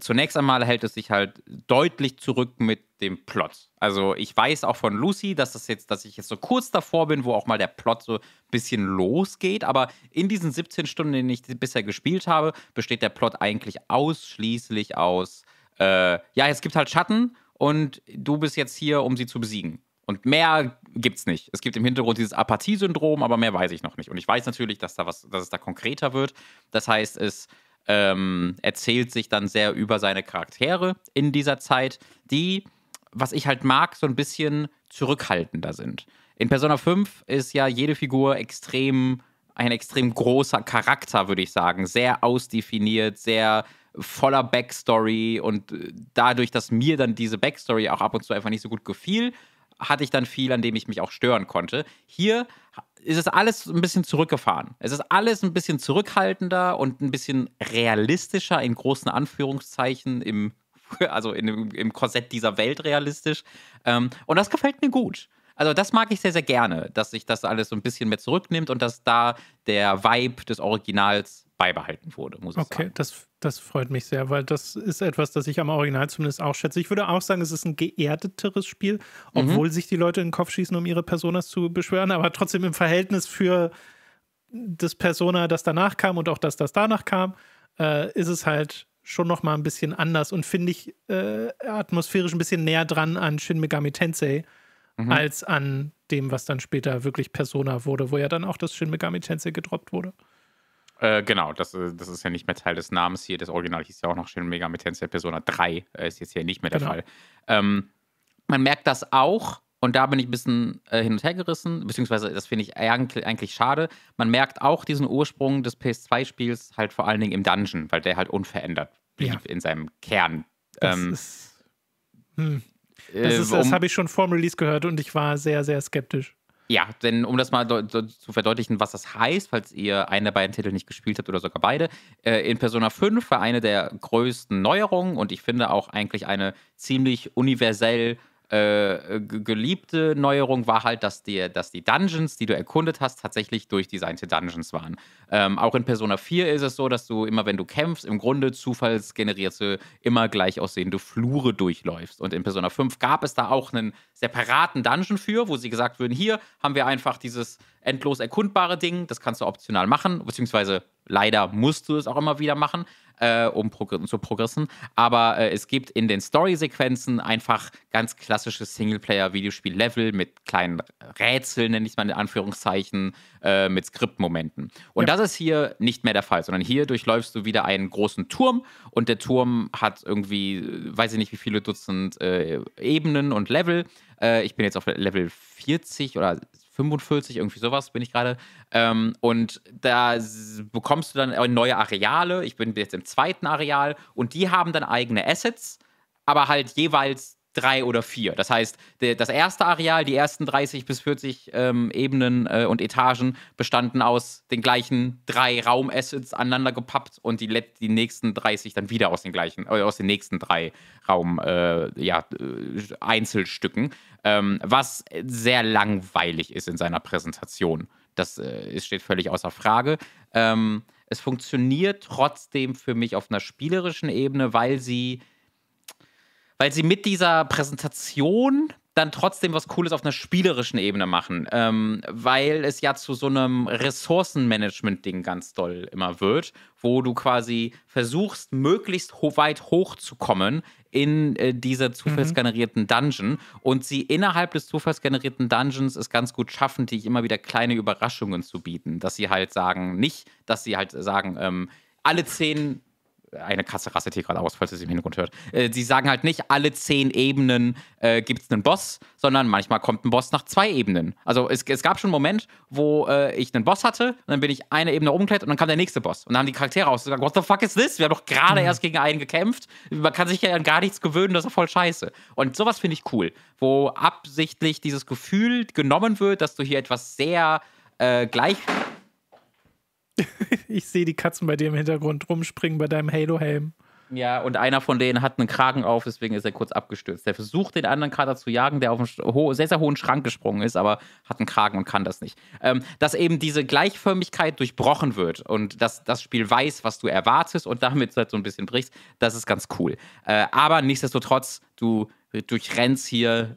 Zunächst einmal hält es sich halt deutlich zurück mit dem Plot. Also ich weiß auch von Lucy, dass ich jetzt so kurz davor bin, wo auch mal der Plot so ein bisschen losgeht. Aber in diesen 17 Stunden, die ich bisher gespielt habe, besteht der Plot eigentlich ausschließlich aus, es gibt halt Schatten und du bist jetzt hier, um sie zu besiegen. Und mehr gibt's nicht. Es gibt im Hintergrund dieses Apathie-Syndrom, aber mehr weiß ich noch nicht. Und ich weiß natürlich, dass es da konkreter wird. Das heißt, es erzählt sich dann sehr über seine Charaktere in dieser Zeit, die, was ich halt mag, so ein bisschen zurückhaltender sind. In Persona 5 ist ja jede Figur extrem ein extrem großer Charakter, würde ich sagen. Sehr ausdefiniert, sehr voller Backstory. Und dadurch, dass mir dann diese Backstory auch ab und zu einfach nicht so gut gefiel, hatte ich dann viel, an dem ich mich auch stören konnte. Hier ist es alles ein bisschen zurückgefahren. Es ist alles ein bisschen zurückhaltender und ein bisschen realistischer, in großen Anführungszeichen, im Korsett dieser Welt realistisch. Und das gefällt mir gut. Also das mag ich sehr, sehr gerne, dass sich das alles so ein bisschen mehr zurücknimmt und dass da der Vibe des Originals beibehalten wurde, muss ich sagen. Okay, das freut mich sehr, weil das ist etwas, das ich am Original zumindest auch schätze. Ich würde auch sagen, es ist ein geerdeteres Spiel, obwohl sich die Leute in den Kopf schießen, um ihre Personas zu beschwören, aber trotzdem im Verhältnis für das Persona, das danach kam und auch das danach kam, ist es halt schon noch mal ein bisschen anders und finde ich atmosphärisch ein bisschen näher dran an Shin Megami Tensei, als an dem, was dann später wirklich Persona wurde, wo ja dann auch das Shin Megami Tensei gedroppt wurde. Genau, das ist ja nicht mehr Teil des Namens hier. Das Original hieß ja auch noch Shin Megami Tensei Persona 3, ist jetzt hier nicht mehr der Fall. Man merkt das auch, und da bin ich ein bisschen hin und her gerissen, beziehungsweise das finde ich eigentlich schade. Man merkt auch diesen Ursprung des PS2-Spiels halt vor allen Dingen im Dungeon, weil der halt unverändert blieb in seinem Kern. Das habe ich schon vorm Release gehört und ich war sehr, sehr skeptisch. Ja, denn um das mal zu verdeutlichen, was das heißt, falls ihr einen der beiden Titel nicht gespielt habt oder sogar beide, in Persona 5 war eine der größten Neuerungen und ich finde auch eigentlich eine ziemlich universell geliebte Neuerung war halt, dass die Dungeons, die du erkundet hast, tatsächlich durchdesignte Dungeons waren. Auch in Persona 4 ist es so, dass du immer, wenn du kämpfst, im Grunde zufallsgenerierte, immer gleich aussehende Flure durchläufst. Und in Persona 5 gab es da auch einen separaten Dungeon für, wo sie gesagt würden, hier haben wir einfach dieses endlos erkundbare Ding, das kannst du optional machen, beziehungsweise leider musst du es auch immer wieder machen, um zu progressen. Aber es gibt in den Story-Sequenzen einfach ganz klassische Singleplayer-Videospiel-Level mit kleinen Rätseln, nenne ich es mal in Anführungszeichen, mit Skriptmomenten. Und das ist hier nicht mehr der Fall, sondern hier durchläufst du wieder einen großen Turm und der Turm hat irgendwie, weiß ich nicht, wie viele Dutzend Ebenen und Level. Ich bin jetzt auf Level 40 oder 45, irgendwie sowas bin ich gerade. Und da bekommst du dann neue Areale. Ich bin jetzt im zweiten Areal und die haben dann eigene Assets, aber halt jeweils 3 oder 4. Das heißt, das erste Areal, die ersten 30 bis 40 Ebenen und Etagen bestanden aus den gleichen 3 Raumassets aneinander gepappt und die nächsten 30 dann wieder aus den gleichen, aus den nächsten 3 Raum Einzelstücken, was sehr langweilig ist in seiner Präsentation. Das steht völlig außer Frage. Es funktioniert trotzdem für mich auf einer spielerischen Ebene, weil sie mit dieser Präsentation dann trotzdem was Cooles auf einer spielerischen Ebene machen, weil es ja zu so einem Ressourcenmanagement-Ding ganz doll immer wird, wo du quasi versuchst, möglichst weit hochzukommen in dieser zufallsgenerierten Dungeon und sie innerhalb des zufallsgenerierten Dungeons es ganz gut schaffen, die immer wieder kleine Überraschungen zu bieten, dass sie halt sagen, alle 10... Eine Katze rastet hier gerade aus, falls ihr sie im Hintergrund hört. Sie sagen halt nicht, alle 10 Ebenen gibt es einen Boss, sondern manchmal kommt ein Boss nach 2 Ebenen. Also es gab schon einen Moment, wo ich einen Boss hatte, und dann bin ich eine Ebene rumgeklettert und dann kam der nächste Boss. Und dann haben die Charaktere ausgesagt, what the fuck is this? Wir haben doch gerade erst gegen einen gekämpft. Man kann sich ja an gar nichts gewöhnen, das ist voll scheiße. Und sowas finde ich cool, wo absichtlich dieses Gefühl genommen wird, dass du hier etwas sehr gleich... Ich sehe die Katzen bei dir im Hintergrund rumspringen bei deinem Halo-Helm. Ja, und einer von denen hat einen Kragen auf, deswegen ist er kurz abgestürzt. Der versucht, den anderen Kater zu jagen, der auf einen sehr, sehr hohen Schrank gesprungen ist, aber hat einen Kragen und kann das nicht. Dass eben diese Gleichförmigkeit durchbrochen wird und dass das Spiel weiß, was du erwartest und damit halt so ein bisschen brichst, das ist ganz cool. Aber nichtsdestotrotz, du durchrennst hier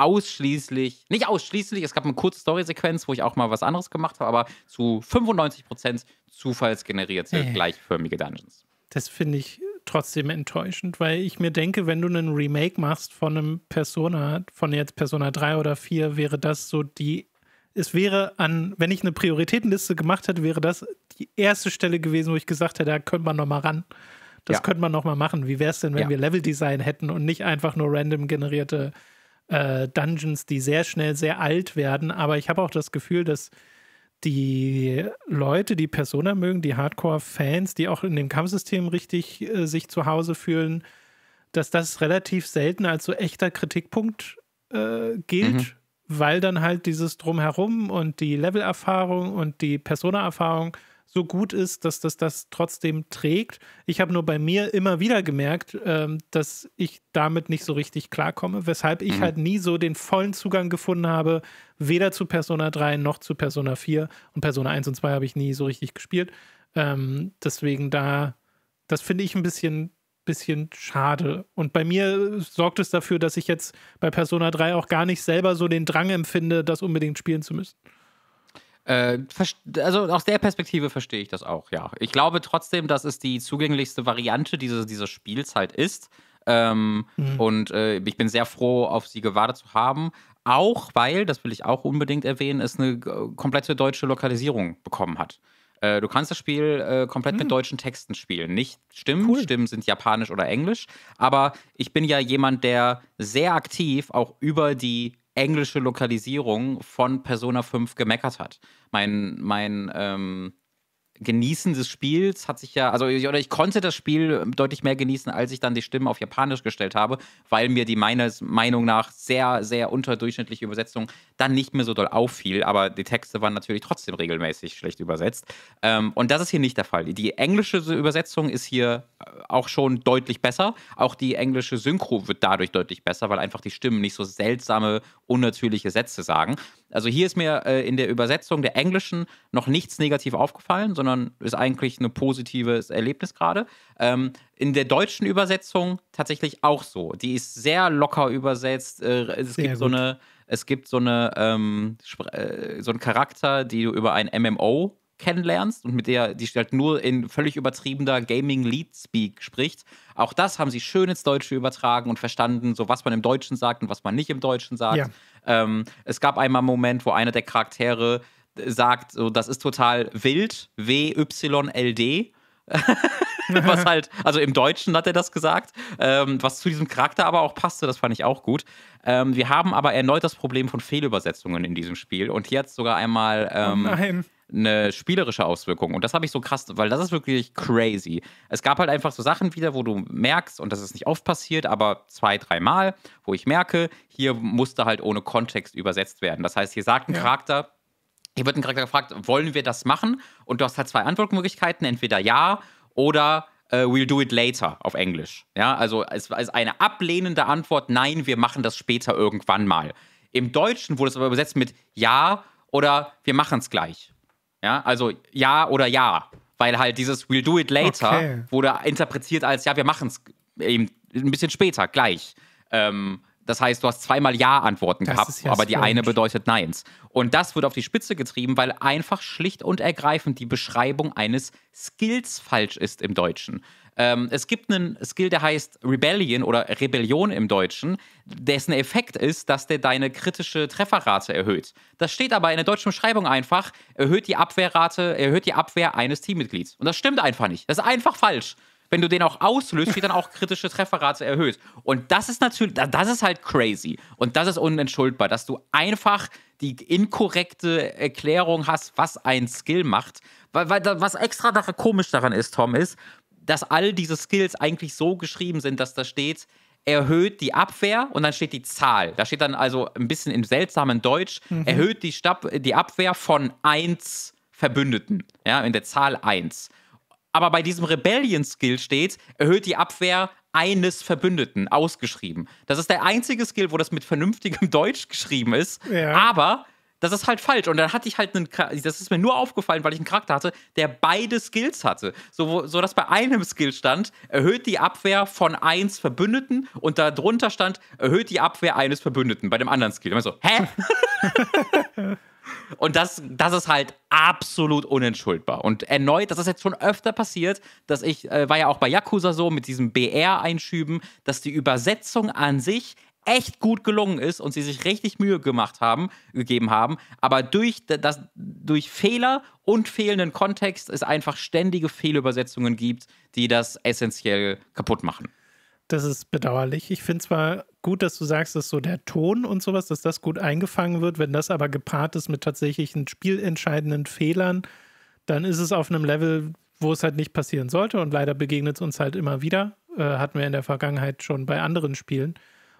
nicht ausschließlich, es gab eine kurze Story-Sequenz, wo ich auch mal was anderes gemacht habe, aber zu 95% zufallsgenerierte, gleichförmige Dungeons. Das finde ich trotzdem enttäuschend, weil ich mir denke, wenn du einen Remake machst von einem Persona, von jetzt Persona 3 oder 4, wäre das so wenn ich eine Prioritätenliste gemacht hätte, wäre das die erste Stelle gewesen, wo ich gesagt hätte, da könnte man noch mal ran. Das könnte man noch mal machen. Wie wäre es denn, wenn wir Level-Design hätten und nicht einfach nur random generierte Dungeons, die sehr schnell sehr alt werden, aber ich habe auch das Gefühl, dass die Leute, die Persona mögen, die Hardcore-Fans, die auch in dem Kampfsystem richtig sich zu Hause fühlen, dass das relativ selten als so echter Kritikpunkt gilt, weil dann halt dieses Drumherum und die Level-Erfahrung und die Persona-Erfahrung so gut ist, dass das trotzdem trägt. Ich habe nur bei mir immer wieder gemerkt, dass ich damit nicht so richtig klarkomme, weshalb ich halt nie so den vollen Zugang gefunden habe, weder zu Persona 3 noch zu Persona 4. Und Persona 1 und 2 habe ich nie so richtig gespielt. Deswegen da, das finde ich ein bisschen schade. Und bei mir sorgt es dafür, dass ich jetzt bei Persona 3 auch gar nicht selber so den Drang empfinde, das unbedingt spielen zu müssen. Also aus der Perspektive verstehe ich das auch, ja. Ich glaube trotzdem, dass es die zugänglichste Variante dieser Spielzeit ist. Und ich bin sehr froh, auf sie gewartet zu haben. Auch weil, das will ich auch unbedingt erwähnen, es eine komplette deutsche Lokalisierung bekommen hat. Du kannst das Spiel komplett mit deutschen Texten spielen. Nicht Stimmen, cool. Stimmen sind japanisch oder englisch. Aber ich bin ja jemand, der sehr aktiv auch über die englische Lokalisierung von Persona 5 gemeckert hat. Mein Genießen des Spiels hat sich ja, ich konnte das Spiel deutlich mehr genießen, als ich dann die Stimmen auf Japanisch gestellt habe, weil mir die meiner Meinung nach sehr, sehr unterdurchschnittliche Übersetzung dann nicht mehr so doll auffiel, aber die Texte waren natürlich trotzdem regelmäßig schlecht übersetzt. Und das ist hier nicht der Fall. Die englische Übersetzung ist hier auch schon deutlich besser. Auch die englische Synchro wird dadurch deutlich besser, weil einfach die Stimmen nicht so seltsame, unnatürliche Sätze sagen. Also hier ist mir in der Übersetzung der englischen noch nichts negativ aufgefallen, sondern ist eigentlich ein positives Erlebnis gerade. In der deutschen Übersetzung tatsächlich auch so. Die ist sehr locker übersetzt. Es gibt so einen Charakter, die du über ein MMO kennenlernst und mit der die halt nur in völlig übertriebener Gaming-Lead-Speak spricht. Auch das haben sie schön ins Deutsche übertragen und verstanden, so was man im Deutschen sagt und was man nicht im Deutschen sagt. Ja. Es gab einmal einen Moment, wo einer der Charaktere sagt, so, das ist total wild, W-Y-L-D. Was halt, also im Deutschen hat er das gesagt, was zu diesem Charakter aber auch passte, das fand ich auch gut. Wir haben aber erneut das Problem von Fehlübersetzungen in diesem Spiel und hier hat es sogar einmal eine spielerische Auswirkung. Und das habe ich so krass, weil das ist wirklich crazy. Es gab halt einfach so Sachen wieder, wo du merkst, und das ist nicht oft passiert, aber 2-3 Mal, wo ich merke, hier musste halt ohne Kontext übersetzt werden. Das heißt, hier sagt ein Charakter, hier wird ein Charakter gefragt, wollen wir das machen? Und du hast halt 2 Antwortmöglichkeiten, entweder ja oder we'll do it later auf Englisch. Ja, also es ist eine ablehnende Antwort, nein, wir machen das später irgendwann mal. Im Deutschen wurde es aber übersetzt mit ja oder wir machen es gleich. Ja, also ja oder ja, weil halt dieses we'll do it later wurde interpretiert als ja, wir machen es eben ein bisschen später, gleich. Das heißt, du hast 2-mal Ja-Antworten gehabt, aber die eine bedeutet Neins. Und das wird auf die Spitze getrieben, weil einfach schlicht und ergreifend die Beschreibung eines Skills falsch ist im Deutschen. Es gibt einen Skill, der heißt Rebellion oder Rebellion im Deutschen, dessen Effekt ist, dass der deine kritische Trefferrate erhöht. Das steht aber in der deutschen Beschreibung einfach, erhöht die Abwehr eines Teammitglieds. Und das stimmt einfach nicht. Das ist einfach falsch. Wenn du den auch auslöst, wird dann auch kritische Trefferrate erhöht. Und das ist natürlich, das ist halt crazy. Und das ist unentschuldbar, dass du einfach die inkorrekte Erklärung hast, was ein Skill macht. Weil was extra komisch daran ist, Tom, ist, dass all diese Skills eigentlich so geschrieben sind, dass da steht, erhöht die Abwehr und dann steht die Zahl. Da steht dann also ein bisschen im seltsamen Deutsch, erhöht die Abwehr von 1 Verbündeten. Ja, in der Zahl 1. Aber bei diesem Rebellion-Skill steht, erhöht die Abwehr eines Verbündeten, ausgeschrieben. Das ist der einzige Skill, wo das mit vernünftigem Deutsch geschrieben ist, aber das ist halt falsch. Und dann hatte ich halt einen, das ist mir nur aufgefallen, weil ich einen Charakter hatte, der beide Skills hatte. So dass bei einem Skill stand, erhöht die Abwehr von 1 Verbündeten und darunter stand, erhöht die Abwehr eines Verbündeten bei dem anderen Skill. Und ich so, hä? Und das ist halt absolut unentschuldbar. Und erneut, das ist jetzt schon öfter passiert, dass ich, war ja auch bei Yakuza so, mit diesem BR-Einschüben, dass die Übersetzung an sich echt gut gelungen ist und sie sich richtig Mühe gegeben haben. Aber durch Fehler und fehlenden Kontext es einfach ständige Fehlübersetzungen gibt, die das essentiell kaputt machen. Das ist bedauerlich. Ich finde zwar gut, dass du sagst, dass so der Ton und sowas, dass das gut eingefangen wird. Wenn das aber gepaart ist mit tatsächlichen spielentscheidenden Fehlern, dann ist es auf einem Level, wo es halt nicht passieren sollte. Und leider begegnet es uns halt immer wieder. Hatten wir in der Vergangenheit schon bei anderen Spielen.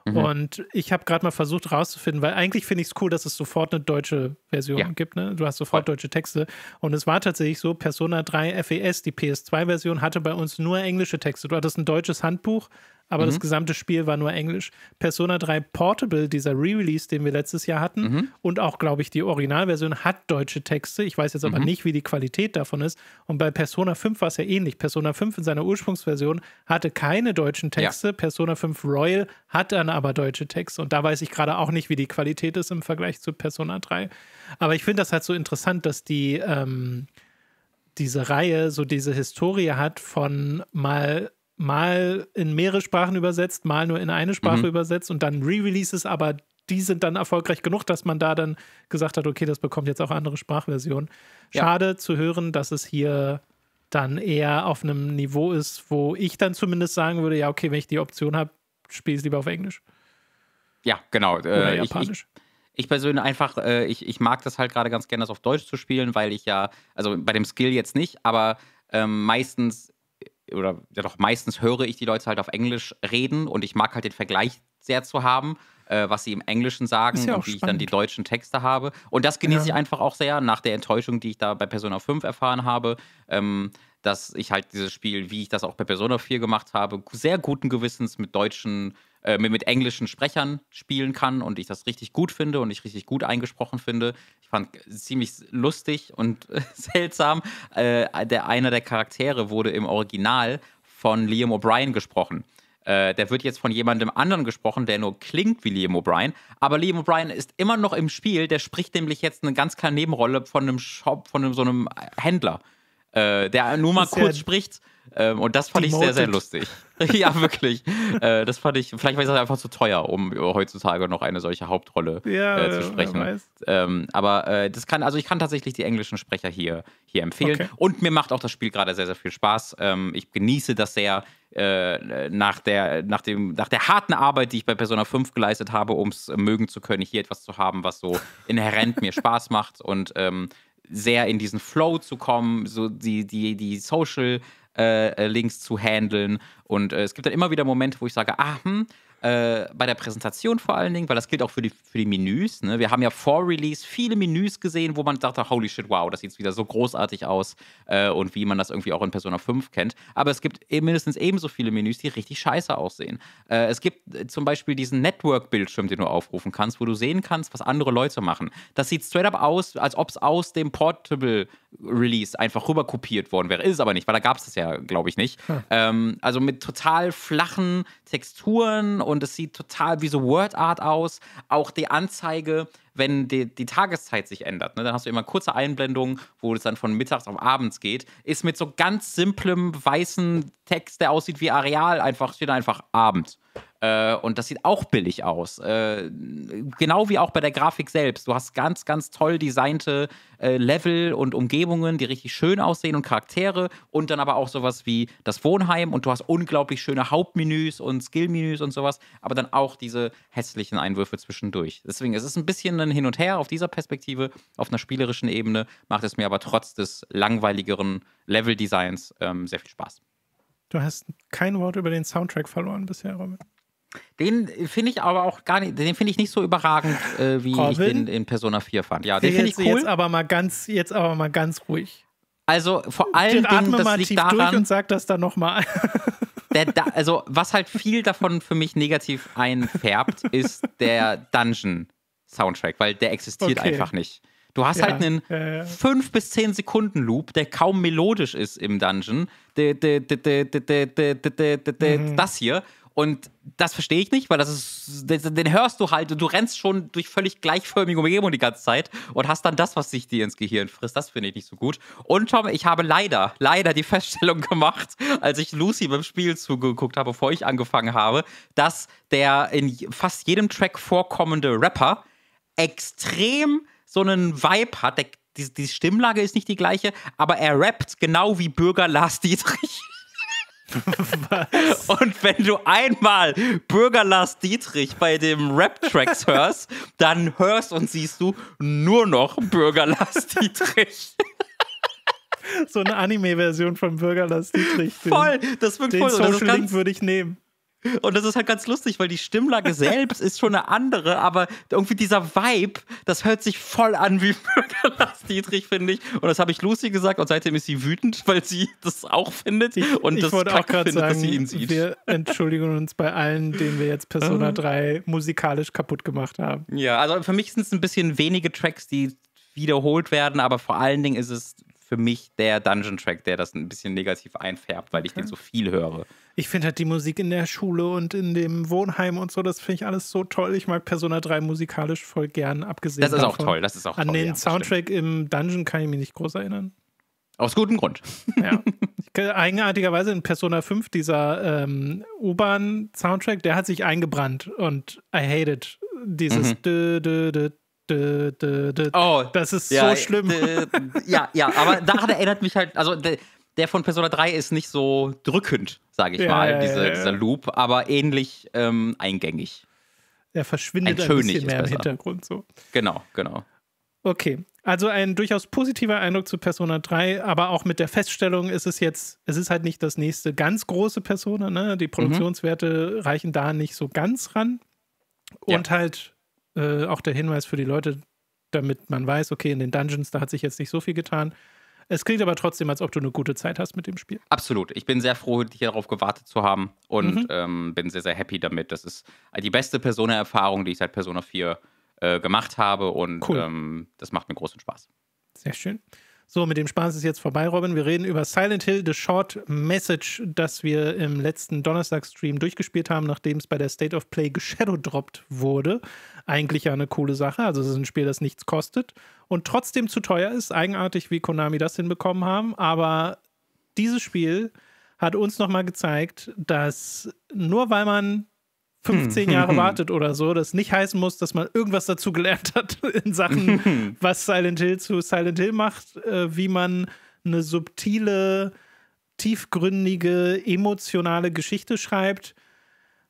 Mhm. Und ich habe gerade mal versucht rauszufinden, weil eigentlich finde ich es cool, dass es sofort eine deutsche Version gibt. Ne? Du hast sofort deutsche Texte. Und es war tatsächlich so, Persona 3 FES, die PS2-Version, hatte bei uns nur englische Texte. Du hattest ein deutsches Handbuch, aber das gesamte Spiel war nur Englisch. Persona 3 Portable, dieser Re-Release, den wir letztes Jahr hatten, und auch, glaube ich, die Originalversion hat deutsche Texte. Ich weiß jetzt aber nicht, wie die Qualität davon ist. Und bei Persona 5 war es ja ähnlich. Persona 5 in seiner Ursprungsversion hatte keine deutschen Texte. Ja. Persona 5 Royal hat dann aber deutsche Texte. Und da weiß ich gerade auch nicht, wie die Qualität ist im Vergleich zu Persona 3. Aber ich finde das halt so interessant, dass die diese Reihe so diese Historie hat von mal in mehrere Sprachen übersetzt, mal nur in eine Sprache übersetzt und dann Re-Releases, aber die sind dann erfolgreich genug, dass man da dann gesagt hat, okay, das bekommt jetzt auch andere Sprachversionen. Schade zu hören, dass es hier dann eher auf einem Niveau ist, wo ich dann zumindest sagen würde, ja, okay, wenn ich die Option habe, spiele ich es lieber auf Englisch. Ja, genau. Oder Japanisch. Ich persönlich einfach, ich mag das halt gerade ganz gerne, das auf Deutsch zu spielen, weil ich ja, also bei dem Skill jetzt nicht, aber meistens höre ich die Leute halt auf Englisch reden und ich mag halt den Vergleich sehr zu haben, was sie im Englischen sagen und wie ich dann die deutschen Texte habe. Und das genieße ich einfach auch sehr, nach der Enttäuschung, die ich da bei Persona 5 erfahren habe, dass ich halt dieses Spiel, wie ich das auch bei Persona 4 gemacht habe, sehr guten Gewissens mit deutschen, mit englischen Sprechern spielen kann und ich das richtig gut finde und ich richtig gut eingesprochen finde. Ich fand ziemlich lustig und seltsam. Einer der Charaktere wurde im Original von Liam O'Brien gesprochen. Der wird jetzt von jemandem anderen gesprochen, der nur klingt wie Liam O'Brien. Aber Liam O'Brien ist immer noch im Spiel. Der spricht nämlich jetzt eine ganz kleine Nebenrolle von einem Shop, von so einem Händler, der nur mal kurz spricht. Und das fand ich sehr, sehr lustig. Ja, wirklich. Das fand ich, vielleicht war es einfach zu teuer, um heutzutage noch eine solche Hauptrolle zu sprechen. Aber ich kann tatsächlich die englischen Sprecher hier empfehlen. Okay. Und mir macht auch das Spiel gerade sehr, sehr viel Spaß. Ich genieße das sehr, nach der harten Arbeit, die ich bei Persona 5 geleistet habe, um es mögen zu können, hier etwas zu haben, was so inhärent mir Spaß macht und sehr in diesen Flow zu kommen, so die Social Links zu handeln und es gibt dann immer wieder Momente, wo ich sage, bei der Präsentation vor allen Dingen, weil das gilt auch für die Menüs, ne? Wir haben ja vor Release viele Menüs gesehen, wo man dachte, holy shit, wow, das sieht wieder so großartig aus und wie man das irgendwie auch in Persona 5 kennt, aber es gibt mindestens ebenso viele Menüs, die richtig scheiße aussehen. Es gibt zum Beispiel diesen Network-Bildschirm, den du aufrufen kannst, wo du sehen kannst, was andere Leute machen. Das sieht straight up aus, als ob es aus dem Portable-Release einfach rüber kopiert worden wäre. Ist es aber nicht, weil da gab es das ja, glaube ich, nicht. Hm. Also mit total flachen Texturen und es sieht total wie so Wordart aus. Auch die Anzeige, wenn die Tageszeit sich ändert, ne, dann hast du immer kurze Einblendungen, wo es dann von mittags auf abends geht, ist mit so ganz simplem weißen Text, der aussieht wie Areal, steht einfach Abend. Und das sieht auch billig aus. Genau wie auch bei der Grafik selbst. Du hast ganz, ganz toll designte Level und Umgebungen, die richtig schön aussehen und Charaktere und dann aber auch sowas wie das Wohnheim und du hast unglaublich schöne Hauptmenüs und Skillmenüs und sowas, aber dann auch diese hässlichen Einwürfe zwischendurch. Deswegen, es ist ein bisschen ein Hin und Her auf dieser Perspektive, auf einer spielerischen Ebene, macht es mir aber trotz des langweiligeren Level-Designs sehr viel Spaß. Du hast kein Wort über den Soundtrack verloren bisher, Robin. Den finde ich aber auch gar nicht, den finde ich nicht so überragend, wie Robin? Ich den in Persona 4 fand. Ja, den finde ich cool. Jetzt aber mal ganz ruhig. Also vor allem das liegt daran. Atme mal tief durch und sag das dann nochmal. Also was halt viel davon für mich negativ einfärbt, ist der Dungeon-Soundtrack, weil der existiert einfach nicht. Du hast halt einen 5 bis 10 Sekunden Loop, der kaum melodisch ist im Dungeon. Das hier. Und das verstehe ich nicht, weil das ist, den hörst du halt und du rennst schon durch völlig gleichförmige Umgebung die ganze Zeit und hast dann das, was sich dir ins Gehirn frisst. Das finde ich nicht so gut. Und Tom, ich habe leider die Feststellung gemacht, als ich Lucy beim Spiel zugeguckt habe, bevor ich angefangen habe, dass der in fast jedem Track vorkommende Rapper extrem so einen Vibe hat. Die Stimmlage ist nicht die gleiche, aber er rappt genau wie Bürger Lars Dietrich. Und wenn du einmal Bürger Lars Dietrich bei dem Rap-Tracks hörst, dann hörst und siehst du nur noch Bürger Lars Dietrich. So eine Anime-Version von Bürger Lars Dietrich. Voll, das wirkt voll. Den Social Link würde ich nehmen. Und das ist halt ganz lustig, weil die Stimmlage selbst ist schon eine andere, aber irgendwie dieser Vibe, das hört sich voll an wie Bürger Lars Dietrich, finde ich. Und das habe ich Lucy gesagt und seitdem ist sie wütend, weil sie das auch findet und ich das auch findet, sagen, dass sie ihn sieht. Wir entschuldigen uns bei allen, denen wir jetzt Persona 3 musikalisch kaputt gemacht haben. Ja, also für mich sind es ein bisschen wenige Tracks, die wiederholt werden, aber vor allen Dingen ist es für mich der Dungeon-Track, der das ein bisschen negativ einfärbt, weil ich den so viel höre. Ich finde halt die Musik in der Schule und in dem Wohnheim und so, das finde ich alles so toll. Ich mag Persona 3 musikalisch voll gern, abgesehen davon. Das ist auch toll. An den Soundtrack im Dungeon kann ich mich nicht groß erinnern. Aus gutem Grund. Ja. Eigenartigerweise in Persona 5, dieser U-Bahn-Soundtrack, der hat sich eingebrannt und I hate it. Dieses Oh, das ist so schlimm. Ja, aber daran erinnert mich halt, also der von Persona 3 ist nicht so drückend, sage ich mal, dieser Loop, aber ähnlich eingängig. Er verschwindet ein bisschen mehr im Hintergrund. So. Genau. Okay, also ein durchaus positiver Eindruck zu Persona 3, aber auch mit der Feststellung ist es jetzt, es ist halt nicht das nächste ganz große Persona, ne? Die Produktionswerte reichen da nicht so ganz ran und halt auch der Hinweis für die Leute, damit man weiß, okay, in den Dungeons, da hat sich jetzt nicht so viel getan. Es klingt aber trotzdem, als ob du eine gute Zeit hast mit dem Spiel. Absolut. Ich bin sehr froh, hier darauf gewartet zu haben und bin sehr, sehr happy damit. Das ist die beste Persona-Erfahrung, die ich seit Persona 4 gemacht habe und cool. Das macht mir großen Spaß. Sehr schön. So, mit dem Spaß ist jetzt vorbei, Robin. Wir reden über Silent Hill, The Short Message, das wir im letzten Donnerstag-Stream durchgespielt haben, nachdem es bei der State of Play geshadowdroppt wurde. Eigentlich ja eine coole Sache. Also es ist ein Spiel, das nichts kostet und trotzdem zu teuer ist. Eigenartig, wie Konami das hinbekommen haben. Aber dieses Spiel hat uns nochmal gezeigt, dass nur weil man 15 Jahre wartet oder so, das nicht heißen muss, dass man irgendwas dazu gelernt hat in Sachen, was Silent Hill zu Silent Hill macht, wie man eine subtile, tiefgründige, emotionale Geschichte schreibt,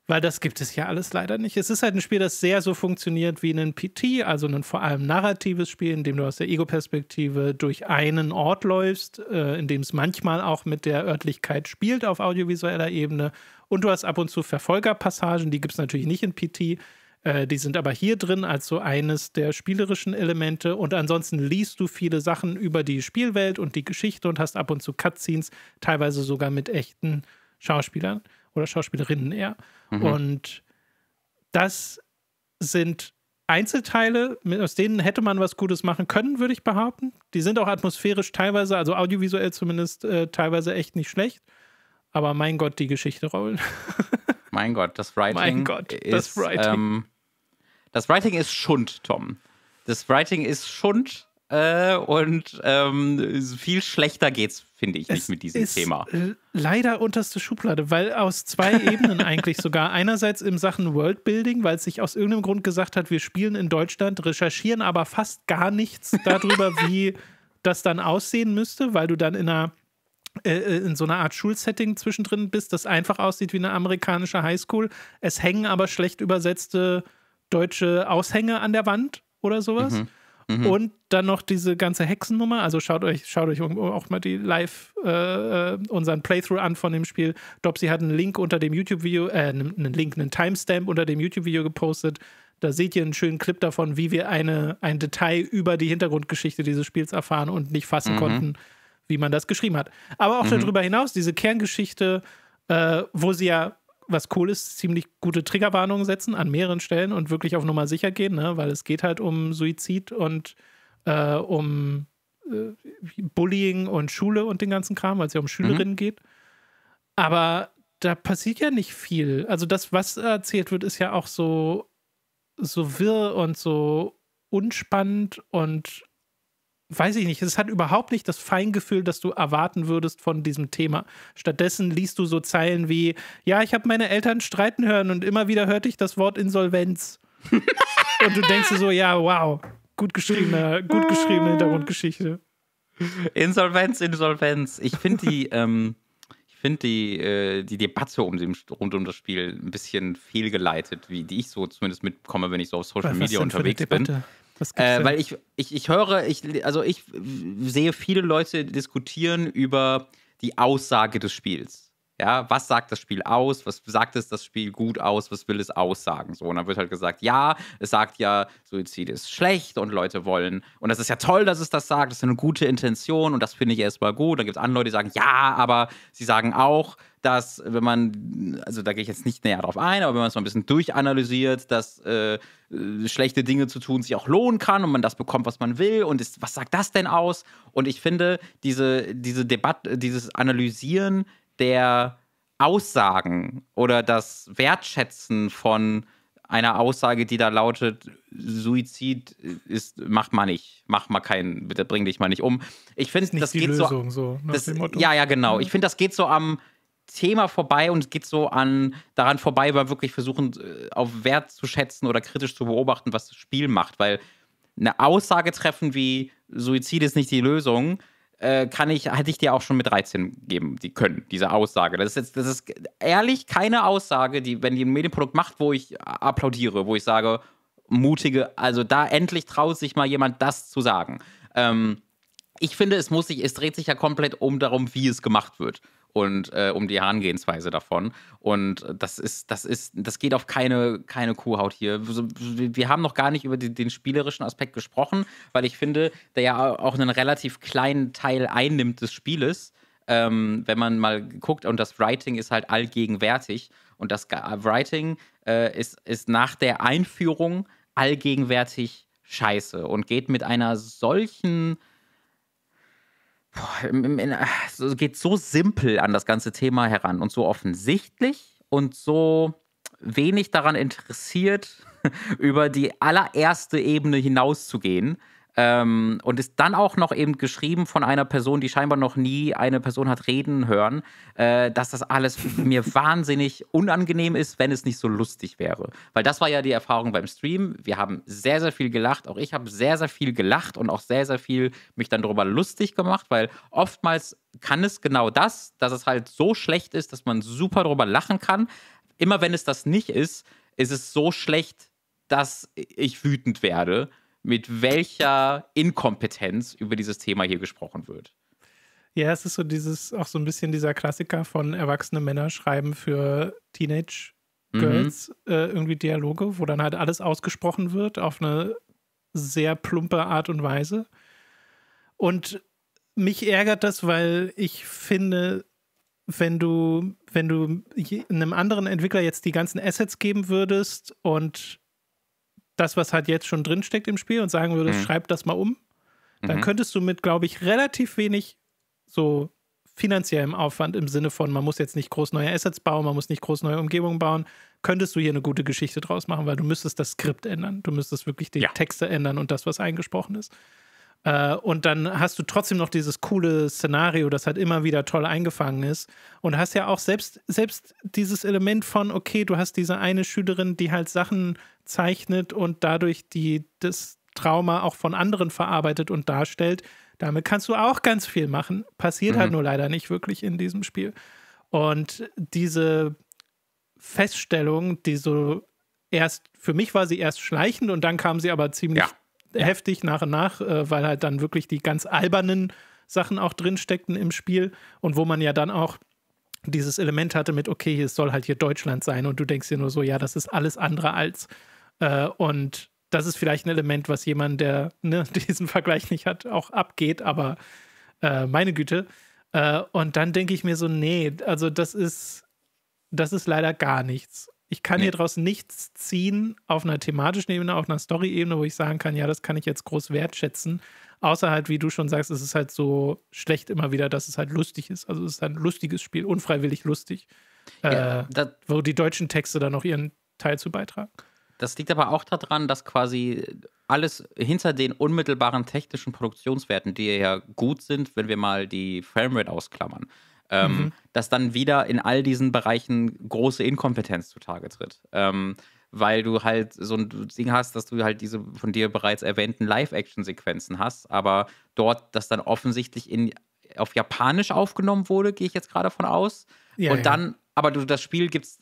weil das gibt es ja alles leider nicht. Es ist halt ein Spiel, das sehr so funktioniert wie ein PT, also ein vor allem narratives Spiel, in dem du aus der Ego-Perspektive durch einen Ort läufst, in dem es manchmal auch mit der Örtlichkeit spielt auf audiovisueller Ebene. Und du hast ab und zu Verfolgerpassagen, die gibt es natürlich nicht in PT, die sind aber hier drin als so eines der spielerischen Elemente und ansonsten liest du viele Sachen über die Spielwelt und die Geschichte und hast ab und zu Cutscenes, teilweise sogar mit echten Schauspielern oder Schauspielerinnen eher. Und das sind Einzelteile, aus denen hätte man was Gutes machen können, würde ich behaupten. Die sind auch atmosphärisch teilweise, also audiovisuell zumindest, teilweise echt nicht schlecht. Aber mein Gott, die Geschichte rollen. Mein Gott, das Writing das Writing ist Schund, Tom. Das Writing ist Schund und viel schlechter geht's, finde ich, nicht mit diesem Thema. Leider unterste Schublade, weil aus zwei Ebenen eigentlich sogar. Einerseits in Sachen Worldbuilding, weil es sich aus irgendeinem Grund gesagt hat, wir spielen in Deutschland, recherchieren aber fast gar nichts darüber, wie das dann aussehen müsste, weil du dann in so einer Art Schulsetting zwischendrin bist, das einfach aussieht wie eine amerikanische Highschool. Es hängen aber schlecht übersetzte deutsche Aushänge an der Wand oder sowas. Und dann noch diese ganze Hexennummer. Also schaut euch auch mal die live unseren Playthrough an von dem Spiel. Dopsy hat einen Link unter dem YouTube-Video, einen Timestamp unter dem YouTube-Video gepostet. Da seht ihr einen schönen Clip davon, wie wir ein Detail über die Hintergrundgeschichte dieses Spiels erfahren und nicht fassen konnten, wie man das geschrieben hat. Aber auch darüber hinaus, diese Kerngeschichte, wo sie ja, was cool ist, ziemlich gute Triggerwarnungen setzen an mehreren Stellen und wirklich auf Nummer sicher gehen, ne? Weil es geht halt um Suizid und um Bullying und Schule und den ganzen Kram, weil es ja um Schülerinnen geht. Aber da passiert ja nicht viel. Also das, was erzählt wird, ist ja auch so wirr und so unspannend und weiß ich nicht, es hat überhaupt nicht das Feingefühl, das du erwarten würdest von diesem Thema. Stattdessen liest du so Zeilen wie, ja, ich habe meine Eltern streiten hören und immer wieder hörte ich das Wort Insolvenz. Und du denkst dir so, ja, wow, gut geschriebene Hintergrundgeschichte. Insolvenz. Ich finde die, finde die Debatte rund um das Spiel ein bisschen fehlgeleitet, die ich so zumindest mitbekomme, wenn ich so auf Social Media unterwegs bin. Weil ich sehe viele Leute diskutieren über die Aussage des Spiels. Ja, was sagt das Spiel aus? Was sagt es das Spiel gut aus? Was will es aussagen? So, und dann wird halt gesagt, ja, es sagt ja, Suizid ist schlecht und Leute wollen. Und das ist ja toll, dass es das sagt. Das ist eine gute Intention und das finde ich erstmal gut. Dann gibt es andere Leute, die sagen, ja, aber sie sagen auch, dass wenn man, also da gehe ich jetzt nicht näher drauf ein, aber wenn man es mal ein bisschen durchanalysiert, dass schlechte Dinge zu tun sich auch lohnen kann und man das bekommt, was man will und ist, was sagt das denn aus? Und ich finde, diese Debatte, dieses Analysieren der Aussagen oder das Wertschätzen von einer Aussage, die da lautet, Suizid ist, mach mal nicht, mach mal keinen, bitte bring dich mal nicht um. Ich finde, das geht Lösung, so nach dem Motto. Ja, genau. Ich finde, das geht so am Thema vorbei und geht so daran vorbei, weil wir wirklich versuchen, auf Wert zu schätzen oder kritisch zu beobachten, was das Spiel macht, weil eine Aussage treffen wie Suizid ist nicht die Lösung, hätte ich dir auch schon mit 13 geben, diese Aussage. Das ist ehrlich keine Aussage, wenn die ein Medienprodukt macht, wo ich applaudiere, wo ich sage, mutige, also da endlich traut sich mal jemand, das zu sagen. Ich finde, es dreht sich ja komplett darum, wie es gemacht wird und um die Herangehensweise davon. Und das geht auf keine Kuhhaut hier. Wir haben noch gar nicht über den spielerischen Aspekt gesprochen, weil ich finde, der ja auch einen relativ kleinen Teil einnimmt des Spieles, wenn man mal guckt. Und das Writing ist halt allgegenwärtig. Und das Writing ist nach der Einführung allgegenwärtig scheiße und geht mit einer solchen... geht so simpel an das ganze Thema heran und so offensichtlich und so wenig daran interessiert, über die allererste Ebene hinauszugehen. Und ist dann auch noch eben geschrieben von einer Person, die scheinbar noch nie eine Person hat reden hören, dass das alles mir wahnsinnig unangenehm ist, wenn es nicht so lustig wäre. Weil das war ja die Erfahrung beim Stream. Wir haben sehr, sehr viel gelacht. Auch ich habe sehr, sehr viel gelacht und auch sehr, sehr viel mich dann darüber lustig gemacht, weil oftmals kann es genau das, dass es halt so schlecht ist, dass man super darüber lachen kann. Immer wenn es das nicht ist, ist es so schlecht, dass ich wütend werde, mit welcher Inkompetenz über dieses Thema hier gesprochen wird. Ja, es ist so auch so ein bisschen dieser Klassiker von erwachsene Männer schreiben für Teenage-Girls irgendwie Dialoge, wo dann halt alles ausgesprochen wird auf eine sehr plumpe Art und Weise. Und mich ärgert das, weil ich finde, wenn du einem anderen Entwickler jetzt die ganzen Assets geben würdest und das, was halt jetzt schon drinsteckt im Spiel und sagen würdest, schreib das mal um, dann könntest du mit, glaube ich, relativ wenig so finanziellem Aufwand im Sinne von, man muss jetzt nicht groß neue Assets bauen, man muss nicht groß neue Umgebungen bauen, könntest du hier eine gute Geschichte draus machen, weil du müsstest das Skript ändern. Du müsstest wirklich die Texte ändern und das, was eingesprochen ist. Und dann hast du trotzdem noch dieses coole Szenario, das halt immer wieder toll eingefangen ist und hast ja auch selbst dieses Element von, okay, du hast diese eine Schülerin, die halt Sachen zeichnet und dadurch das Trauma auch von anderen verarbeitet und darstellt. Damit kannst du auch ganz viel machen. Passiert halt nur leider nicht wirklich in diesem Spiel. Und diese Feststellung, die so für mich war sie erst schleichend und dann kam sie aber ziemlich heftig nach und nach, weil halt dann wirklich die ganz albernen Sachen auch drin steckten im Spiel und wo man ja dann auch dieses Element hatte mit, okay, es soll halt hier Deutschland sein und du denkst dir nur so, ja, das ist alles andere als und das ist vielleicht ein Element, was jemand, der diesen Vergleich nicht hat, auch abgeht, aber meine Güte. Und dann denke ich mir so, nee, also das ist leider gar nichts. Ich kann hier draus nichts ziehen auf einer thematischen Ebene, auf einer Story-Ebene, wo ich sagen kann, ja, das kann ich jetzt groß wertschätzen. Außer halt, wie du schon sagst, es ist halt so schlecht immer wieder, dass es halt lustig ist. Also es ist ein lustiges Spiel, unfreiwillig lustig, ja, wo die deutschen Texte dann noch ihren Teil zu beitragen. Das liegt aber auch daran, dass quasi alles hinter den unmittelbaren technischen Produktionswerten, die ja gut sind, wenn wir mal die Framerate ausklammern, dass dann wieder in all diesen Bereichen große Inkompetenz zutage tritt. Weil du halt so ein Ding hast, dass du halt diese von dir bereits erwähnten Live-Action-Sequenzen hast, aber dort das dann offensichtlich auf Japanisch aufgenommen wurde, gehe ich jetzt gerade von aus. Ja, und dann, aber das Spiel gibt es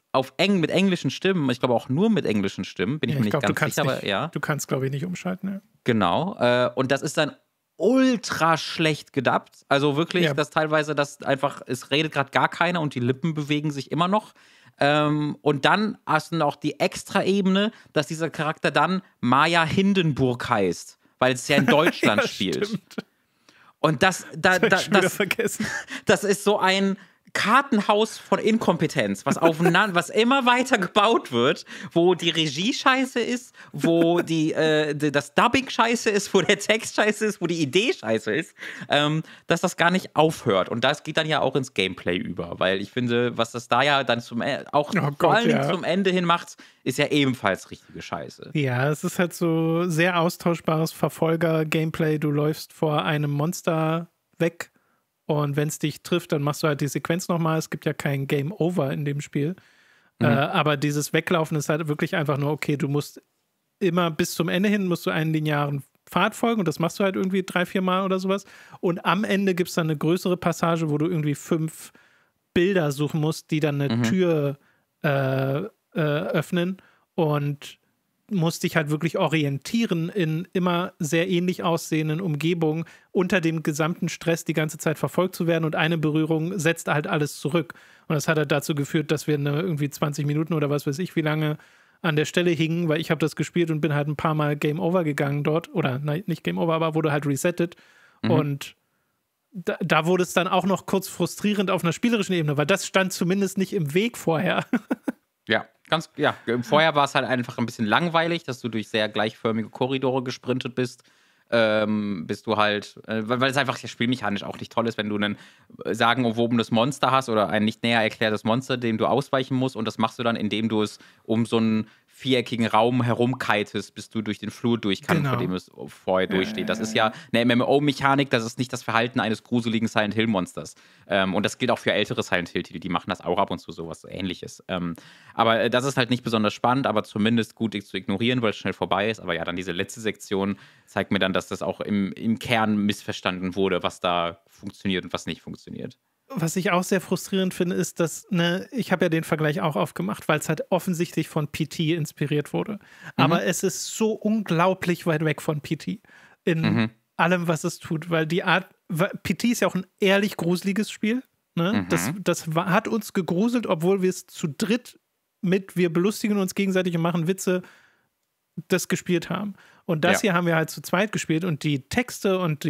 mit englischen Stimmen, ich glaube auch nur mit englischen Stimmen, bin ich mir nicht ganz sicher. Aber, ja. Du kannst, glaube ich, nicht umschalten. Ja. Genau, und das ist dann ultra schlecht gedubbt. Also wirklich, dass teilweise das einfach, es redet gerade gar keiner und die Lippen bewegen sich immer noch. Und dann hast du noch die Extra-Ebene, dass dieser Charakter dann Maya Hindenburg heißt, weil es ja in Deutschland spielt. Stimmt. Und das ist so ein Kartenhaus von Inkompetenz, was aufeinander, was immer weiter gebaut wird, wo die Regie scheiße ist, wo das Dubbing scheiße ist, wo der Text scheiße ist, wo die Idee scheiße ist, dass das gar nicht aufhört. Und das geht dann ja auch ins Gameplay über, weil ich finde, was das da ja dann zum Ende hin macht, ist ja ebenfalls richtige Scheiße. Ja, es ist halt so sehr austauschbares Verfolger-Gameplay. Du läufst vor einem Monster weg. Und wenn es dich trifft, dann machst du halt die Sequenz nochmal. Es gibt ja kein Game Over in dem Spiel. Mhm. Aber dieses Weglaufen ist halt wirklich einfach nur, okay, du musst immer bis zum Ende hin, musst du einen linearen Pfad folgen. Und das machst du halt irgendwie 3-4 Mal oder sowas. Und am Ende gibt es dann eine größere Passage, wo du irgendwie 5 Bilder suchen musst, die dann eine Tür öffnen. Und musst dich halt wirklich orientieren in immer sehr ähnlich aussehenden Umgebungen, unter dem gesamten Stress die ganze Zeit verfolgt zu werden, und eine Berührung setzt halt alles zurück. Und das hat halt dazu geführt, dass wir irgendwie 20 Minuten oder was weiß ich wie lange an der Stelle hingen, weil ich habe das gespielt und bin halt ein paar Mal Game Over gegangen dort, oder nein, nicht Game Over, aber wurde halt resettet. Mhm. Und da wurde es dann auch noch kurz frustrierend auf einer spielerischen Ebene, weil das stand zumindest nicht im Weg vorher. Ja. Vorher war es halt einfach ein bisschen langweilig, dass du durch sehr gleichförmige Korridore gesprintet bist, bis du halt, weil es einfach ja spielmechanisch auch nicht toll ist, wenn du ein sagenumwobenes Monster hast oder ein nicht näher erklärtes Monster, dem du ausweichen musst, und das machst du dann, indem du es um so einen viereckigen Raum herumkitest, bis du durch den Flur durch kannst, vor dem es vorher durchsteht. Das ist ja eine MMO-Mechanik, das ist nicht das Verhalten eines gruseligen Silent Hill-Monsters. Und das gilt auch für ältere Silent Hill-Titel, die machen das auch ab und zu, sowas Ähnliches. Aber das ist halt nicht besonders spannend, aber zumindest gut zu ignorieren, weil es schnell vorbei ist. Aber ja, dann diese letzte Sektion zeigt mir dann, dass das auch im Kern missverstanden wurde, was da funktioniert und was nicht funktioniert. Was ich auch sehr frustrierend finde, ist, dass, ich habe ja den Vergleich auch aufgemacht, weil es halt offensichtlich von PT inspiriert wurde. Aber es ist so unglaublich weit weg von PT in allem, was es tut, weil die Art, PT ist ja auch ein ehrlich gruseliges Spiel, ne? Das hat uns gegruselt, obwohl wir es zu dritt wir belustigen uns gegenseitig und machen Witze, das gespielt haben. Und das hier haben wir halt zu zweit gespielt, und die Texte und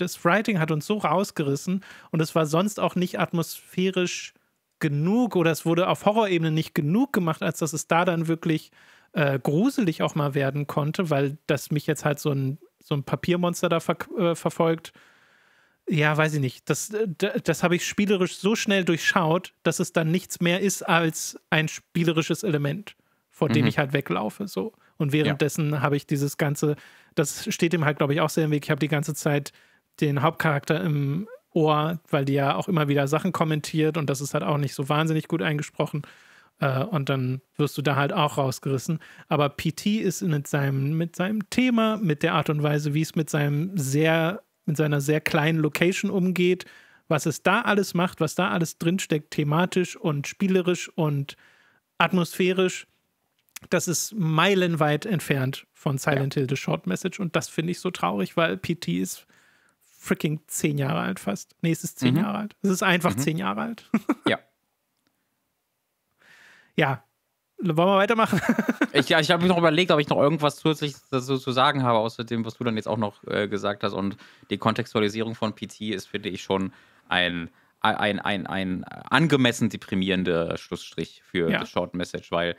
das Writing hat uns so rausgerissen, und es war sonst auch nicht atmosphärisch genug, oder es wurde auf Horrorebene nicht genug gemacht, als dass es da dann wirklich gruselig auch mal werden konnte, weil das mich jetzt halt so ein Papiermonster da verfolgt. Ja, weiß ich nicht. Das habe ich spielerisch so schnell durchschaut, dass es dann nichts mehr ist als ein spielerisches Element, vor dem ich halt weglaufe, so. Und währenddessen habe ich dieses Ganze, das steht ihm halt, glaube ich, auch sehr im Weg. Ich habe die ganze Zeit den Hauptcharakter im Ohr, weil die ja auch immer wieder Sachen kommentiert, und das ist halt auch nicht so wahnsinnig gut eingesprochen. Und dann wirst du da halt auch rausgerissen. Aber PT ist mit seinem Thema, mit der Art und Weise, wie es mit seiner sehr kleinen Location umgeht, was es da alles macht, was da alles drinsteckt, thematisch und spielerisch und atmosphärisch. Das ist meilenweit entfernt von Silent Hill The Short Message, und das finde ich so traurig, weil PT ist freaking 10 Jahre alt fast. Nee, es ist 10 Jahre alt. Es ist einfach 10 Jahre alt. Ja. Ja. Wollen wir weitermachen? Ich habe mir noch überlegt, ob ich noch irgendwas zusätzliches dazu zu sagen habe, außer dem, was du dann jetzt auch noch gesagt hast. Und die Kontextualisierung von PT ist, finde ich, schon ein angemessen deprimierender Schlussstrich für The Short Message, weil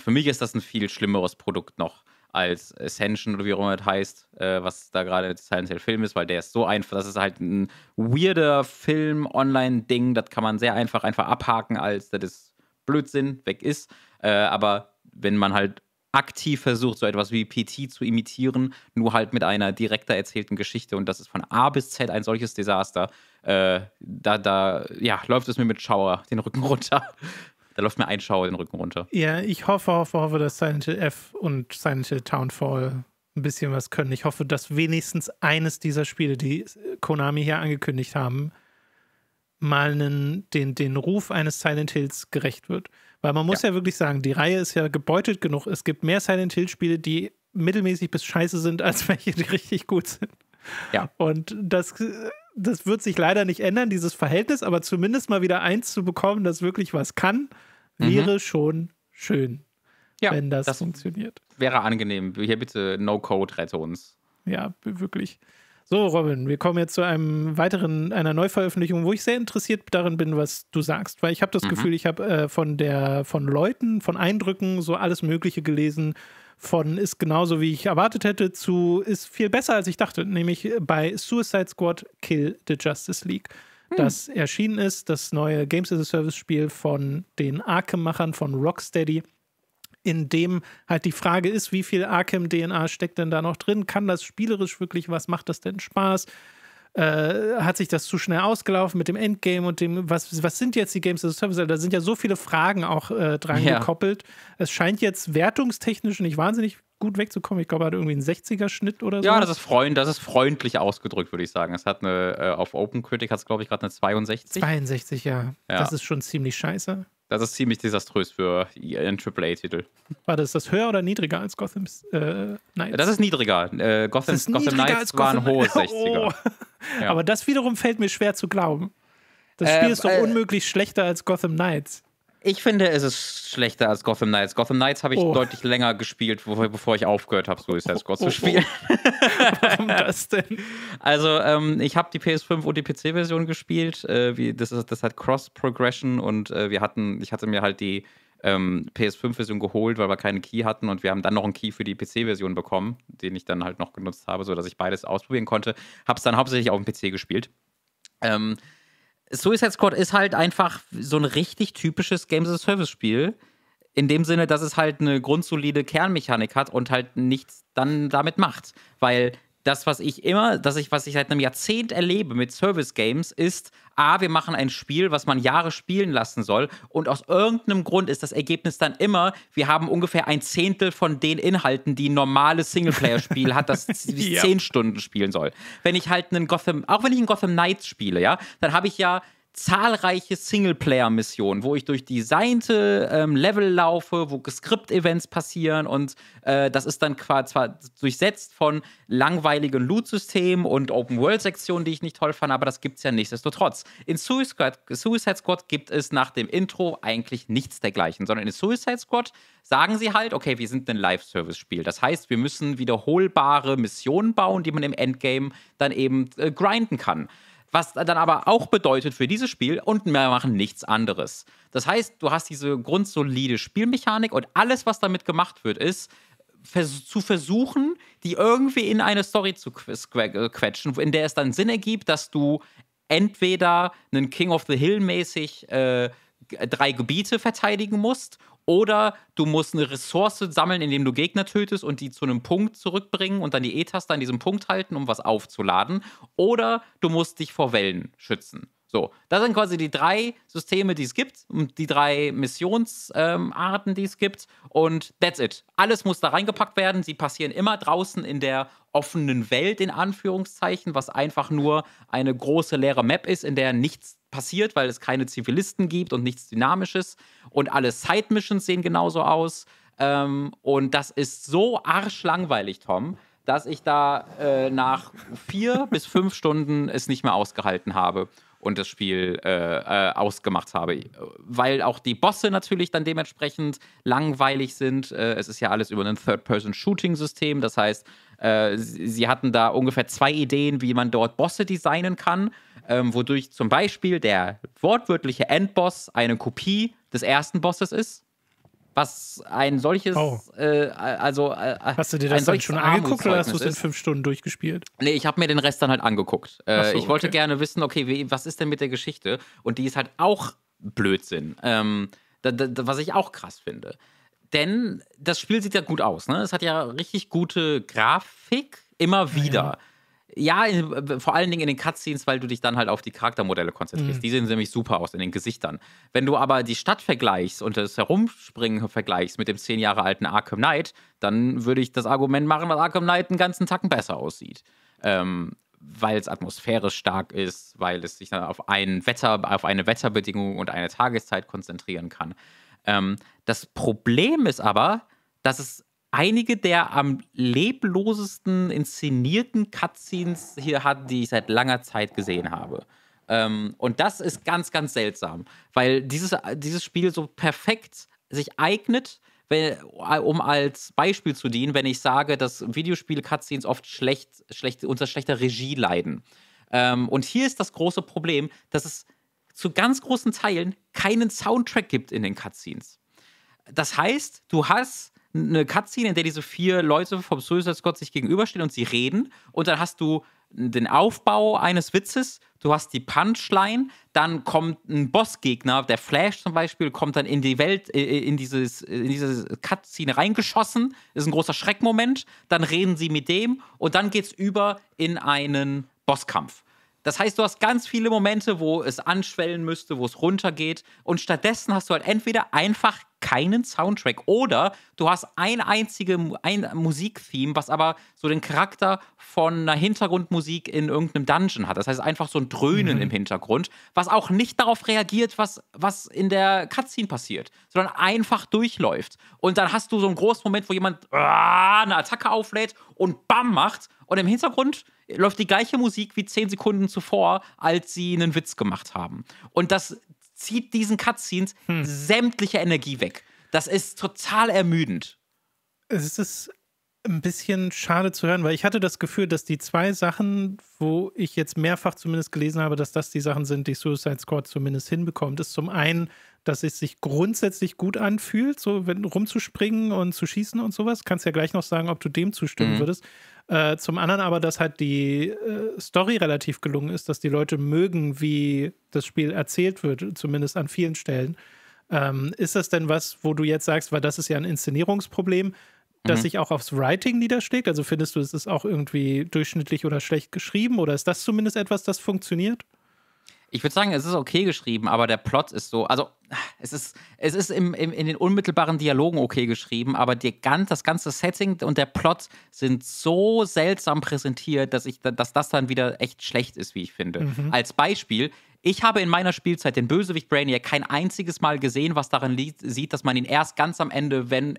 für mich ist das ein viel schlimmeres Produkt noch als Ascension oder wie auch immer das heißt, was da gerade der Silent Hill Film ist, weil der ist so einfach, das ist halt ein weirder Film-Online-Ding, das kann man sehr einfach abhaken, als dass das Blödsinn weg ist, aber wenn man halt aktiv versucht, so etwas wie PT zu imitieren, nur halt mit einer direkter erzählten Geschichte, und das ist von A bis Z ein solches Desaster, läuft es mir mit Schauer den Rücken runter. Da läuft mir ein Schauer den Rücken runter. Ja, ich hoffe, dass Silent Hill F und Silent Hill Townfall ein bisschen was können. Ich hoffe, dass wenigstens eines dieser Spiele, die Konami hier angekündigt haben, mal den Ruf eines Silent Hills gerecht wird. Weil man muss ja wirklich sagen, die Reihe ist ja gebeutelt genug. Es gibt mehr Silent Hill-Spiele, die mittelmäßig bis scheiße sind, als welche, die richtig gut sind. Ja. Und das wird sich leider nicht ändern, dieses Verhältnis, aber zumindest mal wieder eins zu bekommen, das wirklich was kann, wäre schon schön, wenn das funktioniert. Wäre angenehm. Hier bitte No-Code, rette uns. Ja, wirklich. So, Robin, wir kommen jetzt zu einer Neuveröffentlichung, wo ich sehr interessiert darin bin, was du sagst. Weil ich habe das Gefühl, ich habe von Eindrücken so alles Mögliche gelesen. Von ist genauso, wie ich erwartet hätte, zu ist viel besser, als ich dachte. Nämlich bei Suicide Squad Kill the Justice League. Das erschienen ist, das neue Games-as-a-Service-Spiel von den Arkham-Machern von Rocksteady. In dem halt die Frage ist, wie viel Arkham-DNA steckt denn da noch drin? Kann das spielerisch wirklich was? Macht das denn Spaß? Hat sich das zu schnell ausgelaufen mit dem Endgame und dem, was sind jetzt die Games as a Service? Da sind ja so viele Fragen auch dran gekoppelt. Es scheint jetzt wertungstechnisch nicht wahnsinnig gut wegzukommen. Ich glaube, er hat irgendwie einen 60er-Schnitt oder so. Ja, das ist freundlich ausgedrückt, würde ich sagen. Es hat eine, auf OpenCritic hat es, glaube ich, gerade eine 62. 62, ja. Das ist schon ziemlich scheiße. Das ist ziemlich desaströs für einen AAA-Titel. Warte, ist das höher oder niedriger als Gotham Knights? Das ist niedriger. Gotham Knights waren hohe 60er. Oh. Ja. Aber das wiederum fällt mir schwer zu glauben. Das Spiel ist doch unmöglich schlechter als Gotham Knights. Ich finde, es ist schlechter als Gotham Knights. Gotham Knights habe ich deutlich länger gespielt, bevor ich aufgehört habe, Suicide Squad zu spielen. Warum das denn? Also, ich habe die PS5 und die PC-Version gespielt. Das hat Cross-Progression und ich hatte mir halt die PS5-Version geholt, weil wir keinen Key hatten, und wir haben dann noch einen Key für die PC-Version bekommen, den ich dann halt noch genutzt habe, sodass ich beides ausprobieren konnte. Habe es dann hauptsächlich auf dem PC gespielt. Suicide Squad ist halt einfach so ein richtig typisches Games-as-a-Service-Spiel. In dem Sinne, dass es halt eine grundsolide Kernmechanik hat und halt nichts dann damit macht. Weil das, was ich seit einem Jahrzehnt erlebe mit Service-Games, ist, wir machen ein Spiel, was man Jahre spielen lassen soll, und aus irgendeinem Grund ist das Ergebnis dann immer, wir haben ungefähr 1/10 von den Inhalten, die ein normales Singleplayer-Spiel hat, das 10 Stunden spielen soll. Wenn ich halt auch wenn ich einen Gotham Knights spiele, ja, dann habe ich ja zahlreiche Singleplayer-Missionen, wo ich durch designte Level laufe, wo Skript-Events passieren, und das ist dann zwar durchsetzt von langweiligen Loot-Systemen und Open-World-Sektionen, die ich nicht toll fand, aber das gibt's ja nichtsdestotrotz. In Suicide Squad gibt es nach dem Intro eigentlich nichts dergleichen, sondern in Suicide Squad sagen sie halt, okay, wir sind ein Live-Service-Spiel. Das heißt, wir müssen wiederholbare Missionen bauen, die man im Endgame dann eben grinden kann. Was dann aber auch bedeutet für dieses Spiel, und wir machen nichts anderes. Das heißt, du hast diese grundsolide Spielmechanik, und alles, was damit gemacht wird, ist, zu versuchen, die irgendwie in eine Story zu quetschen, in der es dann Sinn ergibt, dass du entweder einen King of the Hill mäßig 3 Gebiete verteidigen musst, oder du musst eine Ressource sammeln, indem du Gegner tötest und die zu einem Punkt zurückbringen und dann die E-Taste an diesem Punkt halten, um was aufzuladen. Oder du musst dich vor Wellen schützen. So, das sind quasi die 3 Systeme, die es gibt, und die 3 Missionsarten, die es gibt, und that's it. Alles muss da reingepackt werden. Sie passieren immer draußen in der offenen Welt, in Anführungszeichen, was einfach nur eine große leere Map ist, in der nichts passiert, weil es keine Zivilisten gibt und nichts Dynamisches, und alle Side-Missions sehen genauso aus, und das ist so arschlangweilig, Tom, dass ich da nach 4 bis 5 Stunden es nicht mehr ausgehalten habe und das Spiel ausgemacht habe. Weil auch die Bosse natürlich dann dementsprechend langweilig sind. Es ist ja alles über ein Third-Person-Shooting-System. Das heißt, sie hatten da ungefähr 2 Ideen, wie man dort Bosse designen kann, wodurch zum Beispiel der wortwörtliche Endboss eine Kopie des ersten Bosses ist. Was ein solches, hast du dir das dann schon angeguckt oder hast du es in 5 Stunden durchgespielt? Nee, ich habe mir den Rest dann halt angeguckt. Ich wollte gerne wissen, okay, was ist denn mit der Geschichte? Und die ist halt auch Blödsinn. Was ich auch krass finde. Denn das Spiel sieht ja gut aus, ne? Es hat ja richtig gute Grafik, immer wieder. Ja. Ja, vor allen Dingen in den Cutscenes, weil du dich dann halt auf die Charaktermodelle konzentrierst. Die sehen nämlich super aus in den Gesichtern. Wenn du aber die Stadt vergleichst und das Herumspringen vergleichst mit dem 10 Jahre alten Arkham Knight, dann würde ich das Argument machen, dass Arkham Knight einen ganzen Tacken besser aussieht. weil es atmosphärisch stark ist, weil es sich dann auf eine Wetterbedingung und eine Tageszeit konzentrieren kann. Das Problem ist aber, dass es einige der am leblosesten inszenierten Cutscenes hier hat, die ich seit langer Zeit gesehen habe. Und das ist ganz, ganz seltsam, weil dieses Spiel so perfekt sich eignet, um als Beispiel zu dienen, wenn ich sage, dass Videospiel-Cutscenes oft unter schlechter Regie leiden. Und hier ist das große Problem, dass es zu ganz großen Teilen keinen Soundtrack gibt in den Cutscenes. Das heißt, du hast eine Cutscene, in der diese 4 Leute vom Suicide Squad sich gegenüberstehen und sie reden, und dann hast du den Aufbau eines Witzes, du hast die Punchline, dann kommt ein Bossgegner, der Flash zum Beispiel, kommt dann in die Welt, in diese Cutscene reingeschossen, ist ein großer Schreckmoment, dann reden sie mit dem und dann geht's über in einen Bosskampf. Das heißt, du hast ganz viele Momente, wo es anschwellen müsste, wo es runtergeht, und stattdessen hast du halt entweder einfach keinen Soundtrack oder du hast ein Musiktheme, was aber so den Charakter von einer Hintergrundmusik in irgendeinem Dungeon hat. Das heißt, einfach so ein Dröhnen im Hintergrund, was auch nicht darauf reagiert, was in der Cutscene passiert, sondern einfach durchläuft. Und dann hast du so einen großen Moment, wo jemand eine Attacke auflädt und BAM macht, und im Hintergrund läuft die gleiche Musik wie 10 Sekunden zuvor, als sie einen Witz gemacht haben. Und das zieht diesen Cutscenes sämtliche Energie weg. Das ist total ermüdend. Es ist ein bisschen schade zu hören, weil ich hatte das Gefühl, dass die 2 Sachen, wo ich jetzt mehrfach zumindest gelesen habe, dass das die Sachen sind, die Suicide Squad zumindest hinbekommt, ist zum einen, dass es sich grundsätzlich gut anfühlt, so wenn rumzuspringen und zu schießen und sowas. Kannst ja gleich noch sagen, ob du dem zustimmen würdest. Zum anderen aber, dass halt die Story relativ gelungen ist, dass die Leute mögen, wie das Spiel erzählt wird, zumindest an vielen Stellen. Ist das denn was, wo du jetzt sagst, weil das ist ja ein Inszenierungsproblem, dass sich auch aufs Writing niederschlägt? Also findest du, es ist auch irgendwie durchschnittlich oder schlecht geschrieben? Oder ist das zumindest etwas, das funktioniert? Ich würde sagen, es ist okay geschrieben, aber der Plot ist so, also es ist in den unmittelbaren Dialogen okay geschrieben, aber das ganze Setting und der Plot sind so seltsam präsentiert, dass das dann wieder echt schlecht ist, wie ich finde. Als Beispiel, ich habe in meiner Spielzeit den Bösewicht Brainiac kein einziges Mal gesehen, was darin sieht, dass man ihn erst ganz am Ende, wenn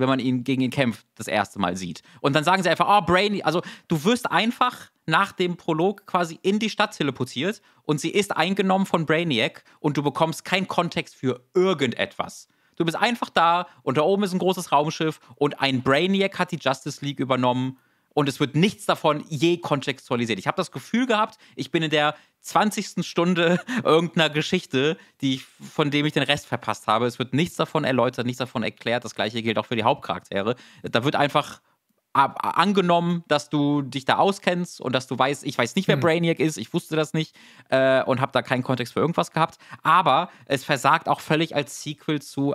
man ihn gegen ihn kämpft, das erste Mal sieht. Und dann sagen sie einfach, oh, Brainiac, also du wirst einfach nach dem Prolog quasi in die Stadt teleportiert und sie ist eingenommen von Brainiac und du bekommst keinen Kontext für irgendetwas. Du bist einfach da und da oben ist ein großes Raumschiff und ein Brainiac hat die Justice League übernommen und es wird nichts davon je kontextualisiert. Ich habe das Gefühl gehabt, ich bin in der 20. Stunde irgendeiner Geschichte, von dem ich den Rest verpasst habe. Es wird nichts davon erläutert, nichts davon erklärt. Das Gleiche gilt auch für die Hauptcharaktere. Da wird einfach angenommen, dass du dich da auskennst und dass du weißt, ich weiß nicht, wer Brainiac ist, ich wusste das nicht und habe da keinen Kontext für irgendwas gehabt, aber es versagt auch völlig als Sequel zu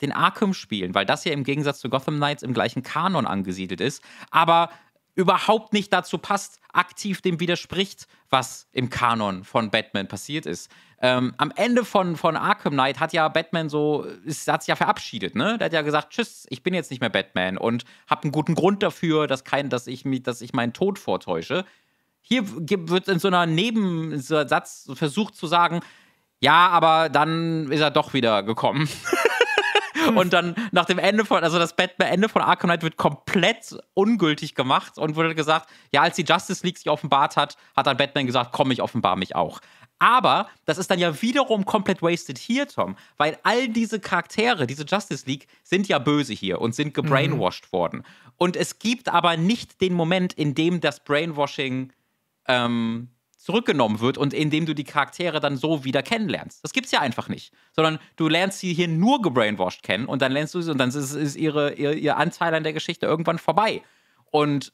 den Arkham-Spielen, weil das hier im Gegensatz zu Gotham Knights im gleichen Kanon angesiedelt ist, aber überhaupt nicht dazu passt, aktiv dem widerspricht, was im Kanon von Batman passiert ist. Am Ende von Arkham Knight hat ja Batman hat sich ja verabschiedet, ne? Der hat ja gesagt, tschüss, ich bin jetzt nicht mehr Batman und habe einen guten Grund dafür, dass ich meinen Tod vortäusche. Hier wird in so einer Nebensatz versucht zu sagen, ja, aber dann ist er doch wieder gekommen. Und dann nach dem Ende das Batman-Ende von Arkham Knight wird komplett ungültig gemacht und wurde gesagt, ja, als die Justice League sich offenbart hat, hat dann Batman gesagt, komm, ich offenbar mich auch. Aber das ist dann ja wiederum komplett wasted hier, Tom, weil all diese Charaktere, diese Justice League, sind ja böse hier und sind gebrainwashed worden. Und es gibt aber nicht den Moment, in dem das Brainwashing zurückgenommen wird und indem du die Charaktere dann so wieder kennenlernst. Das gibt's ja einfach nicht. Sondern du lernst sie hier nur gebrainwashed kennen und dann lernst du sie und dann ist ihr Anteil an der Geschichte irgendwann vorbei. Und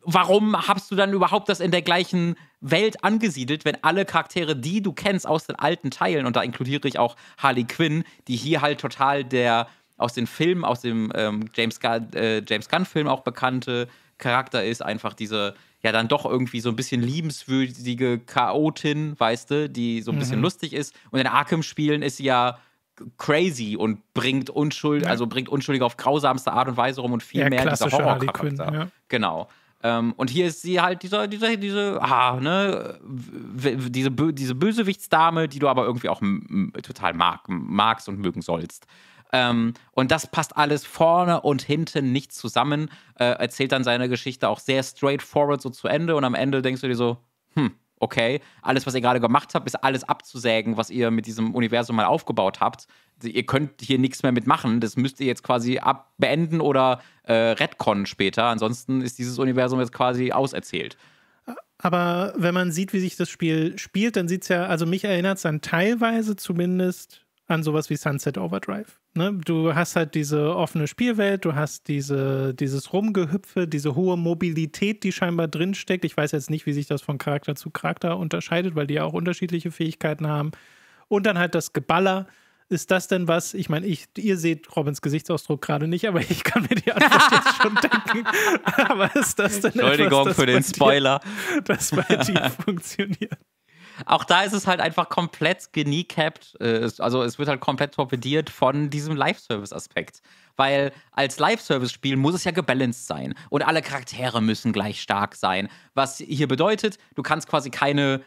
warum hast du dann überhaupt das in der gleichen Welt angesiedelt, wenn alle Charaktere, die du kennst aus den alten Teilen, und da inkludiere ich auch Harley Quinn, die hier halt total aus dem James Gunn-Film auch bekannte Charakter ist, einfach diese ja dann doch irgendwie so ein bisschen liebenswürdige Chaotin, weißt du, die so ein bisschen lustig ist. Und in Arkham-Spielen ist sie ja crazy und bringt Unschuldige auf grausamste Art und Weise rum und viel mehr dieser Horrorcharakter. Ja. Genau. Und hier ist sie halt diese Bösewichtsdame, die du aber irgendwie auch total magst und mögen sollst. Und das passt alles vorne und hinten nicht zusammen. Erzählt dann seine Geschichte auch sehr straightforward so zu Ende. Und am Ende denkst du dir so, okay, alles, was ihr gerade gemacht habt, ist alles abzusägen, was ihr mit diesem Universum mal aufgebaut habt. Ihr könnt hier nichts mehr mitmachen. Das müsst ihr jetzt quasi beenden oder retconnen später. Ansonsten ist dieses Universum jetzt quasi auserzählt. Aber wenn man sieht, wie sich das Spiel spielt, dann sieht es ja, also mich erinnert es dann teilweise zumindest an sowas wie Sunset Overdrive. Ne? Du hast halt diese offene Spielwelt, du hast dieses Rumgehüpfe, diese hohe Mobilität, die scheinbar drinsteckt. Ich weiß jetzt nicht, wie sich das von Charakter zu Charakter unterscheidet, weil die ja auch unterschiedliche Fähigkeiten haben. Und dann halt das Geballer. Ist das denn was? Ich meine, ihr seht Robins Gesichtsausdruck gerade nicht, aber ich kann mir die Antwort jetzt schon denken. Aber ist das denn Entschuldigung etwas, für den Spoiler. Das bei dir funktioniert. Auch da ist es halt einfach komplett geniecapped, also es wird halt komplett torpediert von diesem Live-Service-Aspekt. Weil als Live-Service-Spiel muss es ja gebalanced sein und alle Charaktere müssen gleich stark sein. Was hier bedeutet, du kannst quasi keine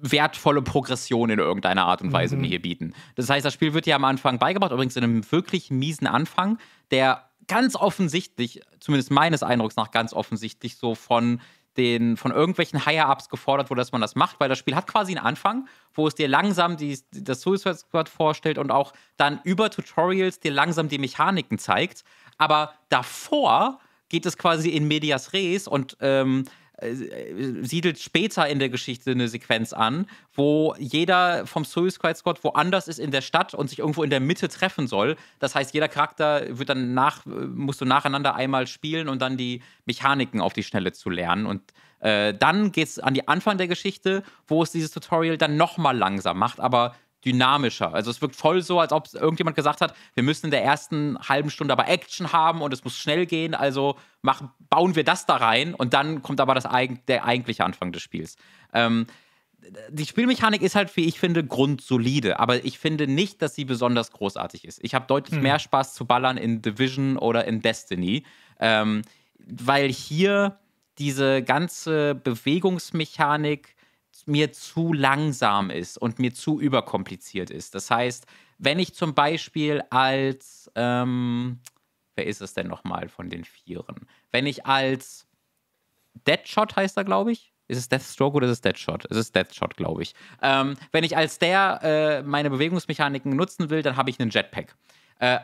wertvolle Progression in irgendeiner Art und Weise mir hier bieten. Das heißt, das Spiel wird ja am Anfang beigebracht, übrigens in einem wirklich miesen Anfang, der ganz offensichtlich, zumindest meines Eindrucks nach ganz offensichtlich so von irgendwelchen Higher-Ups gefordert wurde, dass man das macht, weil das Spiel hat quasi einen Anfang, wo es dir langsam das Suicide Squad vorstellt und auch dann über Tutorials dir langsam die Mechaniken zeigt. Aber davor geht es quasi in medias res und siedelt später in der Geschichte eine Sequenz an, wo jeder vom Suicide Squad woanders ist in der Stadt und sich irgendwo in der Mitte treffen soll. Das heißt, jeder Charakter musst du nacheinander einmal spielen und dann die Mechaniken auf die Schnelle zu lernen. Und dann geht's an die Anfang der Geschichte, wo es dieses Tutorial dann nochmal langsam macht, aber dynamischer. Also es wirkt voll so, als ob irgendjemand gesagt hat, wir müssen in der ersten halben Stunde aber Action haben und es muss schnell gehen, also bauen wir das da rein und dann kommt aber der eigentliche Anfang des Spiels. Die Spielmechanik ist halt, wie ich finde, grundsolide, aber ich finde nicht, dass sie besonders großartig ist. Ich habe deutlich mehr Spaß zu ballern in Division oder in Destiny, weil hier diese ganze Bewegungsmechanik mir zu langsam ist und mir zu überkompliziert ist. Das heißt, wenn ich zum Beispiel als wer ist es denn nochmal von den Vieren? Wenn ich als Deadshot heißt er, glaube ich. Ist es Deathstroke oder ist es Deadshot? Es ist Deathshot, glaube ich. Wenn ich als der meine Bewegungsmechaniken nutzen will, dann habe ich einen Jetpack.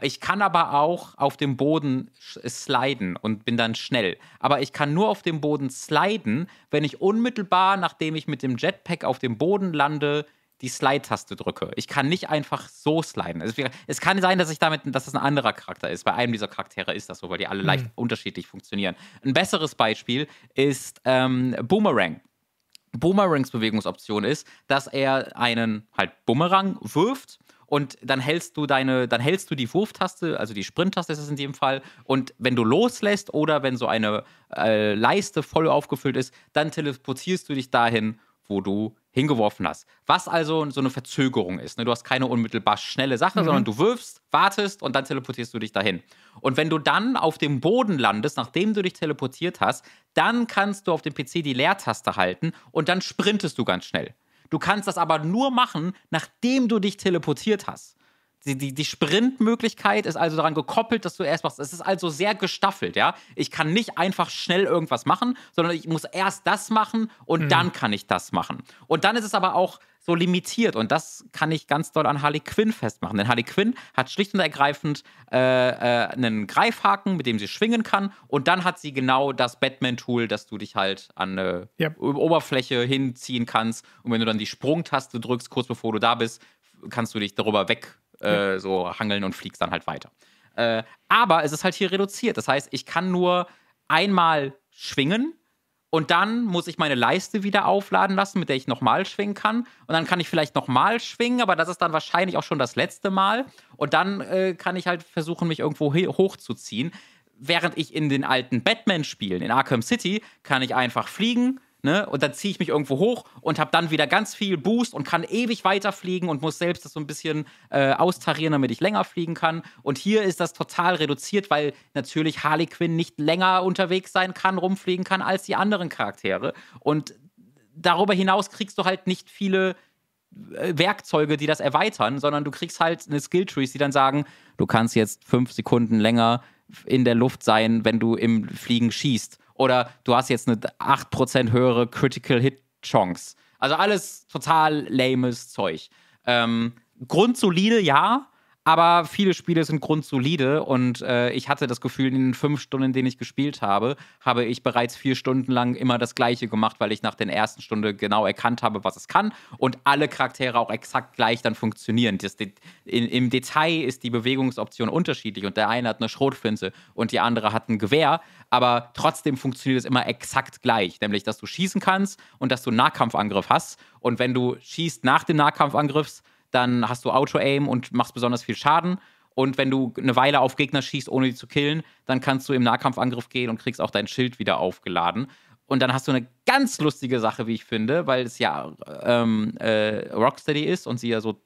Ich kann aber auch auf dem Boden sliden und bin dann schnell. Aber ich kann nur auf dem Boden sliden, wenn ich unmittelbar, nachdem ich mit dem Jetpack auf dem Boden lande, die Slide-Taste drücke. Ich kann nicht einfach so sliden. Also es kann sein, dass das ein anderer Charakter ist. Bei einem dieser Charaktere ist das so, weil die alle leicht unterschiedlich funktionieren. Ein besseres Beispiel ist Boomerang. Boomerangs Bewegungsoption ist, dass er einen halt Bumerang wirft und dann hältst du die Wurftaste, also die Sprinttaste ist es in dem Fall, und wenn du loslässt oder wenn so eine Leiste voll aufgefüllt ist, dann teleportierst du dich dahin, wo du hingeworfen hast. Was also so eine Verzögerung ist. Ne? Du hast keine unmittelbar schnelle Sache, sondern du wirfst, wartest und dann teleportierst du dich dahin. Und wenn du dann auf dem Boden landest, nachdem du dich teleportiert hast, dann kannst du auf dem PC die Leertaste halten und dann sprintest du ganz schnell. Du kannst das aber nur machen, nachdem du dich teleportiert hast. Die Sprintmöglichkeit ist also daran gekoppelt, dass du erst machst. Es ist also sehr gestaffelt, ja. Ich kann nicht einfach schnell irgendwas machen, sondern ich muss erst das machen und dann kann ich das machen. Und dann ist es aber auch so limitiert und das kann ich ganz doll an Harley Quinn festmachen. Denn Harley Quinn hat schlicht und ergreifend einen Greifhaken, mit dem sie schwingen kann und dann hat sie genau das Batman-Tool, dass du dich halt an eine Oberfläche hinziehen kannst und wenn du dann die Sprungtaste drückst, kurz bevor du da bist, kannst du dich darüber weg so hangeln und fliegst dann halt weiter. Aber es ist halt hier reduziert. Das heißt, ich kann nur einmal schwingen und dann muss ich meine Leiste wieder aufladen lassen, mit der ich nochmal schwingen kann. Und dann kann ich vielleicht nochmal schwingen, aber das ist dann wahrscheinlich auch schon das letzte Mal. Und dann kann ich halt versuchen, mich irgendwo hochzuziehen. Während ich in den alten Batman-Spielen in Arkham City kann ich einfach fliegen, ne? Und dann ziehe ich mich irgendwo hoch und habe dann wieder ganz viel Boost und kann ewig weiterfliegen und muss selbst das so ein bisschen austarieren, damit ich länger fliegen kann. Und hier ist das total reduziert, weil natürlich Harley Quinn nicht länger unterwegs sein kann, rumfliegen kann, als die anderen Charaktere. Und darüber hinaus kriegst du halt nicht viele Werkzeuge, die das erweitern, sondern du kriegst halt eine Skilltrees, die dann sagen, du kannst jetzt 5 Sekunden länger in der Luft sein, wenn du im Fliegen schießt. Oder du hast jetzt eine 8% höhere Critical-Hit-Chance. Also alles total lames Zeug. Grundsolide, ja, aber viele Spiele sind grundsolide und ich hatte das Gefühl, in den 5 Stunden, in denen ich gespielt habe, habe ich bereits 4 Stunden lang immer das Gleiche gemacht, weil ich nach der ersten Stunde genau erkannt habe, was es kann und alle Charaktere auch exakt gleich dann funktionieren. Im Detail ist die Bewegungsoption unterschiedlich und der eine hat eine Schrotflinte und die andere hat ein Gewehr, aber trotzdem funktioniert es immer exakt gleich, nämlich, dass du schießen kannst und dass du einen Nahkampfangriff hast und wenn du schießt nach dem Nahkampfangriff, dann hast du Auto-Aim und machst besonders viel Schaden. Und wenn du eine Weile auf Gegner schießt, ohne die zu killen, dann kannst du im Nahkampfangriff gehen und kriegst auch dein Schild wieder aufgeladen. Und dann hast du eine ganz lustige Sache, wie ich finde, weil es ja Rocksteady ist und sie ja so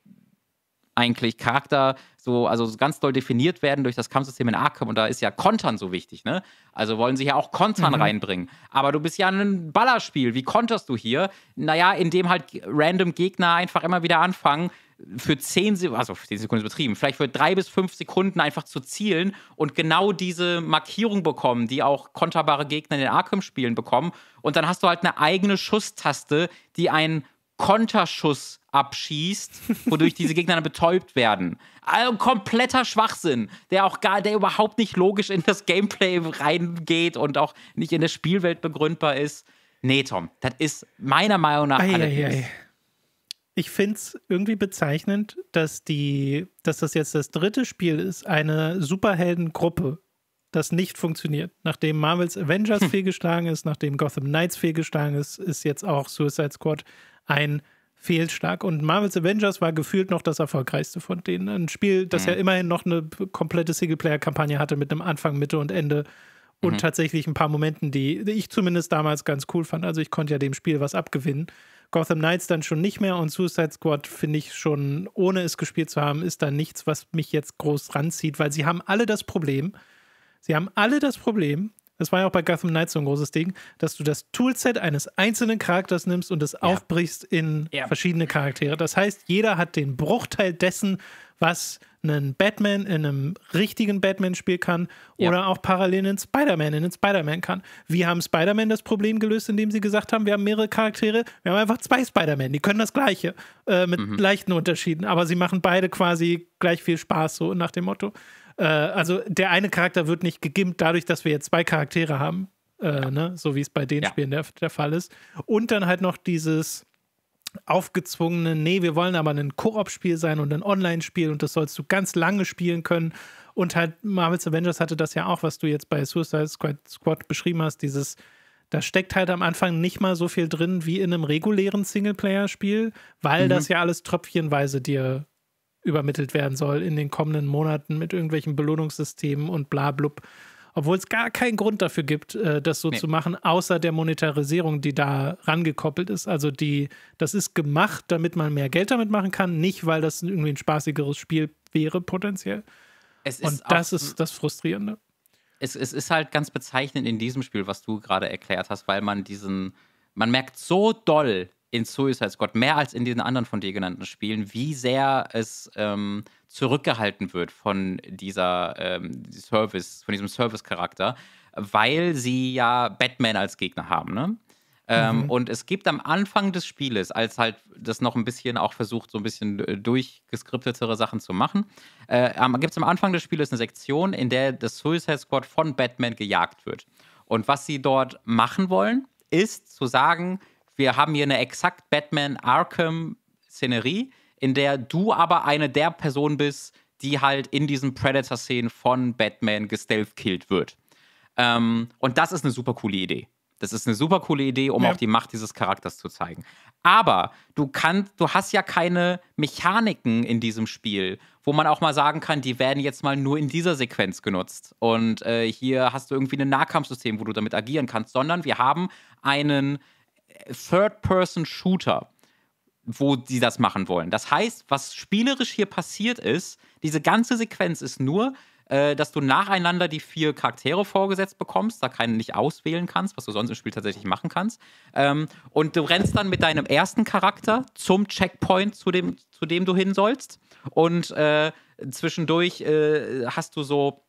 eigentlich Charakter also ganz doll definiert werden durch das Kampfsystem in Arkham. Und da ist ja Kontern so wichtig, ne? Also wollen sie ja auch Kontern reinbringen. Aber du bist ja ein Ballerspiel. Wie konterst du hier? Naja, indem halt random Gegner einfach immer wieder anfangen, für 10 Sekunden, also 10 Sekunden ist übertrieben, vielleicht für 3 bis 5 Sekunden einfach zu zielen und genau diese Markierung bekommen, die auch konterbare Gegner in den Arkham-Spielen bekommen. Und dann hast du halt eine eigene Schusstaste, die einen Konterschuss abschießt, wodurch diese Gegner dann betäubt werden. Also kompletter Schwachsinn, der überhaupt nicht logisch in das Gameplay reingeht und auch nicht in der Spielwelt begründbar ist. Nee, Tom, das ist meiner Meinung nach alles. Ich finde es irgendwie bezeichnend, dass das jetzt das dritte Spiel ist, eine Superheldengruppe, das nicht funktioniert. Nachdem Marvel's Avengers fehlgeschlagen ist, nachdem Gotham Knights fehlgeschlagen ist, ist jetzt auch Suicide Squad ein Fehlschlag. Und Marvel's Avengers war gefühlt noch das erfolgreichste von denen. Ein Spiel, das ja immerhin noch eine komplette Singleplayer-Kampagne hatte mit einem Anfang, Mitte und Ende und tatsächlich ein paar Momenten, die ich zumindest damals ganz cool fand. Also ich konnte ja dem Spiel was abgewinnen. Gotham Knights dann schon nicht mehr und Suicide Squad finde ich schon, ohne es gespielt zu haben, ist da nichts, was mich jetzt groß ranzieht, weil sie haben alle das Problem, das war ja auch bei Gotham Knights so ein großes Ding, dass du das Toolset eines einzelnen Charakters nimmst und es aufbrichst in verschiedene Charaktere. Das heißt, jeder hat den Bruchteil dessen, was einen Batman in einem richtigen Batman-Spiel kann oder auch parallel einen Spider-Man in einen Spider-Man kann. Wir haben Spider-Man das Problem gelöst, indem sie gesagt haben, wir haben mehrere Charaktere, wir haben einfach 2 Spider-Man, die können das Gleiche, mit leichten Unterschieden, aber sie machen beide quasi gleich viel Spaß, so nach dem Motto. Also der eine Charakter wird nicht gegimpt dadurch, dass wir jetzt 2 Charaktere haben, ne? So wie es bei den Spielen der Fall ist. Und dann halt noch dieses aufgezwungene, nee, wir wollen aber ein Koop-Spiel sein und ein Online-Spiel und das sollst du ganz lange spielen können. Und halt Marvel's Avengers hatte das ja auch, was du jetzt bei Suicide Squad beschrieben hast, dieses, da steckt halt am Anfang nicht mal so viel drin wie in einem regulären Singleplayer-Spiel, weil das ja alles tröpfchenweise dir übermittelt werden soll in den kommenden Monaten mit irgendwelchen Belohnungssystemen und bla blub. Obwohl es gar keinen Grund dafür gibt, das so zu machen, außer der Monetarisierung, die da rangekoppelt ist. Also das ist gemacht, damit man mehr Geld damit machen kann, nicht, weil das irgendwie ein spaßigeres Spiel wäre potenziell. Und das ist das Frustrierende. Es ist halt ganz bezeichnend in diesem Spiel, was du gerade erklärt hast, weil man merkt so doll in Suicide Squad, mehr als in diesen anderen von dir genannten Spielen, wie sehr es zurückgehalten wird von diesem Service-Charakter, weil sie ja Batman als Gegner haben, ne? Und es gibt am Anfang des Spieles, als halt das noch ein bisschen auch versucht, so ein bisschen durchgeskriptetere Sachen zu machen, gibt es am Anfang des Spieles eine Sektion, in der das Suicide Squad von Batman gejagt wird. Und was sie dort machen wollen, ist zu sagen, wir haben hier eine exakt Batman-Arkham-Szenerie, in der du aber eine der Personen bist, die halt in diesen Predator-Szenen von Batman gestealth-killt wird. Und das ist eine super coole Idee. Das ist eine super coole Idee, um auch die Macht dieses Charakters zu zeigen. Aber du hast ja keine Mechaniken in diesem Spiel, wo man auch mal sagen kann, die werden jetzt mal nur in dieser Sequenz genutzt. Und hier hast du irgendwie ein Nahkampfsystem, wo du damit agieren kannst, sondern wir haben einen Third-Person-Shooter, wo sie das machen wollen. Das heißt, was spielerisch hier passiert ist, diese ganze Sequenz ist nur, dass du nacheinander die 4 Charaktere vorgesetzt bekommst, da keinen nicht auswählen kannst, was du sonst im Spiel tatsächlich machen kannst. Und du rennst dann mit deinem ersten Charakter zum Checkpoint, zu dem du hin sollst. Und zwischendurch hast du so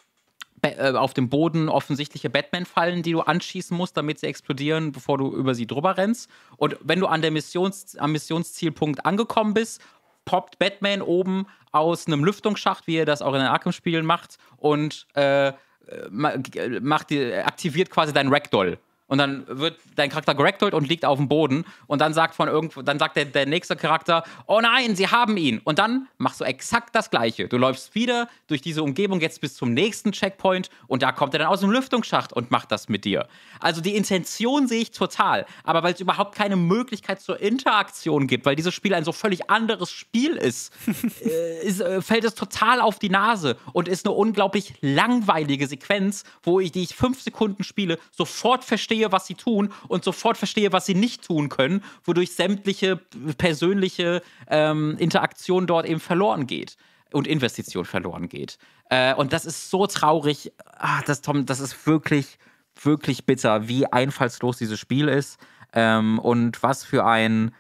auf dem Boden offensichtliche Batman-Fallen, die du anschießen musst, damit sie explodieren, bevor du über sie drüber rennst. Und wenn du an der am Missionszielpunkt angekommen bist, poppt Batman oben aus einem Lüftungsschacht, wie er das auch in den Arkham-Spielen macht, und aktiviert quasi dein Ragdoll. Und dann wird dein Charakter geragdollt und liegt auf dem Boden. Und dann sagt der nächste Charakter: Oh nein, sie haben ihn. Und dann machst du exakt das Gleiche. Du läufst wieder durch diese Umgebung jetzt bis zum nächsten Checkpoint und da kommt er dann aus dem Lüftungsschacht und macht das mit dir. Also die Intention sehe ich total. Aber weil es überhaupt keine Möglichkeit zur Interaktion gibt, weil dieses Spiel ein so völlig anderes Spiel ist, fällt es total auf die Nase und ist eine unglaublich langweilige Sequenz, die ich 5 Sekunden spiele, sofort verstehe, was sie tun und sofort verstehe, was sie nicht tun können, wodurch sämtliche persönliche Interaktion dort eben verloren geht und Investition verloren geht. Und das ist so traurig. Ach, das ist wirklich, wirklich bitter, wie einfallslos dieses Spiel ist und was für ein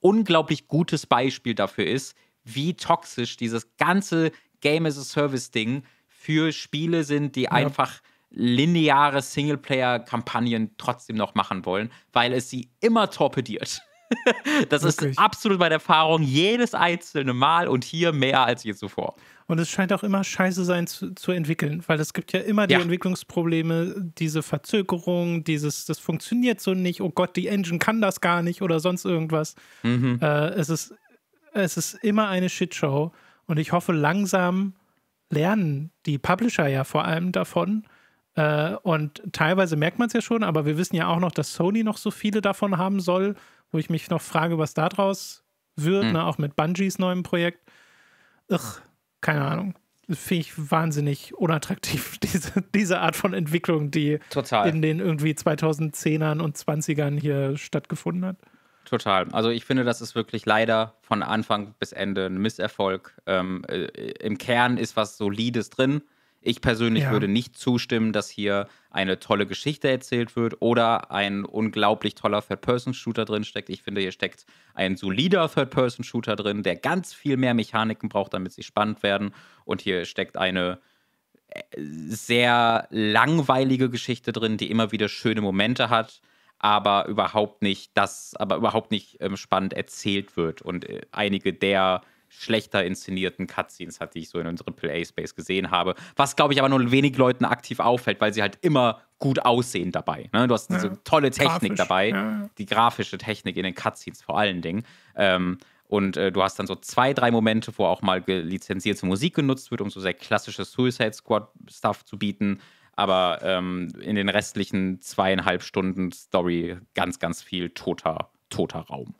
unglaublich gutes Beispiel dafür ist, wie toxisch dieses ganze Game-as-a-Service-Ding für Spiele sind, die einfach lineare Singleplayer-Kampagnen trotzdem noch machen wollen, weil es sie immer torpediert. Das wirklich ist absolut meine Erfahrung, jedes einzelne Mal und hier mehr als je zuvor. Und es scheint auch immer scheiße sein zu entwickeln, weil es gibt ja immer die Entwicklungsprobleme, diese Verzögerung, das funktioniert so nicht, oh Gott, die Engine kann das gar nicht oder sonst irgendwas. Mhm. Es ist immer eine Shitshow und ich hoffe, langsam lernen die Publisher ja vor allem davon. Und teilweise merkt man es ja schon, aber wir wissen ja auch noch, dass Sony noch so viele davon haben soll, wo ich mich noch frage, was da draus wird, ne? Auch mit Bungies neuem Projekt. Keine Ahnung. Finde ich wahnsinnig unattraktiv, diese Art von Entwicklung, die in den irgendwie 2010ern und 20ern hier stattgefunden hat. Total. Also ich finde, das ist wirklich leider von Anfang bis Ende ein Misserfolg. Im Kern ist was Solides drin. Ich persönlich würde nicht zustimmen, dass hier eine tolle Geschichte erzählt wird oder ein unglaublich toller Third-Person-Shooter drin steckt. Ich finde, hier steckt ein solider Third-Person-Shooter drin, der ganz viel mehr Mechaniken braucht, damit sie spannend werden. Und hier steckt eine sehr langweilige Geschichte drin, die immer wieder schöne Momente hat, aber überhaupt nicht spannend erzählt wird. Und einige der schlechter inszenierten Cutscenes hat, die ich so in unserem AAA-Space gesehen habe. Was, glaube ich, aber nur wenig Leuten aktiv auffällt, weil sie halt immer gut aussehen dabei. Ne? Du hast diese tolle Technik dabei, die grafische Technik in den Cutscenes vor allen Dingen. Du hast dann so 2, 3 Momente, wo auch mal lizenzierte Musik genutzt wird, um so sehr klassisches Suicide Squad-Stuff zu bieten. Aber in den restlichen 2,5 Stunden Story ganz, ganz viel toter Raum.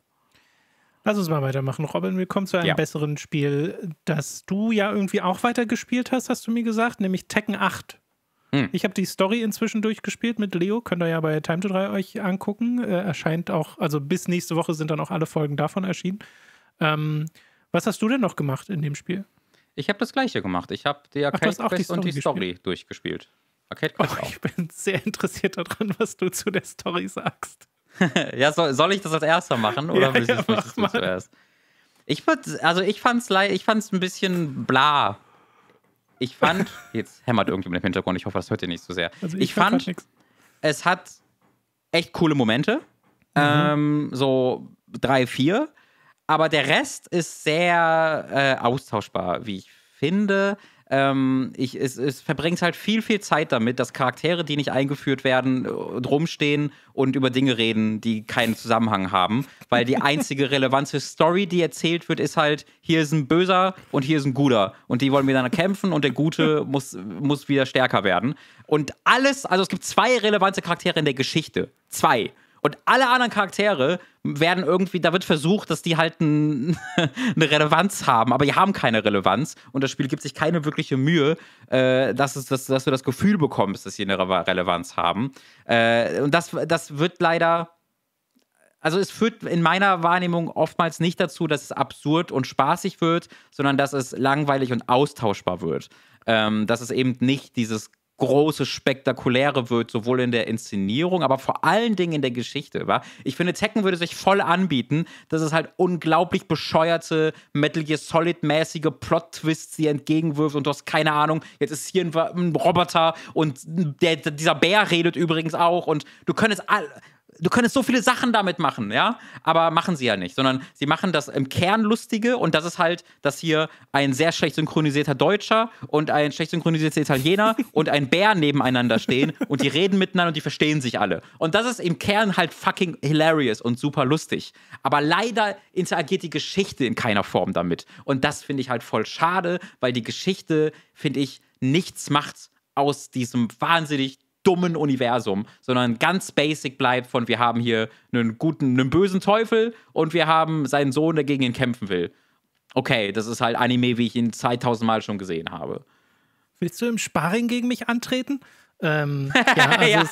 Lass uns mal weitermachen, Robin. Wir kommen zu einem besseren Spiel, das du ja irgendwie auch weitergespielt hast, hast du mir gesagt, nämlich Tekken 8. Ich habe die Story inzwischen durchgespielt mit Leo, könnt ihr ja bei Time to 3 euch angucken. Erscheint auch, also bis nächste Woche sind dann auch alle Folgen davon erschienen. Was hast du denn noch gemacht in dem Spiel? Ich habe das Gleiche gemacht. Ich habe die Arcade-Quest und die Story durchgespielt. Arcade-Quest auch. Ich bin sehr interessiert daran, was du zu der Story sagst. Ja, soll ich das als Erster machen? Oder möchtest du zuerst? Ich fand's ein bisschen bla. Ich fand, jetzt hämmert irgendjemand im Hintergrund, ich hoffe, das hört ihr nicht so sehr. Also ich fand, es hat echt coole Momente. So 3, 4. Aber der Rest ist sehr austauschbar, wie ich finde. Es verbringt halt viel, viel Zeit damit, dass Charaktere, die nicht eingeführt werden, rumstehen und über Dinge reden, die keinen Zusammenhang haben. Weil die einzige relevante Story, die erzählt wird, ist halt, hier ist ein Böser und hier ist ein Guter. Und die wollen miteinander kämpfen und der Gute muss wieder stärker werden. Und alles, also es gibt 2 relevante Charaktere in der Geschichte. 2. Und alle anderen Charaktere werden irgendwie, da wird versucht, dass die halt eine Relevanz haben, aber die haben keine Relevanz und das Spiel gibt sich keine wirkliche Mühe, dass du das Gefühl bekommst, dass sie eine Relevanz haben. Und das wird leider Also es führt in meiner Wahrnehmung oftmals nicht dazu, dass es absurd und spaßig wird, sondern dass es langweilig und austauschbar wird. Dass es eben nicht dieses große, spektakuläre wird, sowohl in der Inszenierung, aber vor allen Dingen in der Geschichte. Wa? Ich finde, Tekken würde sich voll anbieten, dass es halt unglaublich bescheuerte, Metal Gear Solid-mäßige Plot-Twists dir entgegenwirft und du hast keine Ahnung, jetzt ist hier ein Roboter und dieser Bär redet übrigens auch und du könntest so viele Sachen damit machen, ja? Aber machen sie ja nicht, sondern sie machen das im Kern Lustige und das ist halt, dass hier ein sehr schlecht synchronisierter Deutscher und ein schlecht synchronisierter Italiener und ein Bär nebeneinander stehen und die reden miteinander und die verstehen sich alle. Und das ist im Kern halt fucking hilarious und super lustig. Aber leider interagiert die Geschichte in keiner Form damit. Und das finde ich halt voll schade, weil die Geschichte, finde ich, nichts macht aus diesem wahnsinnig dummen Universum, sondern ganz basic bleibt von, wir haben hier einen bösen Teufel und wir haben seinen Sohn, der gegen ihn kämpfen will. Okay, das ist halt Anime, wie ich ihn 2000 Mal schon gesehen habe. Willst du im Sparring gegen mich antreten? Ja, also ja.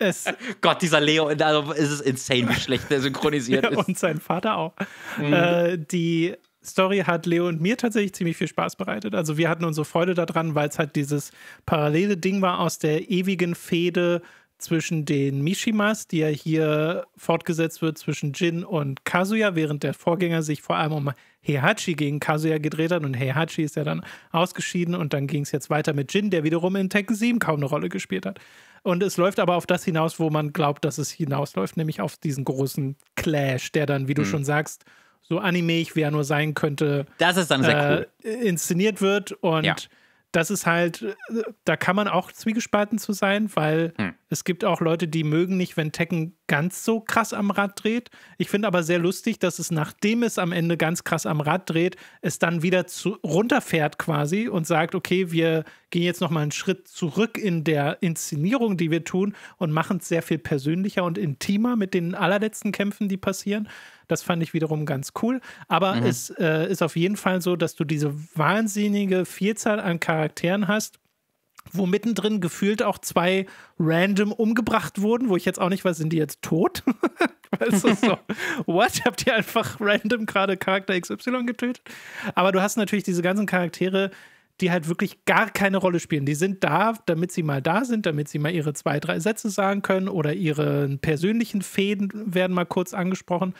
Es Gott, dieser Leo, also es ist insane, wie schlecht der synchronisiert ist. Und sein Vater auch. Mhm. Die Story hat Leo und mir tatsächlich ziemlich viel Spaß bereitet. Also wir hatten unsere Freude daran, weil es halt dieses parallele Ding war aus der ewigen Fehde zwischen den Mishimas, die ja hier fortgesetzt wird zwischen Jin und Kazuya, während der Vorgänger sich vor allem um Heihachi gegen Kazuya gedreht hat und Heihachi ist ja dann ausgeschieden und dann ging es jetzt weiter mit Jin, der wiederum in Tekken 7 kaum eine Rolle gespielt hat. Und es läuft aber auf das hinaus, wo man glaubt, dass es hinausläuft, nämlich auf diesen großen Clash, der dann, wie du schon sagst, so animeig, wie er nur sein könnte, das ist dann sehr cool inszeniert wird. Und ja, das ist halt, da kann man auch zwiegespalten zu sein, weil es gibt auch Leute, die mögen nicht, wenn Tekken ganz so krass am Rad dreht. Ich finde aber sehr lustig, dass es, nachdem es am Ende ganz krass am Rad dreht, es dann wieder runterfährt quasi und sagt, okay, wir gehen jetzt nochmal einen Schritt zurück in der Inszenierung, die wir tun und machen es sehr viel persönlicher und intimer mit den allerletzten Kämpfen, die passieren. Das fand ich wiederum ganz cool. Aber es ist auf jeden Fall so, dass du diese wahnsinnige Vielzahl an Charakteren hast, wo mittendrin gefühlt auch zwei random umgebracht wurden, wo ich jetzt auch nicht weiß, sind die jetzt tot? Weißt du, so, what? Habt ihr einfach random gerade Charakter XY getötet? Aber du hast natürlich diese ganzen Charaktere, die halt wirklich gar keine Rolle spielen. Die sind da, damit sie mal da sind, damit sie mal ihre 2, 3 Sätze sagen können oder ihre persönlichen Fäden werden mal kurz angesprochen.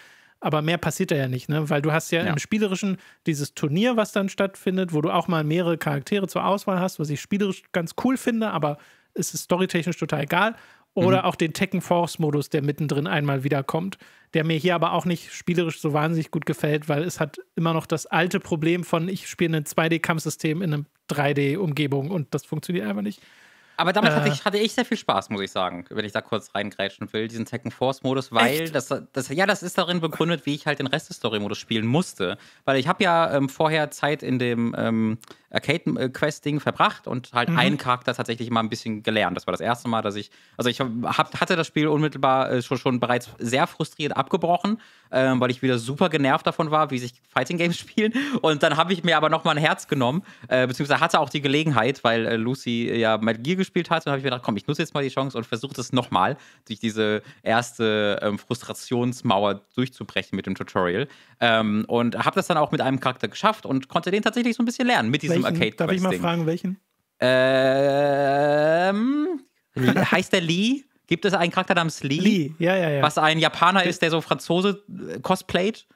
Aber mehr passiert da ja nicht, ne? Weil du hast ja im Spielerischen dieses Turnier, was dann stattfindet, wo du auch mal mehrere Charaktere zur Auswahl hast, was ich spielerisch ganz cool finde, aber es ist storytechnisch total egal. Oder auch den Tekken Force-Modus, der mittendrin einmal wiederkommt, der mir hier aber auch nicht spielerisch so wahnsinnig gut gefällt, weil es hat immer noch das alte Problem von, ich spiele ein 2D-Kampfsystem in einer 3D-Umgebung und das funktioniert einfach nicht. Aber damit hatte ich sehr viel Spaß, muss ich sagen, wenn ich da kurz reingrätschen will, diesen Tekken Force-Modus, weil das ist darin begründet, wie ich halt den Rest des Story-Modus spielen musste. Weil ich habe ja vorher Zeit in dem Arcade-Quest-Ding verbracht und halt einen Charakter tatsächlich mal ein bisschen gelernt. Das war das erste Mal, dass ich, also ich hatte das Spiel unmittelbar schon bereits sehr frustriert abgebrochen, weil ich wieder super genervt davon war, wie sich Fighting-Games spielen. Und dann habe ich mir aber nochmal ein Herz genommen, beziehungsweise hatte auch die Gelegenheit, weil Lucy ja Metal Gear gespielt hat, und habe ich mir gedacht, komm, ich nutze jetzt mal die Chance und versuche das nochmal, durch diese erste Frustrationsmauer durchzubrechen mit dem Tutorial. Und habe das dann auch mit einem Charakter geschafft und konnte den tatsächlich so ein bisschen lernen mit diesem Arcade-Quest-Ding. Darf ich mal fragen, welchen? Heißt der Lee? Gibt es einen Charakter namens Lee? Lee, ja. Was ein Japaner ist, der so Franzose cosplayt?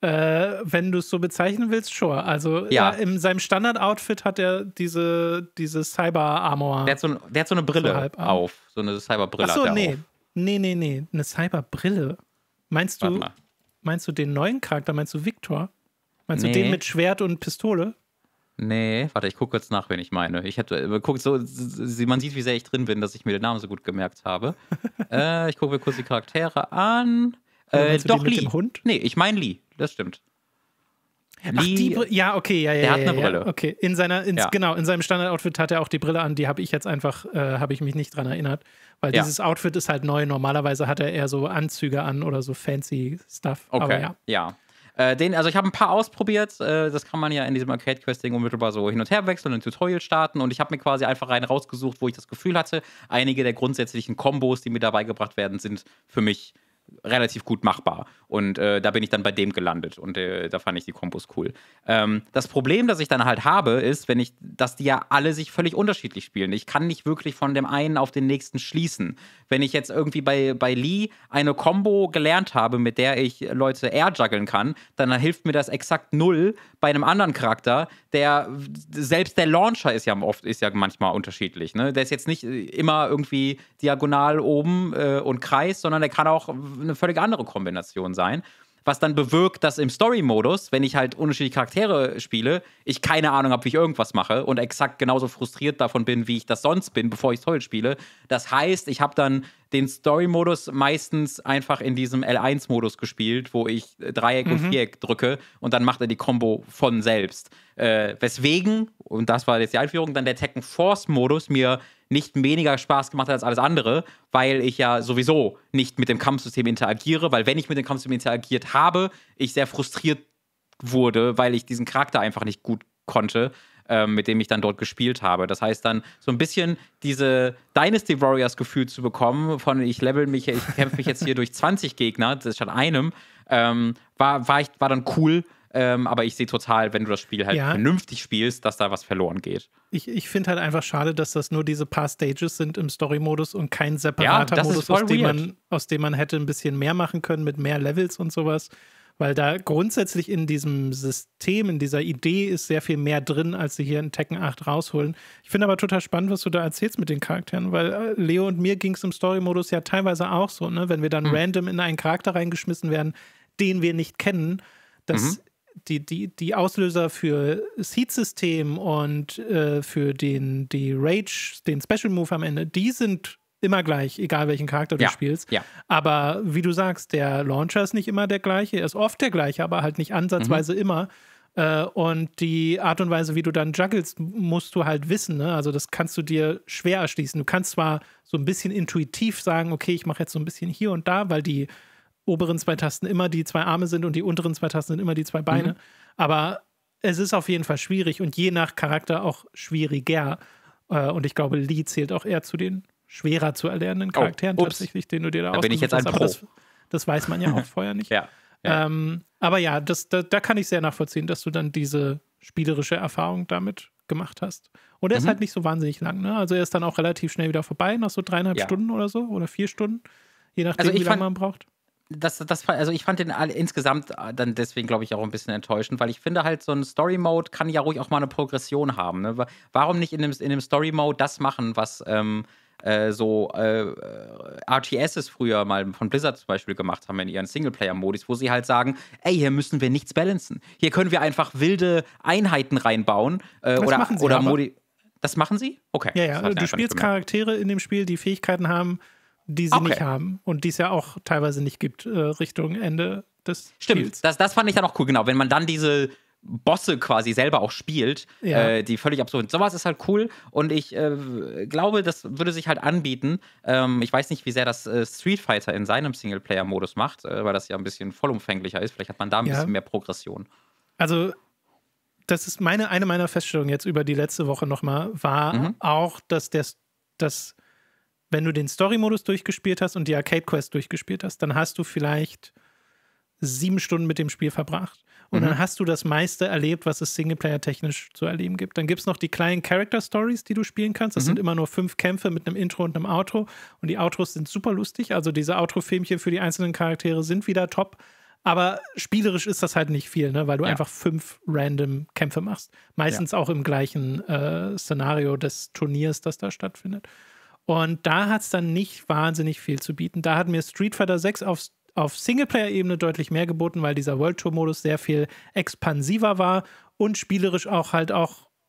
Wenn du es so bezeichnen willst, sure. Also ja, in seinem Standard-Outfit hat er diese Cyber-Armor. Der hat so eine Brille auf. So eine Cyber-Brille. Achso, nee. Eine Cyber-Brille. Meinst du den neuen Charakter? Meinst du Victor? Meinst du den mit Schwert und Pistole? Nee, warte, ich gucke kurz nach, wen ich meine. Ich hätte, man sieht, wie sehr ich drin bin, dass ich mir den Namen so gut gemerkt habe. Ich gucke mir kurz die Charaktere an. Doch, Lee. Mit dem Hund? Nee, ich meine Lee. Das stimmt. Ach, Lee, der hat eine Brille. Okay. Genau, in seinem Standard-Outfit hat er auch die Brille an. Die habe ich jetzt einfach, habe ich mich nicht dran erinnert. Weil dieses Outfit ist halt neu. Normalerweise hat er eher so Anzüge an oder so fancy Stuff. Okay, aber ja. Also ich habe ein paar ausprobiert, das kann man ja in diesem Arcade-Quest-Ding unmittelbar so hin und her wechseln und ein Tutorial starten und ich habe mir quasi einfach rein rausgesucht, wo ich das Gefühl hatte, einige der grundsätzlichen Kombos, die mir dabei gebracht werden, sind für mich relativ gut machbar. Und da bin ich dann bei dem gelandet. Und da fand ich die Kombos cool. Das Problem, das ich dann halt habe, ist, dass die ja alle sich völlig unterschiedlich spielen. Ich kann nicht wirklich von dem einen auf den nächsten schließen. Wenn ich jetzt irgendwie bei Lee eine Kombo gelernt habe, mit der ich Leute airjuggeln kann, dann hilft mir das exakt null bei einem anderen Charakter, selbst der Launcher ist ja manchmal unterschiedlich. Ne? Der ist jetzt nicht immer irgendwie diagonal oben und Kreis, sondern der kann auch eine völlig andere Kombination sein, was dann bewirkt, dass im Story-Modus, wenn ich halt unterschiedliche Charaktere spiele, ich keine Ahnung habe, wie ich irgendwas mache und exakt genauso frustriert davon bin, wie ich das sonst bin, bevor ich Story spiele. Das heißt, ich habe dann den Story-Modus meistens einfach in diesem L1-Modus gespielt, wo ich Dreieck und Viereck drücke und dann macht er die Combo von selbst. Weswegen, und das war jetzt die Einführung, dann der Tekken Force-Modus mir nicht weniger Spaß gemacht hat als alles andere, weil ich ja sowieso nicht mit dem Kampfsystem interagiere, weil wenn ich mit dem Kampfsystem interagiert habe, ich sehr frustriert wurde, weil ich diesen Charakter einfach nicht gut konnte, mit dem ich dann dort gespielt habe. Das heißt dann so ein bisschen diese Dynasty Warriors-Gefühl zu bekommen, von ich kämpfe mich jetzt hier durch 20 Gegner, das ist statt einem, war dann cool. Aber ich sehe total, wenn du das Spiel halt vernünftig spielst, dass da was verloren geht. Ich finde halt einfach schade, dass das nur diese paar Stages sind im Story-Modus und kein separater Modus, aus dem man hätte ein bisschen mehr machen können mit mehr Levels und sowas. Weil da grundsätzlich in diesem System, in dieser Idee ist sehr viel mehr drin, als sie hier in Tekken 8 rausholen. Ich finde aber total spannend, was du da erzählst mit den Charakteren, weil Leo und mir ging es im Story-Modus ja teilweise auch so, ne? Wenn wir dann random in einen Charakter reingeschmissen werden, den wir nicht kennen, dass die Auslöser für Seed-System und für die Rage, den Special-Move am Ende, die sind immer gleich, egal welchen Charakter du spielst. Ja. Aber wie du sagst, der Launcher ist nicht immer der gleiche, er ist oft der gleiche, aber halt nicht ansatzweise immer. Und die Art und Weise, wie du dann juggelst, musst du halt wissen, ne? Also das kannst du dir schwer erschließen. Du kannst zwar so ein bisschen intuitiv sagen, okay, ich mache jetzt so ein bisschen hier und da, weil die oberen zwei Tasten immer die zwei Arme sind und die unteren zwei Tasten sind immer die zwei Beine. Aber es ist auf jeden Fall schwierig und je nach Charakter auch schwieriger. Und ich glaube, Lee zählt auch eher zu den schwerer zu erlernenden Charakteren tatsächlich, den du dir da ausgesucht hast. Bin ich jetzt ein Pro. Das weiß man ja auch vorher nicht. Aber ja, da kann ich sehr nachvollziehen, dass du dann diese spielerische Erfahrung damit gemacht hast. Und er ist halt nicht so wahnsinnig lang, ne? Also er ist dann auch relativ schnell wieder vorbei, nach so 3,5 Stunden oder so oder 4 Stunden, je nachdem, wie lange man braucht. Also ich fand den insgesamt dann deswegen, glaube ich, auch ein bisschen enttäuschend, weil ich finde halt, so ein Story-Mode kann ja ruhig auch mal eine Progression haben. Ne? Warum nicht in dem Story-Mode das machen, was RTSs früher mal von Blizzard zum Beispiel gemacht haben in ihren Singleplayer-Modis, wo sie halt sagen, ey, hier müssen wir nichts balancen. Hier können wir einfach wilde Einheiten reinbauen. Oder Modi. Das machen sie? Okay. Ja, ja. Du spielst Charaktere in dem Spiel, die Fähigkeiten haben, die sie nicht haben und die es ja auch teilweise nicht gibt, Richtung Ende des Spiels. Das fand ich dann auch cool, genau. Wenn man dann diese Bosse quasi selber auch spielt, die völlig absurd sind. Sowas ist halt cool und ich glaube, das würde sich halt anbieten. Ich weiß nicht, wie sehr das Street Fighter in seinem Singleplayer-Modus macht, weil das ja ein bisschen vollumfänglicher ist. Vielleicht hat man da ein bisschen mehr Progression. Also das ist eine meiner Feststellungen jetzt über die letzte Woche nochmal, war auch, dass wenn du den Story-Modus durchgespielt hast und die Arcade-Quest durchgespielt hast, dann hast du vielleicht 7 Stunden mit dem Spiel verbracht. Und dann hast du das meiste erlebt, was es Singleplayer-technisch zu erleben gibt. Dann gibt es noch die kleinen Character-Stories, die du spielen kannst. Das sind immer nur 5 Kämpfe mit einem Intro und einem Outro. Und die Outros sind super lustig. Also diese Outro-Filmchen für die einzelnen Charaktere sind wieder top. Aber spielerisch ist das halt nicht viel, ne? Weil du einfach 5 random Kämpfe machst. Meistens auch im gleichen Szenario des Turniers, das da stattfindet. Und da hat es dann nicht wahnsinnig viel zu bieten. Da hat mir Street Fighter 6 auf Singleplayer-Ebene deutlich mehr geboten, weil dieser World Tour-Modus sehr viel expansiver war und spielerisch auch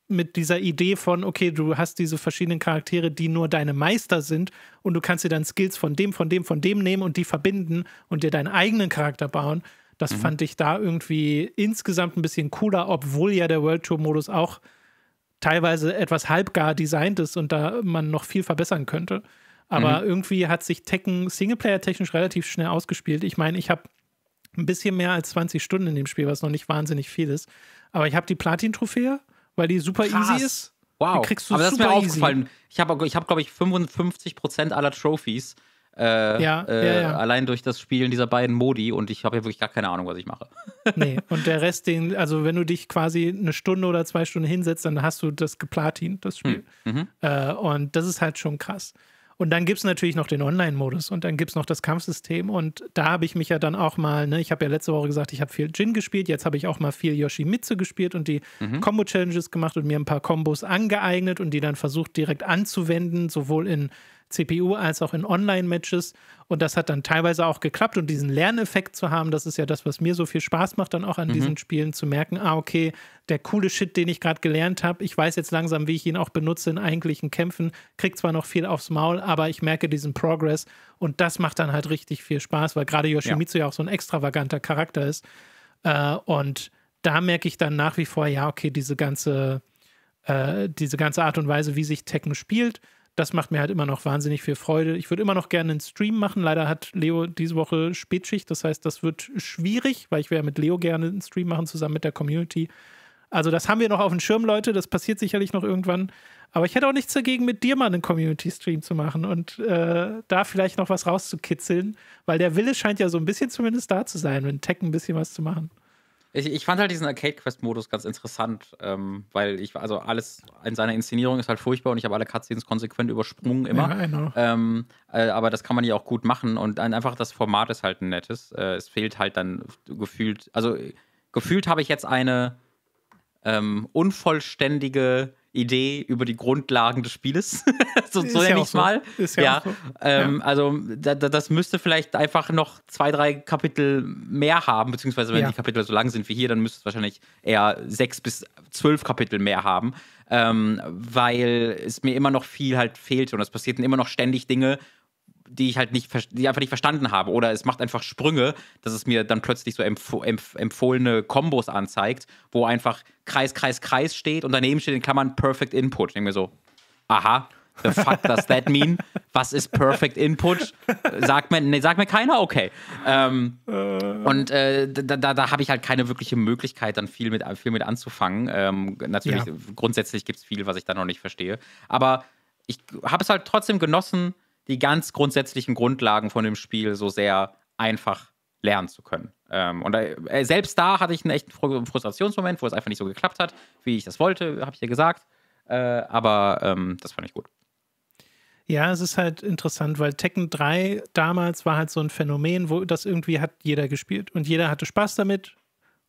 mit dieser Idee von, okay, du hast diese verschiedenen Charaktere, die nur deine Meister sind und du kannst dir dann Skills von dem nehmen und die verbinden und dir deinen eigenen Charakter bauen. Das fand ich da irgendwie insgesamt ein bisschen cooler, obwohl ja der World Tour-Modus auch teilweise etwas halbgar designt ist und da man noch viel verbessern könnte. Aber irgendwie hat sich Tekken Singleplayer-technisch relativ schnell ausgespielt. Ich meine, ich habe ein bisschen mehr als 20 Stunden in dem Spiel, was noch nicht wahnsinnig viel ist. Aber ich habe die Platin-Trophäe, weil die super easy ist. Wow, die kriegst du aber super easy. Das ist mir aufgefallen. Ich habe, glaube ich, 55% aller Trophies allein durch das Spielen dieser beiden Modi, und ich habe ja wirklich gar keine Ahnung, was ich mache. Nee, und der Rest, also wenn du dich quasi 1 Stunde oder 2 Stunden hinsetzt, dann hast du das geplatint, das Spiel. Mhm. Und das ist halt schon krass. Und dann gibt es natürlich noch den Online-Modus und dann gibt es noch das Kampfsystem, und da habe ich mich ja dann auch mal, ne, ich habe ja letzte Woche gesagt, ich habe viel Jin gespielt, jetzt habe ich auch mal viel Yoshimitsu gespielt und die Combo-Challenges gemacht und mir ein paar Kombos angeeignet und die dann versucht direkt anzuwenden, sowohl in CPU als auch in Online-Matches, und das hat dann teilweise auch geklappt, und diesen Lerneffekt zu haben, das ist ja das, was mir so viel Spaß macht dann auch an diesen Spielen, zu merken, ah okay, der coole Shit, den ich gerade gelernt habe, ich weiß jetzt langsam, wie ich ihn auch benutze in eigentlichen Kämpfen, krieg zwar noch viel aufs Maul, aber ich merke diesen Progress, und das macht dann halt richtig viel Spaß, weil gerade Yoshimitsu ja auch so ein extravaganter Charakter ist, und da merke ich dann nach wie vor, ja okay, diese ganze Art und Weise, wie sich Tekken spielt, das macht mir halt immer noch wahnsinnig viel Freude. Ich würde immer noch gerne einen Stream machen. Leider hat Leo diese Woche Spätschicht. Das heißt, das wird schwierig, weil ich wäre mit Leo gerne einen Stream machen, zusammen mit der Community. Also das haben wir noch auf dem Schirm, Leute. Das passiert sicherlich noch irgendwann. Aber ich hätte auch nichts dagegen, mit dir mal einen Community-Stream zu machen und da vielleicht noch was rauszukitzeln. Weil der Wille scheint ja so ein bisschen zumindest da zu sein, mit Tech ein bisschen was zu machen. Ich fand halt diesen Arcade-Quest-Modus ganz interessant, weil alles in seiner Inszenierung ist halt furchtbar, und ich habe alle Cutscenes konsequent übersprungen immer. Ja, genau. Aber das kann man ja auch gut machen, und einfach das Format ist halt ein nettes. Es fehlt halt dann gefühlt, also gefühlt habe ich jetzt eine unvollständige Idee über die Grundlagen des Spieles. so nenne ich es mal. Ist ja, auch so. Also das müsste vielleicht einfach noch 2, 3 Kapitel mehr haben, beziehungsweise wenn die Kapitel so lang sind wie hier, dann müsste es wahrscheinlich eher 6 bis 12 Kapitel mehr haben, weil es mir immer noch viel halt fehlte, und es passierten immer noch ständig Dinge, die ich halt nicht verstanden habe. Oder es macht einfach Sprünge, dass es mir dann plötzlich so empfohlene Kombos anzeigt, wo einfach Kreis, Kreis, Kreis steht und daneben steht in Klammern Perfect Input. Ich denke mir so, aha, the fuck does that mean? Was ist Perfect Input? Sagt mir keiner, okay. Und da habe ich halt keine wirkliche Möglichkeit, dann viel mit anzufangen. Natürlich, grundsätzlich gibt es viel, was ich da noch nicht verstehe. Aber ich habe es halt trotzdem genossen, die ganz grundsätzlichen Grundlagen von dem Spiel so sehr einfach lernen zu können. Und selbst da hatte ich einen echten Frustrationsmoment, wo es einfach nicht so geklappt hat, wie ich das wollte, habe ich ja gesagt. Aber das fand ich gut. Ja, es ist halt interessant, weil Tekken 3 damals war halt so ein Phänomen, wo das irgendwie hat jeder gespielt. Und jeder hatte Spaß damit,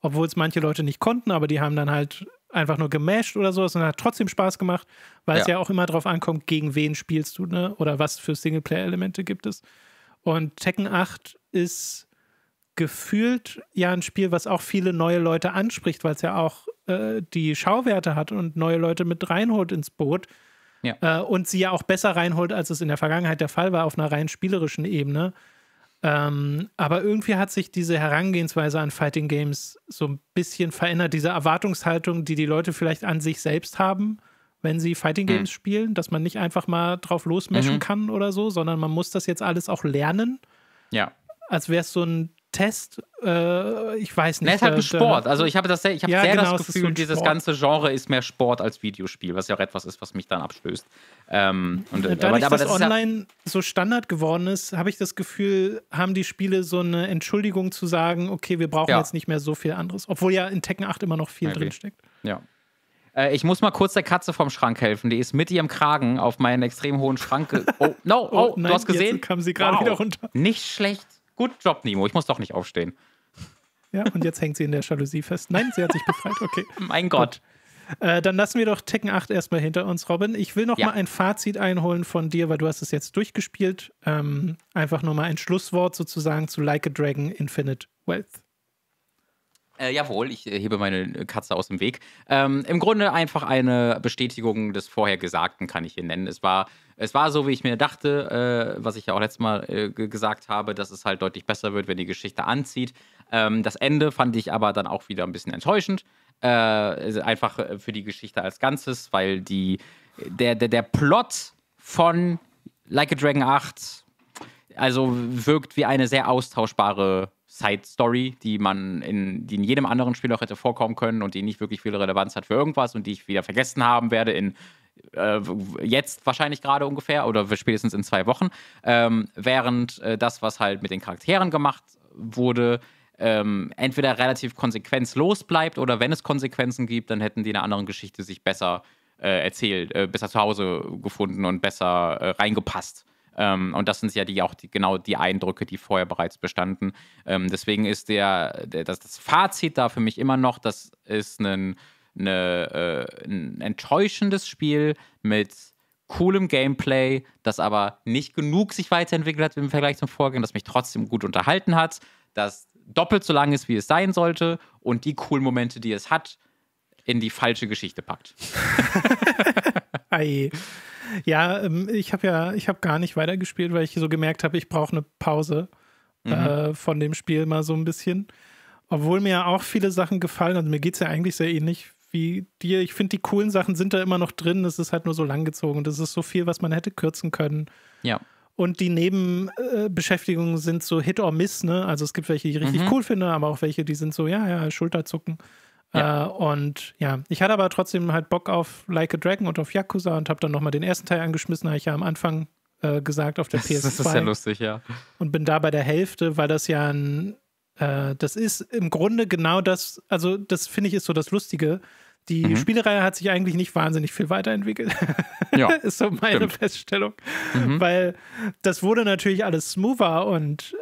obwohl es manche Leute nicht konnten, aber die haben dann halt einfach nur gemasht oder sowas, und hat trotzdem Spaß gemacht, weil es ja auch immer drauf ankommt, gegen wen spielst du, ne? Oder was für Singleplayer-Elemente gibt es. Und Tekken 8 ist gefühlt ja ein Spiel, was auch viele neue Leute anspricht, weil es ja auch die Schauwerte hat und neue Leute mit reinholt ins Boot. Ja. Und sie ja auch besser reinholt, als es in der Vergangenheit der Fall war, auf einer rein spielerischen Ebene. Aber irgendwie hat sich diese Herangehensweise an Fighting Games so ein bisschen verändert, diese Erwartungshaltung, die die Leute vielleicht an sich selbst haben, wenn sie Fighting Games spielen, dass man nicht einfach mal drauf losmischen kann oder so, sondern man muss das jetzt alles auch lernen. Ja. Als wäre es so ein Test, ich weiß nicht. Es ist halt ein Sport. Also ich habe das Gefühl, dieses ganze Genre ist mehr Sport als Videospiel, was ja auch etwas ist, was mich dann abstößt. Dadurch, dass online ja so Standard geworden ist, habe ich das Gefühl, haben die Spiele so eine Entschuldigung zu sagen, okay, wir brauchen jetzt nicht mehr so viel anderes. Obwohl ja in Tekken 8 immer noch viel drinsteckt. Ja. Ich muss mal kurz der Katze vom Schrank helfen. Die ist mit ihrem Kragen auf meinen extrem hohen Schrank. Nein, du hast gesehen? Jetzt kam sie gerade wieder runter. Nicht schlecht. Gut Job, Nemo. Ich muss doch nicht aufstehen. Ja, und jetzt hängt sie in der Jalousie fest. Nein, sie hat sich befreit. Okay. Mein Gott. Gut. Dann lassen wir doch Tekken 8 erstmal hinter uns, Robin. Ich will noch mal ein Fazit einholen von dir, weil du hast es jetzt durchgespielt. Einfach nur mal ein Schlusswort sozusagen zu Like a Dragon Infinite Wealth. Jawohl, ich hebe meine Katze aus dem Weg. Im Grunde einfach eine Bestätigung des Vorhergesagten, kann ich hier nennen. Es war so, wie ich mir dachte, was ich ja auch letztes Mal gesagt habe, dass es halt deutlich besser wird, wenn die Geschichte anzieht. Das Ende fand ich aber dann auch wieder ein bisschen enttäuschend. Einfach für die Geschichte als Ganzes, weil der Plot von Like a Dragon 8 also wirkt wie eine sehr austauschbare Side-Story, die in jedem anderen Spiel auch hätte vorkommen können und die nicht wirklich viel Relevanz hat für irgendwas und die ich wieder vergessen haben werde in jetzt wahrscheinlich gerade ungefähr oder spätestens in 2 Wochen, während das, was halt mit den Charakteren gemacht wurde, entweder relativ konsequenzlos bleibt oder wenn es Konsequenzen gibt, dann hätten die in einer anderen Geschichte sich besser erzählt, besser zu Hause gefunden und besser reingepasst. Und das sind ja genau die Eindrücke, die vorher bereits bestanden. Deswegen ist das Fazit da für mich immer noch, das ist ein enttäuschendes Spiel mit coolem Gameplay, das aber nicht genug sich weiterentwickelt hat im Vergleich zum Vorgänger, das mich trotzdem gut unterhalten hat, das doppelt so lang ist, wie es sein sollte und die coolen Momente, die es hat, in die falsche Geschichte packt. Ja, ich hab gar nicht weitergespielt, weil ich so gemerkt habe, ich brauche eine Pause von dem Spiel mal so ein bisschen. Obwohl mir ja auch viele Sachen gefallen. Also mir geht es ja eigentlich sehr ähnlich wie dir. Ich finde, die coolen Sachen sind da immer noch drin. Das ist halt nur so langgezogen. Das ist so viel, was man hätte kürzen können. Ja. Und die Nebenbeschäftigungen sind so Hit or Miss, ne? Also es gibt welche, die ich richtig cool finde, aber auch welche, die sind so, Schulterzucken. Ja. Und ja, ich hatte aber trotzdem halt Bock auf Like a Dragon und auf Yakuza und habe dann nochmal den ersten Teil angeschmissen, habe ich ja am Anfang gesagt, auf der PS2. Das ist ja lustig, ja. Und bin da bei der Hälfte, weil das ja das ist im Grunde genau das, also das finde ich ist so das Lustige. Die Spielereihe hat sich eigentlich nicht wahnsinnig viel weiterentwickelt. Ja, ist so meine Feststellung. Weil das wurde natürlich alles smoother und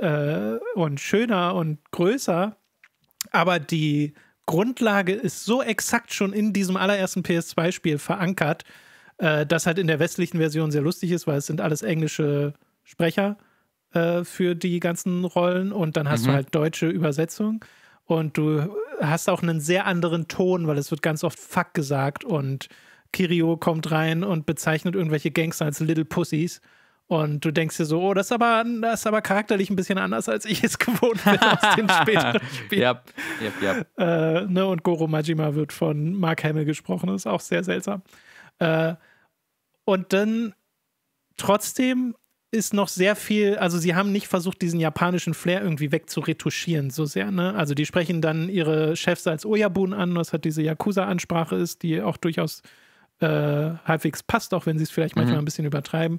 schöner und größer, aber die Grundlage ist so exakt schon in diesem allerersten PS2-Spiel verankert, das halt in der westlichen Version sehr lustig ist, weil es sind alles englische Sprecher für die ganzen Rollen und dann hast du halt deutsche Übersetzung und du hast auch einen sehr anderen Ton, weil es wird ganz oft Fuck gesagt und Kirio kommt rein und bezeichnet irgendwelche Gangster als Little Pussies. Und du denkst dir so, oh, das ist aber charakterlich ein bisschen anders, als ich es gewohnt bin aus den späteren Spielen. Yep. Ne, und Goro Majima wird von Mark Hamill gesprochen, das ist auch sehr seltsam. Und dann trotzdem ist noch sehr viel, also sie haben nicht versucht, diesen japanischen Flair irgendwie wegzuretuschieren so sehr, ne? Also die sprechen dann ihre Chefs als Oyabun an, was halt diese Yakuza-Ansprache ist, die auch durchaus halbwegs passt, auch wenn sie es vielleicht manchmal ein bisschen übertreiben.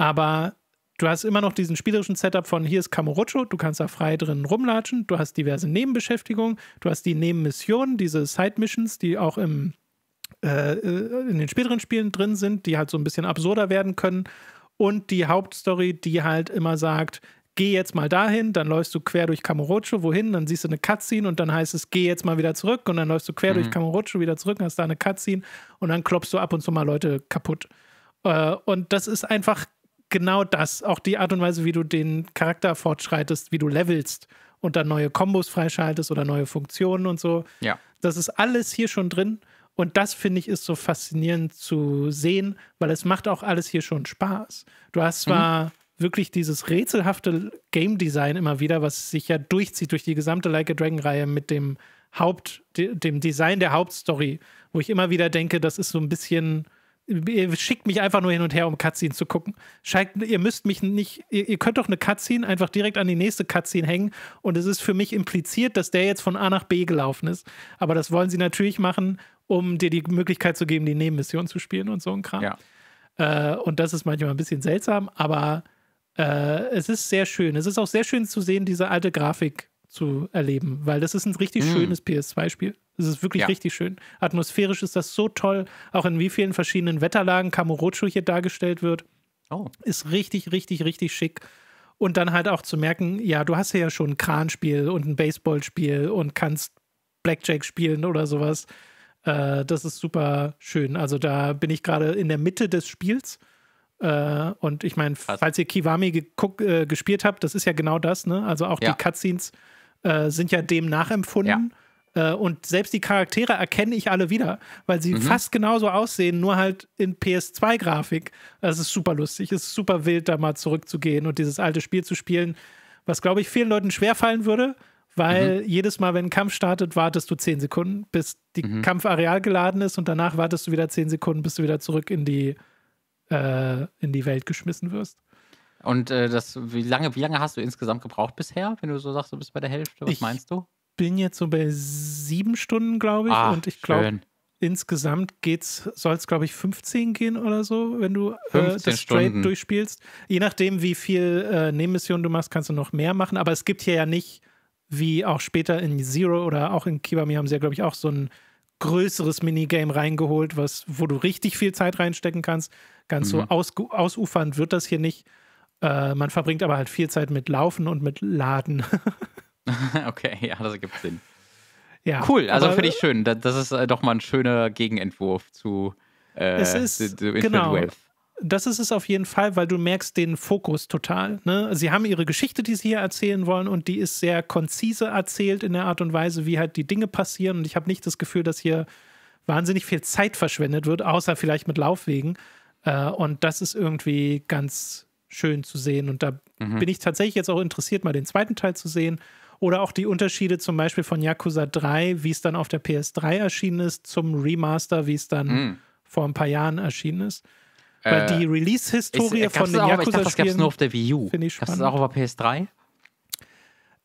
Aber du hast immer noch diesen spielerischen Setup von hier ist Kamurocho, du kannst da frei drin rumlatschen, du hast diverse Nebenbeschäftigungen, du hast die Nebenmissionen, diese Side-Missions, die auch in den späteren Spielen drin sind, die halt so ein bisschen absurder werden können und die Hauptstory, die halt immer sagt, geh jetzt mal dahin, dann läufst du quer durch Kamurocho, wohin, dann siehst du eine Cutscene und dann heißt es, geh jetzt mal wieder zurück und dann läufst du quer durch Kamurocho wieder zurück, hast da eine Cutscene und dann klopfst du ab und zu mal Leute kaputt. Und das ist einfach genau das, auch die Art und Weise, wie du den Charakter fortschreitest, wie du levelst und dann neue Kombos freischaltest oder neue Funktionen und so. Ja. Das ist alles hier schon drin und das, finde ich, ist so faszinierend zu sehen, weil es macht auch alles hier schon Spaß. Du hast zwar wirklich dieses rätselhafte Game-Design immer wieder, was sich ja durchzieht durch die gesamte Like a Dragon-Reihe mit dem Design der Hauptstory, wo ich immer wieder denke, das ist so ein bisschen... Ihr schickt mich einfach nur hin und her, um Cutscenes zu gucken. Ihr müsst mich nicht, ihr könnt doch eine Cutscene einfach direkt an die nächste Cutscene hängen und es ist für mich impliziert, dass der jetzt von A nach B gelaufen ist. Aber das wollen sie natürlich machen, um dir die Möglichkeit zu geben, die Nebenmission zu spielen und so ein Kram. Ja. Und das ist manchmal ein bisschen seltsam, aber es ist sehr schön. Es ist auch sehr schön zu sehen, diese alte Grafik zu erleben, weil das ist ein richtig schönes PS2-Spiel. Es ist wirklich richtig schön. Atmosphärisch ist das so toll, auch in wie vielen verschiedenen Wetterlagen Kamurocho hier dargestellt wird. Oh. Ist richtig, richtig, richtig schick. Und dann halt auch zu merken, ja, du hast hier ja schon ein Kranspiel und ein Baseballspiel und kannst Blackjack spielen oder sowas. Das ist super schön. Also da bin ich gerade in der Mitte des Spiels. Und ich meine, falls ihr Kiwami gespielt habt, das ist ja genau das, ne? Also auch die Cutscenes sind ja dem nachempfunden. Ja. Und selbst die Charaktere erkenne ich alle wieder, weil sie fast genauso aussehen, nur halt in PS2-Grafik. Das ist super lustig, es ist super wild, da mal zurückzugehen und dieses alte Spiel zu spielen, was, glaube ich, vielen Leuten schwerfallen würde, weil jedes Mal, wenn ein Kampf startet, wartest du 10 Sekunden, bis die Kampfareal geladen ist und danach wartest du wieder 10 Sekunden, bis du wieder zurück in die Welt geschmissen wirst. Und wie lange hast du insgesamt gebraucht bisher, wenn du so sagst, du bist bei der Hälfte? Was meinst du? Bin jetzt so bei 7 Stunden, glaube ich. Und ich glaube, Insgesamt soll es, glaube ich, 15 gehen oder so, wenn du das straight durchspielst. Je nachdem, wie viel Nebenmissionen du machst, kannst du noch mehr machen. Aber es gibt hier ja nicht, wie auch später in Zero oder auch in Kiwami haben sie ja, glaube ich, auch so ein größeres Minigame reingeholt, wo du richtig viel Zeit reinstecken kannst. Ganz so ausufernd wird das hier nicht. Man verbringt aber halt viel Zeit mit Laufen und mit Laden. Okay, ja, das ergibt Sinn. Ja, cool, also finde ich schön. Das ist doch mal ein schöner Gegenentwurf zu Infinite Wealth. Das ist es auf jeden Fall, weil du merkst den Fokus total. Ne? Sie haben ihre Geschichte, die sie hier erzählen wollen, und die ist sehr konzise erzählt in der Art und Weise, wie halt die Dinge passieren. Und ich habe nicht das Gefühl, dass hier wahnsinnig viel Zeit verschwendet wird, außer vielleicht mit Laufwegen. Und das ist irgendwie ganz schön zu sehen. Und da bin ich tatsächlich jetzt auch interessiert, mal den zweiten Teil zu sehen. Oder auch die Unterschiede zum Beispiel von Yakuza 3, wie es dann auf der PS3 erschienen ist, zum Remaster, wie es dann vor ein paar Jahren erschienen ist. Weil die Release-Historie von den Yakuza-Spielen nur auf der Wii U. Finde ich spannend. Gab es das auch auf der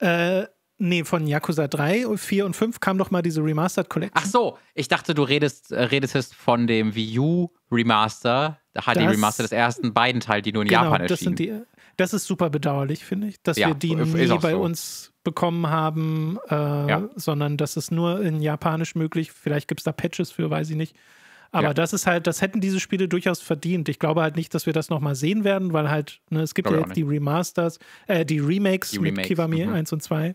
PS3? Nee, von Yakuza 3, 4 und 5 kam doch mal diese Remastered Collection. Ach so, ich dachte, du redest von dem Wii U Remaster, HD Remaster des ersten beiden Teils, die nur in Japan erschienen. Das ist super bedauerlich, finde ich, dass wir die nie bei uns bekommen haben, sondern das ist nur in Japanisch möglich. Vielleicht gibt es da Patches für, weiß ich nicht. Aber das ist halt, das hätten diese Spiele durchaus verdient. Ich glaube halt nicht, dass wir das nochmal sehen werden, weil halt, ne, es gibt ja jetzt die Remasters, die Remakes, mit Kiwami 1 und 2.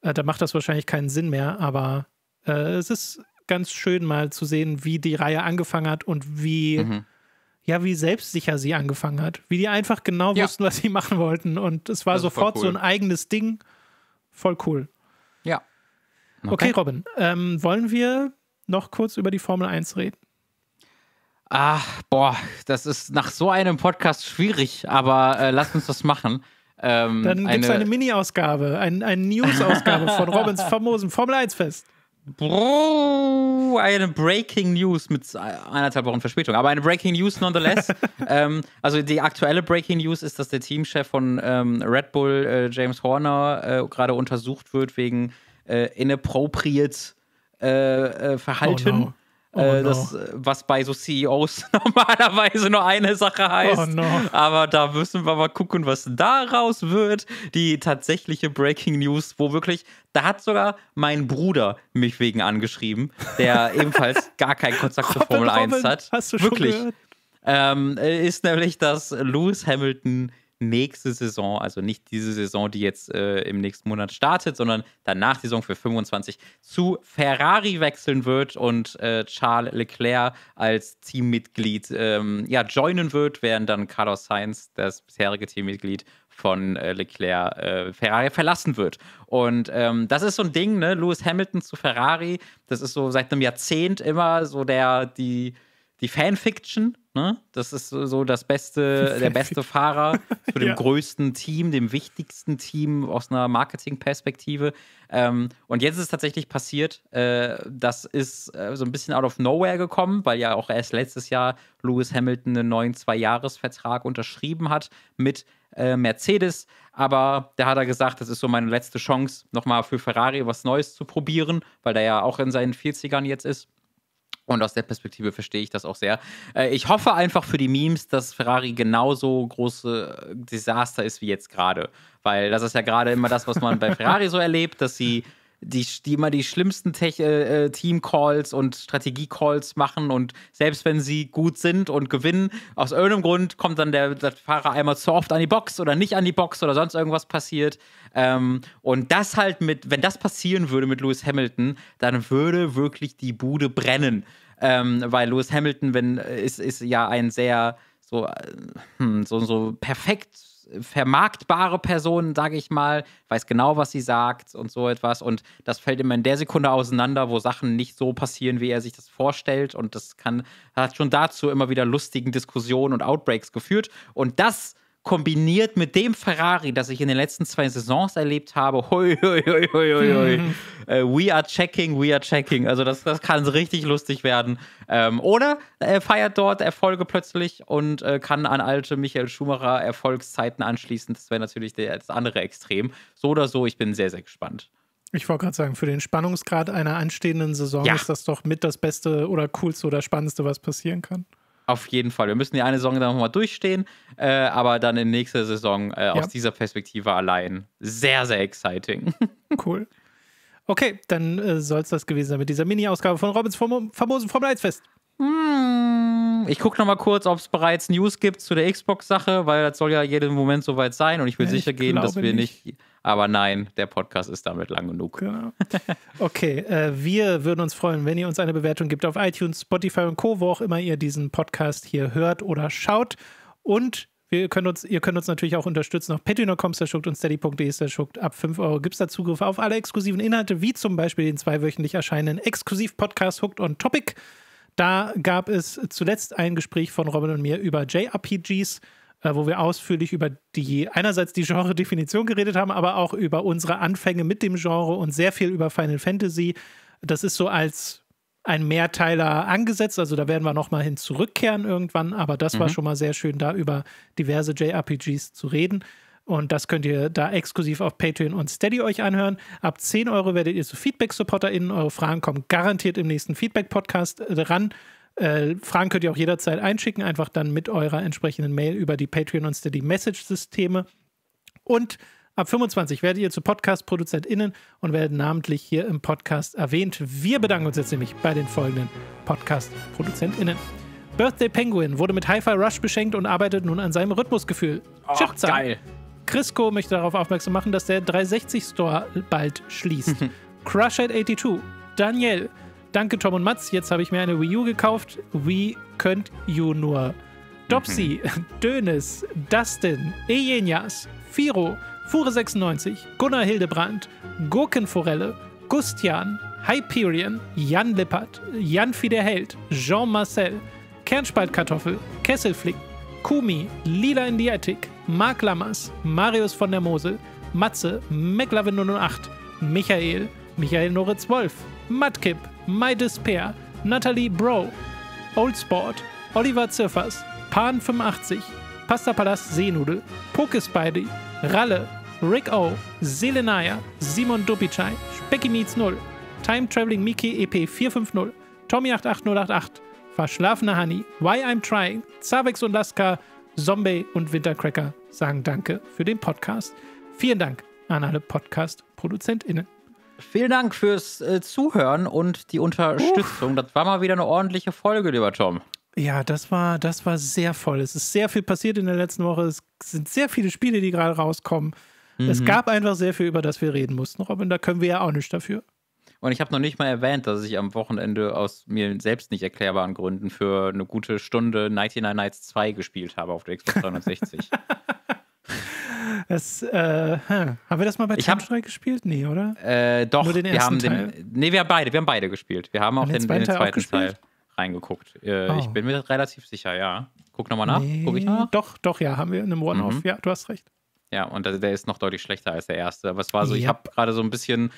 Da macht das wahrscheinlich keinen Sinn mehr, aber es ist ganz schön mal zu sehen, wie die Reihe angefangen hat und wie wie selbstsicher sie angefangen hat. Wie die einfach genau wussten, was sie machen wollten. Und es war sofort so ein eigenes Ding. Voll cool. Ja. Okay, Robin. Wollen wir noch kurz über die Formel 1 reden? Ach, boah. Das ist nach so einem Podcast schwierig. Aber lasst uns das machen. Dann gibt es eine Mini-Ausgabe. Eine News-Ausgabe von Robins famosen Formel 1-Fest. Bro, eine Breaking News mit 1,5 Wochen Verspätung, aber eine Breaking News nonetheless. Also die aktuelle Breaking News ist, dass der Teamchef von Red Bull, James Horner, gerade untersucht wird wegen inappropriate Verhalten. Oh no. Das, was bei so CEOs normalerweise nur eine Sache heißt. Oh no. Aber da müssen wir mal gucken, was daraus wird. Die tatsächliche Breaking News, wo wirklich, da hat sogar mein Bruder mich wegen angeschrieben, der ebenfalls gar keinen Kontakt zur Formel 1 hat. Hast du wirklich schon gehört? Ist nämlich, dass Lewis Hamilton nächste Saison, also nicht diese Saison, die jetzt im nächsten Monat startet, sondern danach die Saison für 25 zu Ferrari wechseln wird und Charles Leclerc als Teammitglied joinen wird, während dann Carlos Sainz, das bisherige Teammitglied von Leclerc, Ferrari verlassen wird. Und das ist so ein Ding, ne? Lewis Hamilton zu Ferrari, das ist so seit einem Jahrzehnt immer so die Fanfiction, ne? Das ist so das beste, der beste Fahrer zu dem größten Team, dem wichtigsten Team aus einer Marketing-Perspektive. Und jetzt ist es tatsächlich passiert. Das ist so ein bisschen out of nowhere gekommen, weil ja auch erst letztes Jahr Lewis Hamilton einen neuen 2-Jahres-Vertrag unterschrieben hat mit Mercedes. Aber da hat er gesagt, das ist so meine letzte Chance, nochmal für Ferrari was Neues zu probieren, weil der ja auch in seinen 40ern jetzt ist. Und aus der Perspektive verstehe ich das auch sehr. Ich hoffe einfach für die Memes, dass Ferrari genauso große Desaster ist wie jetzt gerade. Weil das ist ja gerade immer das, was man bei Ferrari so erlebt, dass sie immer die schlimmsten Team-Calls und Strategie-Calls machen. Und selbst wenn sie gut sind und gewinnen, aus irgendeinem Grund kommt dann der Fahrer einmal zu oft an die Box oder nicht an die Box oder sonst irgendwas passiert. Und das halt wenn das passieren würde mit Lewis Hamilton, dann würde wirklich die Bude brennen. Weil Lewis Hamilton ist ja ein sehr so perfekt vermarktbare Person, sage ich mal, weiß genau, was sie sagt und so etwas. Und das fällt immer in der Sekunde auseinander, wo Sachen nicht so passieren, wie er sich das vorstellt. Und das hat schon dazu immer wieder lustigen Diskussionen und Outbreaks geführt. Und das kombiniert mit dem Ferrari, das ich in den letzten 2 Saisons erlebt habe, hoi, hoi, hoi, hoi, hoi. We are checking. Also das kann richtig lustig werden. Oder er feiert dort Erfolge plötzlich und kann an alte Michael Schumacher Erfolgszeiten anschließen. Das wäre natürlich das andere Extrem. So oder so, ich bin sehr, sehr gespannt. Ich wollte gerade sagen, für den Spannungsgrad einer anstehenden Saison ist das doch mit das Beste oder Coolste oder Spannendste, was passieren kann. Auf jeden Fall. Wir müssen die eine Saison dann nochmal durchstehen, aber dann in nächster Saison aus dieser Perspektive allein. Sehr, sehr exciting. Cool. Okay, dann soll es das gewesen sein mit dieser Mini-Ausgabe von Robins famosen Formel-1-Fest. Ich gucke nochmal kurz, ob es bereits News gibt zu der Xbox-Sache, weil das soll ja jeden Moment soweit sein und ich will sicher gehen, dass wir nicht... Aber nein, der Podcast ist damit lang genug. Genau. Okay, wir würden uns freuen, wenn ihr uns eine Bewertung gibt auf iTunes, Spotify und Co., wo auch immer ihr diesen Podcast hier hört oder schaut. Und ihr könnt uns natürlich auch unterstützen auf patreon.com/schuckt und steady.de/schuckt. Ab 5 Euro gibt es da Zugriff auf alle exklusiven Inhalte, wie zum Beispiel den zweiwöchentlich erscheinenden Exklusiv-Podcast Hooked on Topic. Da gab es zuletzt ein Gespräch von Robin und mir über JRPGs, wo wir ausführlich über einerseits die Genre-Definition geredet haben, aber auch über unsere Anfänge mit dem Genre und sehr viel über Final Fantasy. Das ist so als ein Mehrteiler angesetzt, also da werden wir nochmal hin zurückkehren irgendwann, aber das war schon mal sehr schön, da über diverse JRPGs zu reden. Und das könnt ihr da exklusiv auf Patreon und Steady euch anhören. Ab 10 Euro werdet ihr zu Feedback-SupporterInnen. Eure Fragen kommen garantiert im nächsten Feedback-Podcast ran. Fragen könnt ihr auch jederzeit einschicken, einfach dann mit eurer entsprechenden Mail über die Patreon- und Steady-Message-Systeme. Und ab 25 werdet ihr zu Podcast-ProduzentInnen und werdet namentlich hier im Podcast erwähnt. Wir bedanken uns jetzt nämlich bei den folgenden Podcast-ProduzentInnen. Birthday Penguin wurde mit Hi-Fi Rush beschenkt und arbeitet nun an seinem Rhythmusgefühl. Ach, geil! Crisco möchte darauf aufmerksam machen, dass der 360-Store bald schließt. Crushhead82, Daniel, danke Tom und Mats, jetzt habe ich mir eine Wii U gekauft. Wie könnt you nur? Dopsy, Dönes, Dustin, Ejenjas, Firo, Fure96, Gunnar Hildebrand, Gurkenforelle, Gustian, Hyperion, Jan Lippert, Janfi der Held, Jean-Marcel, Kernspaltkartoffel, Kesselflick, Kumi, Lila in die Attic, Marc Lammers, Marius von der Mosel, Matze, McLavin008, Michael, Michael Noritz Wolf, Matkip, My Despair, Natalie Bro, Oldsport, Oliver Zirfers, Pan85, Pastapalast Seenudel, Pokespidey, Ralle, Rick O, Selenaya, Simon Dupicai, Specky Meets 0, Time Traveling Miki EP450, Tommy88088, Verschlafene Honey, Why I'm Trying, Zavex und Laska, Zombie und Wintercracker sagen Danke für den Podcast. Vielen Dank an alle Podcast-ProduzentInnen. Vielen Dank fürs Zuhören und die Unterstützung. Das war mal wieder eine ordentliche Folge, lieber Tom. Ja, das war sehr voll. Es ist sehr viel passiert in der letzten Woche. Es sind sehr viele Spiele, die gerade rauskommen. Es gab einfach sehr viel, über das wir reden mussten. Robin, da können wir ja auch nichts dafür. Und ich habe noch nicht mal erwähnt, dass ich am Wochenende aus mir selbst nicht erklärbaren Gründen für eine gute Stunde 99 Nights 2 gespielt habe auf der Xbox 360. Haben wir das mal bei Time to 3 gespielt? Nee, oder? Doch, nur den ersten Teil. Nee, wir haben beide gespielt. Wir haben auch den zweiten Teil reingeguckt. Ich bin mir relativ sicher, ja. Guck nochmal nach. Nee, guck ich nach? Doch, ja, haben wir in einem One-Off. Ja, du hast recht. Ja, und der ist noch deutlich schlechter als der erste. Aber es war so, ich habe gerade so ein bisschen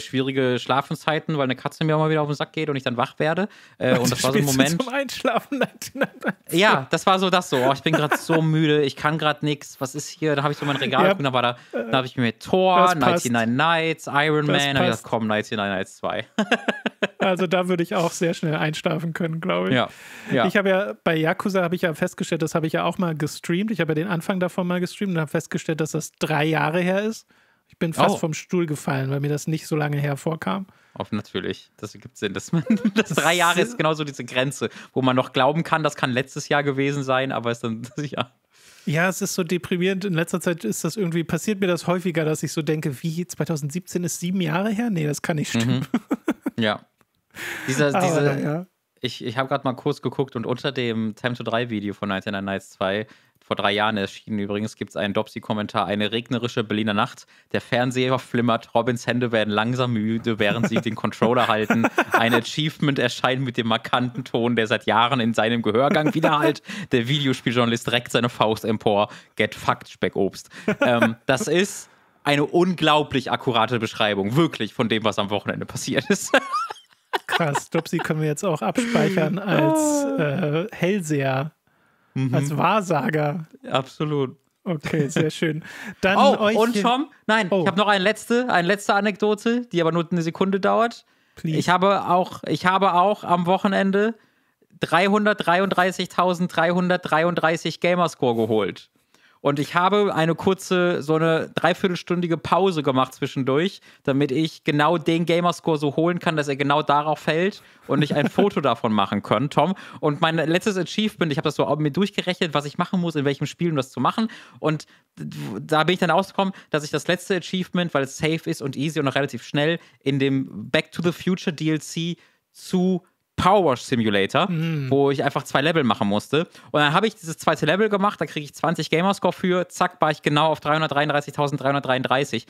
schwierige Schlafenszeiten, weil eine Katze mir auch mal wieder auf den Sack geht und ich dann wach werde. Und das war so ein Moment. Zum Einschlafen. Nein. Ja, das war so das so. Oh, ich bin gerade so müde, ich kann gerade nichts. Was ist hier? Da habe ich so mein Regal geguckt, da war da, dann habe ich mir Thor, 99 Nights, Iron Man, habe ich gesagt, komm, 99 Nights 2. Also da würde ich auch sehr schnell einschlafen können, glaube ich. Ja. Ich habe ja bei Yakuza festgestellt, das habe ich ja auch mal gestreamt. Ich habe ja den Anfang davon mal gestreamt und habe festgestellt, dass das 3 Jahre her ist. Ich bin fast vom Stuhl gefallen, weil mir das nicht so lange hervorkam. Natürlich. Das ergibt Sinn, dass man das 3 Jahre ist genauso diese Grenze, wo man noch glauben kann, das kann letztes Jahr gewesen sein, aber es dann ja, es ist so deprimierend. In letzter Zeit ist das irgendwie, passiert mir das häufiger, dass ich so denke, wie 2017 ist 7 Jahre her? Nee, das kann nicht stimmen. Ja. Ich habe gerade mal kurz geguckt und unter dem Time to 3 Video von Night in the Nights 2 vor 3 Jahren erschienen übrigens, gibt es einen Dopsy-Kommentar, eine regnerische Berliner Nacht, der Fernseher flimmert, Robins Hände werden langsam müde, während sie den Controller halten, ein Achievement erscheint mit dem markanten Ton, der seit Jahren in seinem Gehörgang widerhallt, der Videospieljournalist reckt seine Faust empor, get fucked, Speckobst. Das ist eine unglaublich akkurate Beschreibung, wirklich, von dem, was am Wochenende passiert ist. Krass, Dopsy können wir jetzt auch abspeichern als Hellseher, als Wahrsager. Absolut. Okay, sehr schön. Dann euch und Tom, nein, ich habe noch eine letzte Anekdote, die aber nur eine Sekunde dauert. Please. Ich habe auch am Wochenende 333.333 Gamerscore geholt. Und ich habe eine kurze, so eine dreiviertelstündige Pause gemacht zwischendurch, damit ich genau den Gamerscore so holen kann, dass er genau darauf fällt und ich ein Foto davon machen kann, Tom. Und mein letztes Achievement, ich habe das so mir durchgerechnet, was ich machen muss, in welchem Spiel, um das zu machen. Und da bin ich dann ausgekommen, dass ich das letzte Achievement, weil es safe ist und easy und noch relativ schnell, in dem Back to the Future DLC zu Power Wash Simulator, wo ich einfach 2 Level machen musste. Und dann habe ich dieses 2. Level gemacht, da kriege ich 20 Gamerscore für, zack, war ich genau auf 333.333.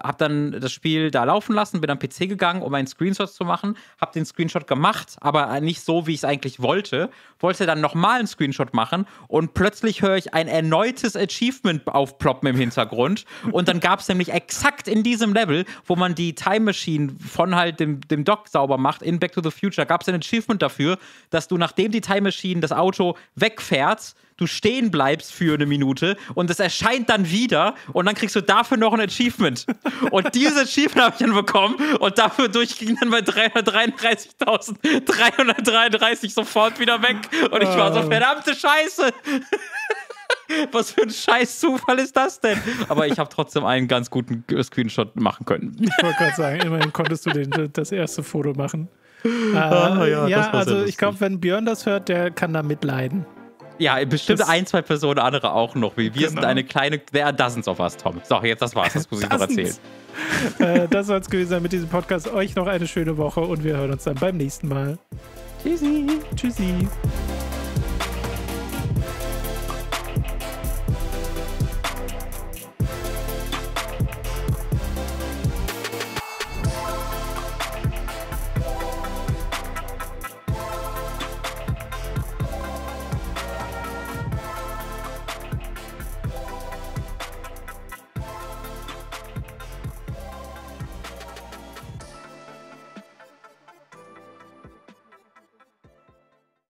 Hab dann das Spiel da laufen lassen, bin am PC gegangen, um einen Screenshot zu machen, habe den Screenshot gemacht, aber nicht so, wie ich es eigentlich wollte. Wollte dann nochmal einen Screenshot machen und plötzlich höre ich ein erneutes Achievement aufploppen im Hintergrund. Und dann gab es nämlich exakt in diesem Level, wo man die Time Machine von halt dem Dock sauber macht, in Back to the Future, gab es ein Achievement dafür, dass du, nachdem die Time Machine das Auto wegfährt, du stehen bleibst für eine Minute und es erscheint dann wieder und dann kriegst du dafür noch ein Achievement. Und dieses Achievement habe ich dann bekommen und dafür durchging dann bei 333.333 sofort wieder weg. Und ich war so, verdammte Scheiße! Was für ein scheiß Zufall ist das denn? Aber ich habe trotzdem einen ganz guten Screenshot machen können. Ich wollte gerade sagen, immerhin konntest du das erste Foto machen. Ja, also ich glaube, wenn Björn das hört, der kann da mitleiden. Ja, bestimmt das 1, 2 Personen, andere auch noch. Wir sind eine kleine, there are dozens of us, Tom. So, jetzt das war's, das muss ich noch erzählen. Das soll's gewesen sein mit diesem Podcast. Euch noch eine schöne Woche und wir hören uns dann beim nächsten Mal. Tschüssi. Tschüssi.